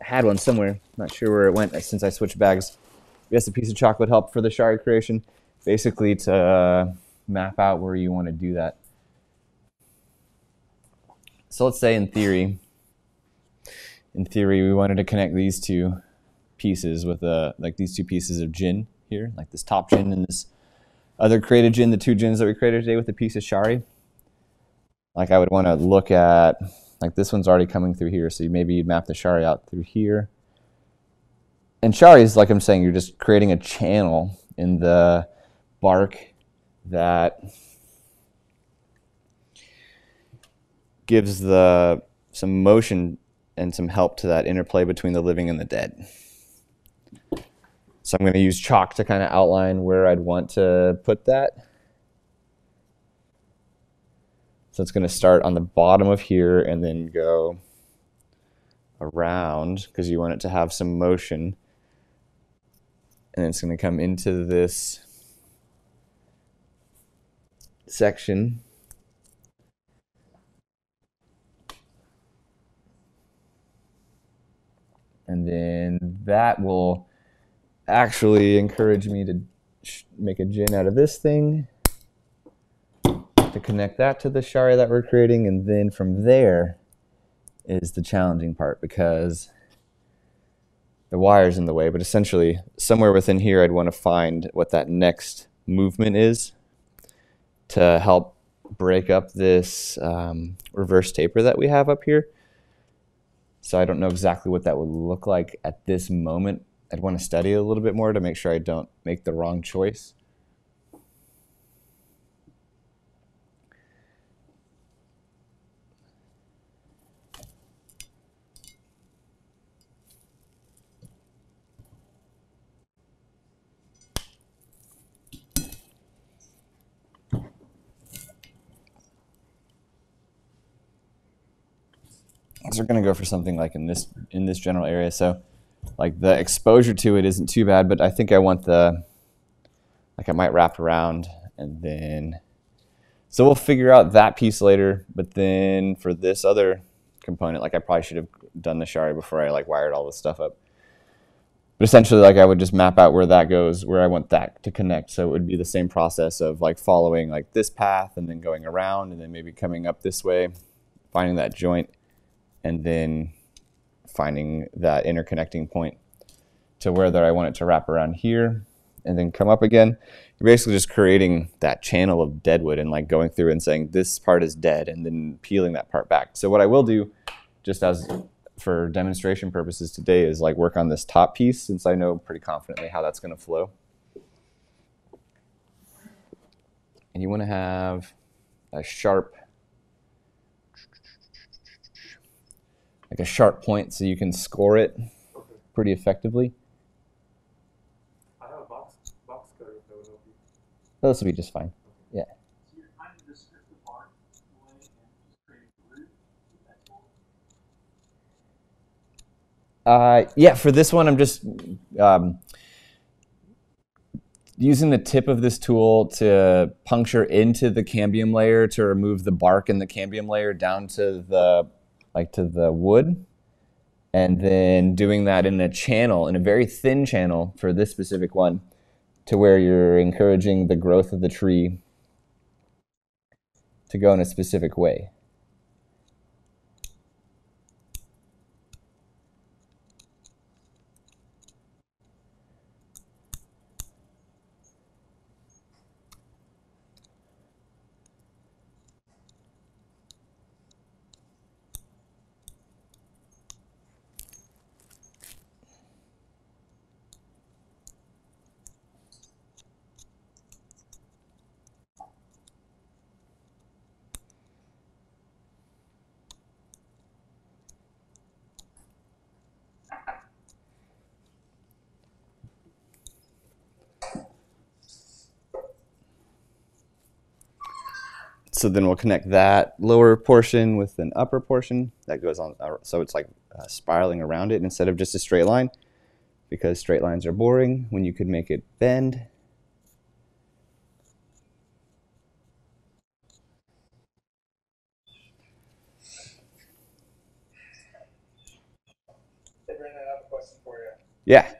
I had one somewhere. Not sure where it went since I switched bags. Yes, a piece of chalk would help for the shari creation, basically to uh, map out where you want to do that. So let's say in theory, in theory, we wanted to connect these two pieces with a, like these two pieces of gin here, like this top gin and this other created gin, the two gins that we created today with a piece of shari. Like I would want to look at, like this one's already coming through here, so maybe you'd map the shari out through here. And shari is, like I'm saying, you're just creating a channel in the bark that gives the some motion and some help to that interplay between the living and the dead. So I'm going to use chalk to kind of outline where I'd want to put that. So it's going to start on the bottom of here and then go around because you want it to have some motion. And it's going to come into this section. And then that will actually encourage me to make a gin out of this thing, to connect that to the shari that we're creating, and then from there is the challenging part because the wire's in the way, but essentially somewhere within here I'd want to find what that next movement is to help break up this um, reverse taper that we have up here. So I don't know exactly what that would look like at this moment. I'd want to study a little bit more to make sure I don't make the wrong choice. So we're going to go for something like in this in this general area. So like the exposure to it isn't too bad, but I think I want the, like I might wrap around and then, so we'll figure out that piece later, but then for this other component, like I probably should have done the shari before I like wired all this stuff up. But essentially like I would just map out where that goes, where I want that to connect. So it would be the same process of like following like this path and then going around and then maybe coming up this way, finding that joint and then finding that interconnecting point to whether I want it to wrap around here and then come up again. You're basically just creating that channel of deadwood and like going through and saying this part is dead and then peeling that part back. So what I will do just as for demonstration purposes today is like work on this top piece since I know pretty confidently how that's going to flow. And you want to have a sharp like a sharp point so you can score it okay. Pretty effectively. I have a box, box cutter that would help you. Those will be just fine. Okay. Yeah. So you're kind of just strip the bark away and just create a root with that tool? Uh, yeah, for this one I'm just um, using the tip of this tool to puncture into the cambium layer to remove the bark in the cambium layer down to the like to the wood, and then doing that in a channel, in a very thin channel for this specific one, to where you're encouraging the growth of the tree to go in a specific way. So then we'll connect that lower portion with an upper portion that goes on, uh, so it's like uh, spiraling around it instead of just a straight line, because straight lines are boring when you could make it bend. Hey, Brandon, I have a question for you. Yeah.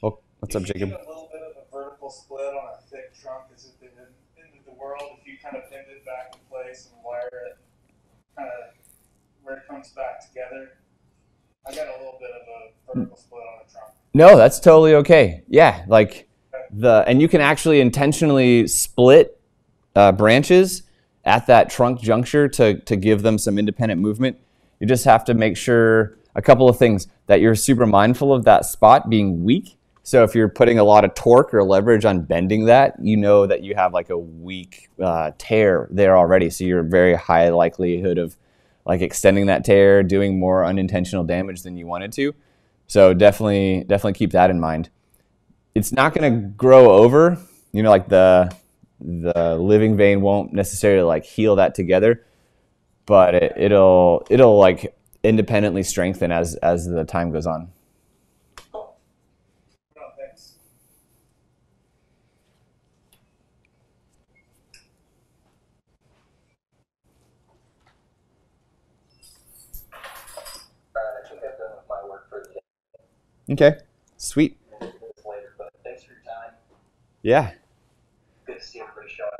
Well, what's up, Jacob? A little bit of a vertical split on a thick trunk as if they didn't into the world. If you kind of bend it back in place and wire it, kind of where it comes back together. I got a little bit of a vertical split on the trunk. No, that's totally okay. Yeah, like okay. the and you can actually intentionally split uh, branches at that trunk juncture to to give them some independent movement. You just have to make sure a couple of things, that you're super mindful of that spot being weak. So if you're putting a lot of torque or leverage on bending that, you know that you have like a weak uh, tear there already. So you're very high likelihood of like extending that tear, doing more unintentional damage than you wanted to. So definitely, definitely keep that in mind. It's not going to grow over, you know, like the, the living vein won't necessarily like heal that together, but it, it'll, it'll like independently strengthen as, as the time goes on. Cool. Oh, thanks. Okay, sweet. Yeah. Good to see everybody showing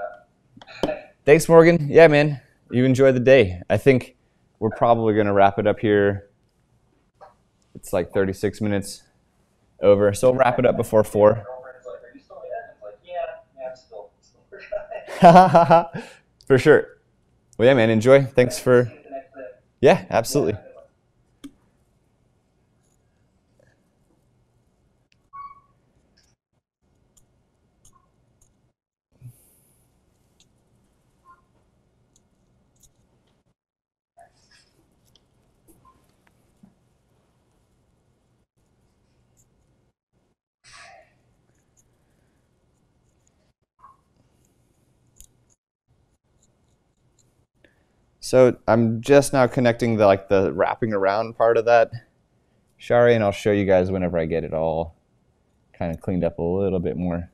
up. Thanks, Morgan. Yeah, man. You enjoy the day. I think we're probably going to wrap it up here. It's like thirty-six minutes over, so we'll wrap it up before four. For sure. Well, yeah, man. Enjoy. Thanks for. Yeah, absolutely. So I'm just now connecting the like the wrapping around part of that shari, and I'll show you guys whenever I get it all kind of cleaned up a little bit more.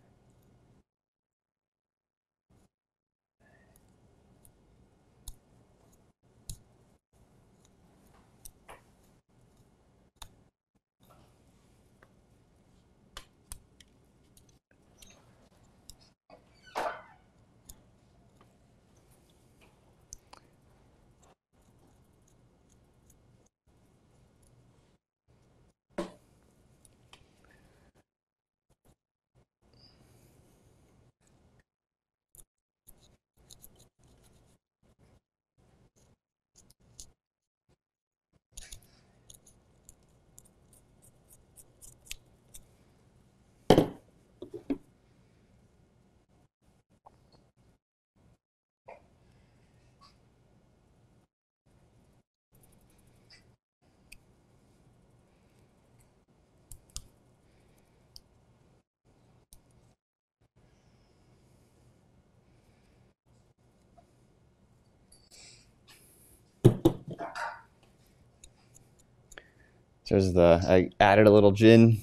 There's the, I added a little gin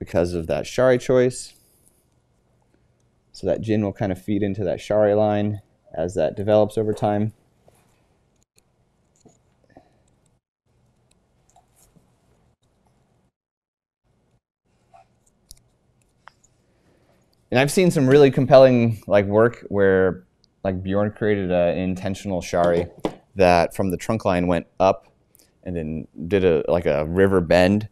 because of that shari choice. So that gin will kind of feed into that shari line as that develops over time. And I've seen some really compelling like work where like Bjorn created an intentional shari that from the trunk line went up and then did a like a river bend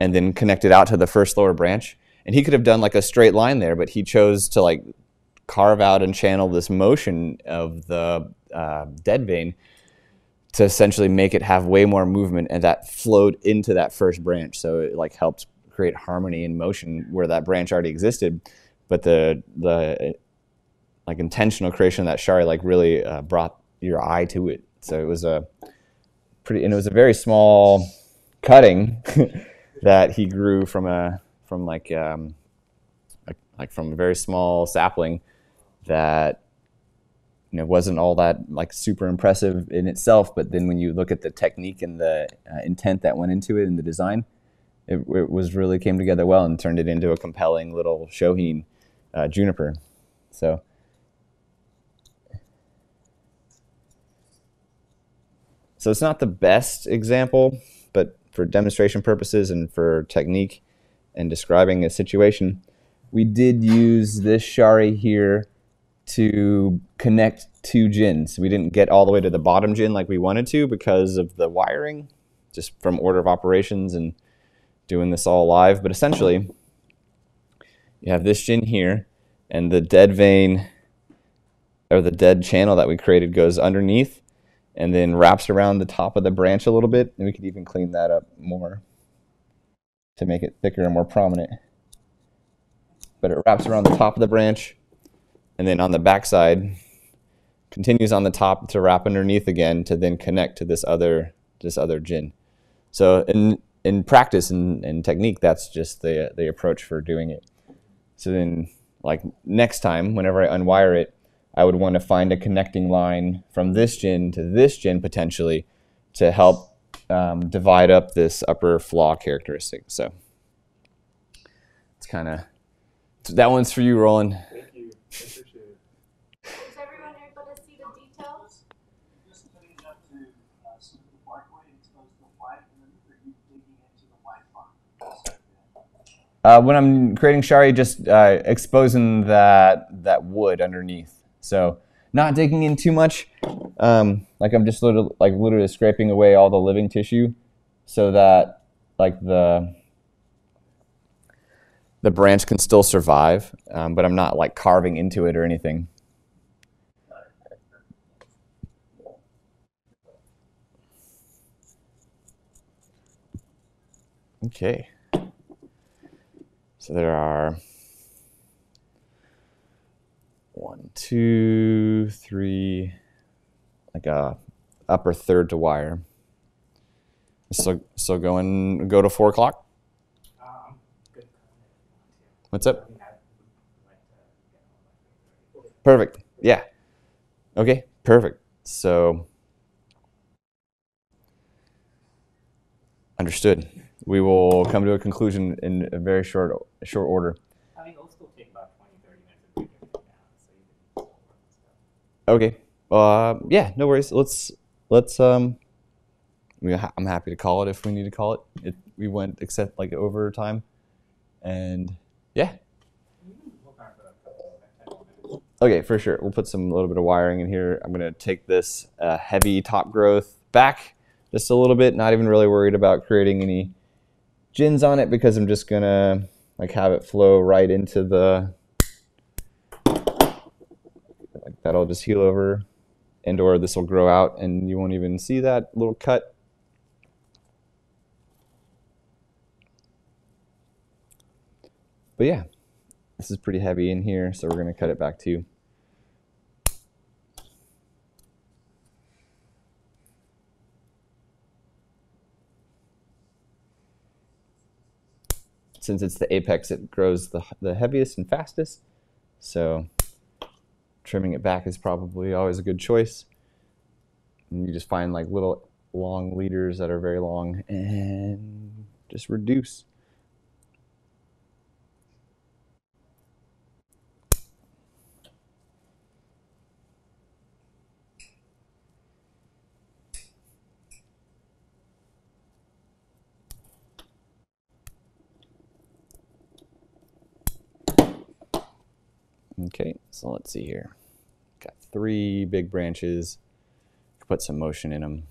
and then connected out to the first lower branch. And he could have done like a straight line there, but he chose to like carve out and channel this motion of the uh, dead vein to essentially make it have way more movement, and that flowed into that first branch. So it like helped create harmony and motion where that branch already existed. But the, the like intentional creation of that shari like really uh, brought your eye to it. So it was a pretty, and it was a very small cutting that he grew from a from like um, a, like from a very small sapling that, you know, wasn't all that like super impressive in itself, but then when you look at the technique and the uh, intent that went into it and the design, it, it was really came together well and turned it into a compelling little Shohin uh, juniper. So. So it's not the best example, but for demonstration purposes and for technique and describing a situation, we did use this shari here to connect two gins. We didn't get all the way to the bottom gin like we wanted to because of the wiring, just from order of operations and doing this all live. But essentially, you have this gin here, and the dead vein or the dead channel that we created goes underneath and then wraps around the top of the branch a little bit, and we could even clean that up more to make it thicker and more prominent. But it wraps around the top of the branch, and then on the backside, continues on the top to wrap underneath again to then connect to this other this other gin. So in in practice and in, in technique, that's just the the approach for doing it. So then, like next time, whenever I unwire it, I would want to find a connecting line from this gin to this gin potentially to help um, divide up this upper flaw characteristic. So it's kind of, so that one's for you, Roland. Thank you. I appreciate it. Is everyone able to see the details? Just putting it up to see the white way, expose the white, and then you digging into the white part. When I'm creating shari, just uh, exposing that that wood underneath. So not digging in too much, um, like I'm just little, like literally scraping away all the living tissue so that like the, the branch can still survive, um, but I'm not like carving into it or anything. Okay, so there are one, two, three, like a upper third to wire. So, so go and go to four o'clock. Um, good. What's up? Perfect. Yeah. Okay. Perfect. So understood. We will come to a conclusion in a very short, short order. Okay. Uh, yeah. No worries. Let's let's. Um, I'm happy to call it if we need to call it. It we went except like over time, and yeah. Okay, for sure. We'll put some little bit of wiring in here. I'm gonna take this uh, heavy top growth back just a little bit. Not even really worried about creating any gins on it because I'm just gonna like have it flow right into the. That'll just heal over, and or this will grow out, and you won't even see that little cut. But yeah, this is pretty heavy in here, so we're going to cut it back too. Since it's the apex, it grows the, the heaviest and fastest, so trimming it back is probably always a good choice. And you just find like little long leaders that are very long and just reduce. Okay, so let's see here. Got three big branches. Put some motion in them.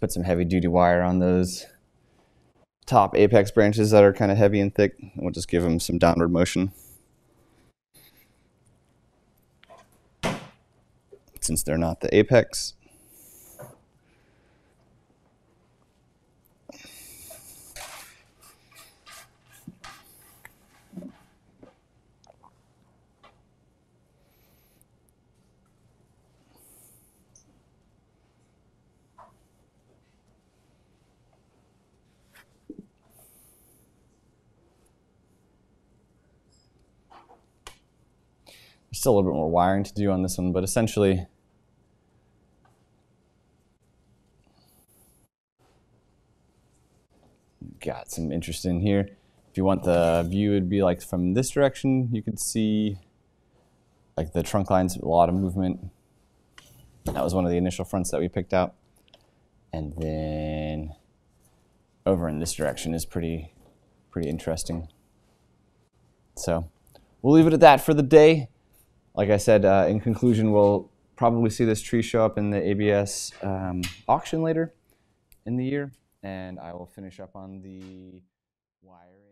Put some heavy duty wire on those top apex branches that are kind of heavy and thick, and we'll just give them some downward motion. Since they're not the apex. Still a little bit more wiring to do on this one, but essentially got some interest in here. If you want the view, it'd be like from this direction, you could see like the trunk lines, a lot of movement. That was one of the initial fronts that we picked out. And then over in this direction is pretty, pretty interesting. So we'll leave it at that for the day. Like I said, uh, in conclusion, we'll probably see this tree show up in the A B S um, auction later in the year, and I will finish up on the wiring.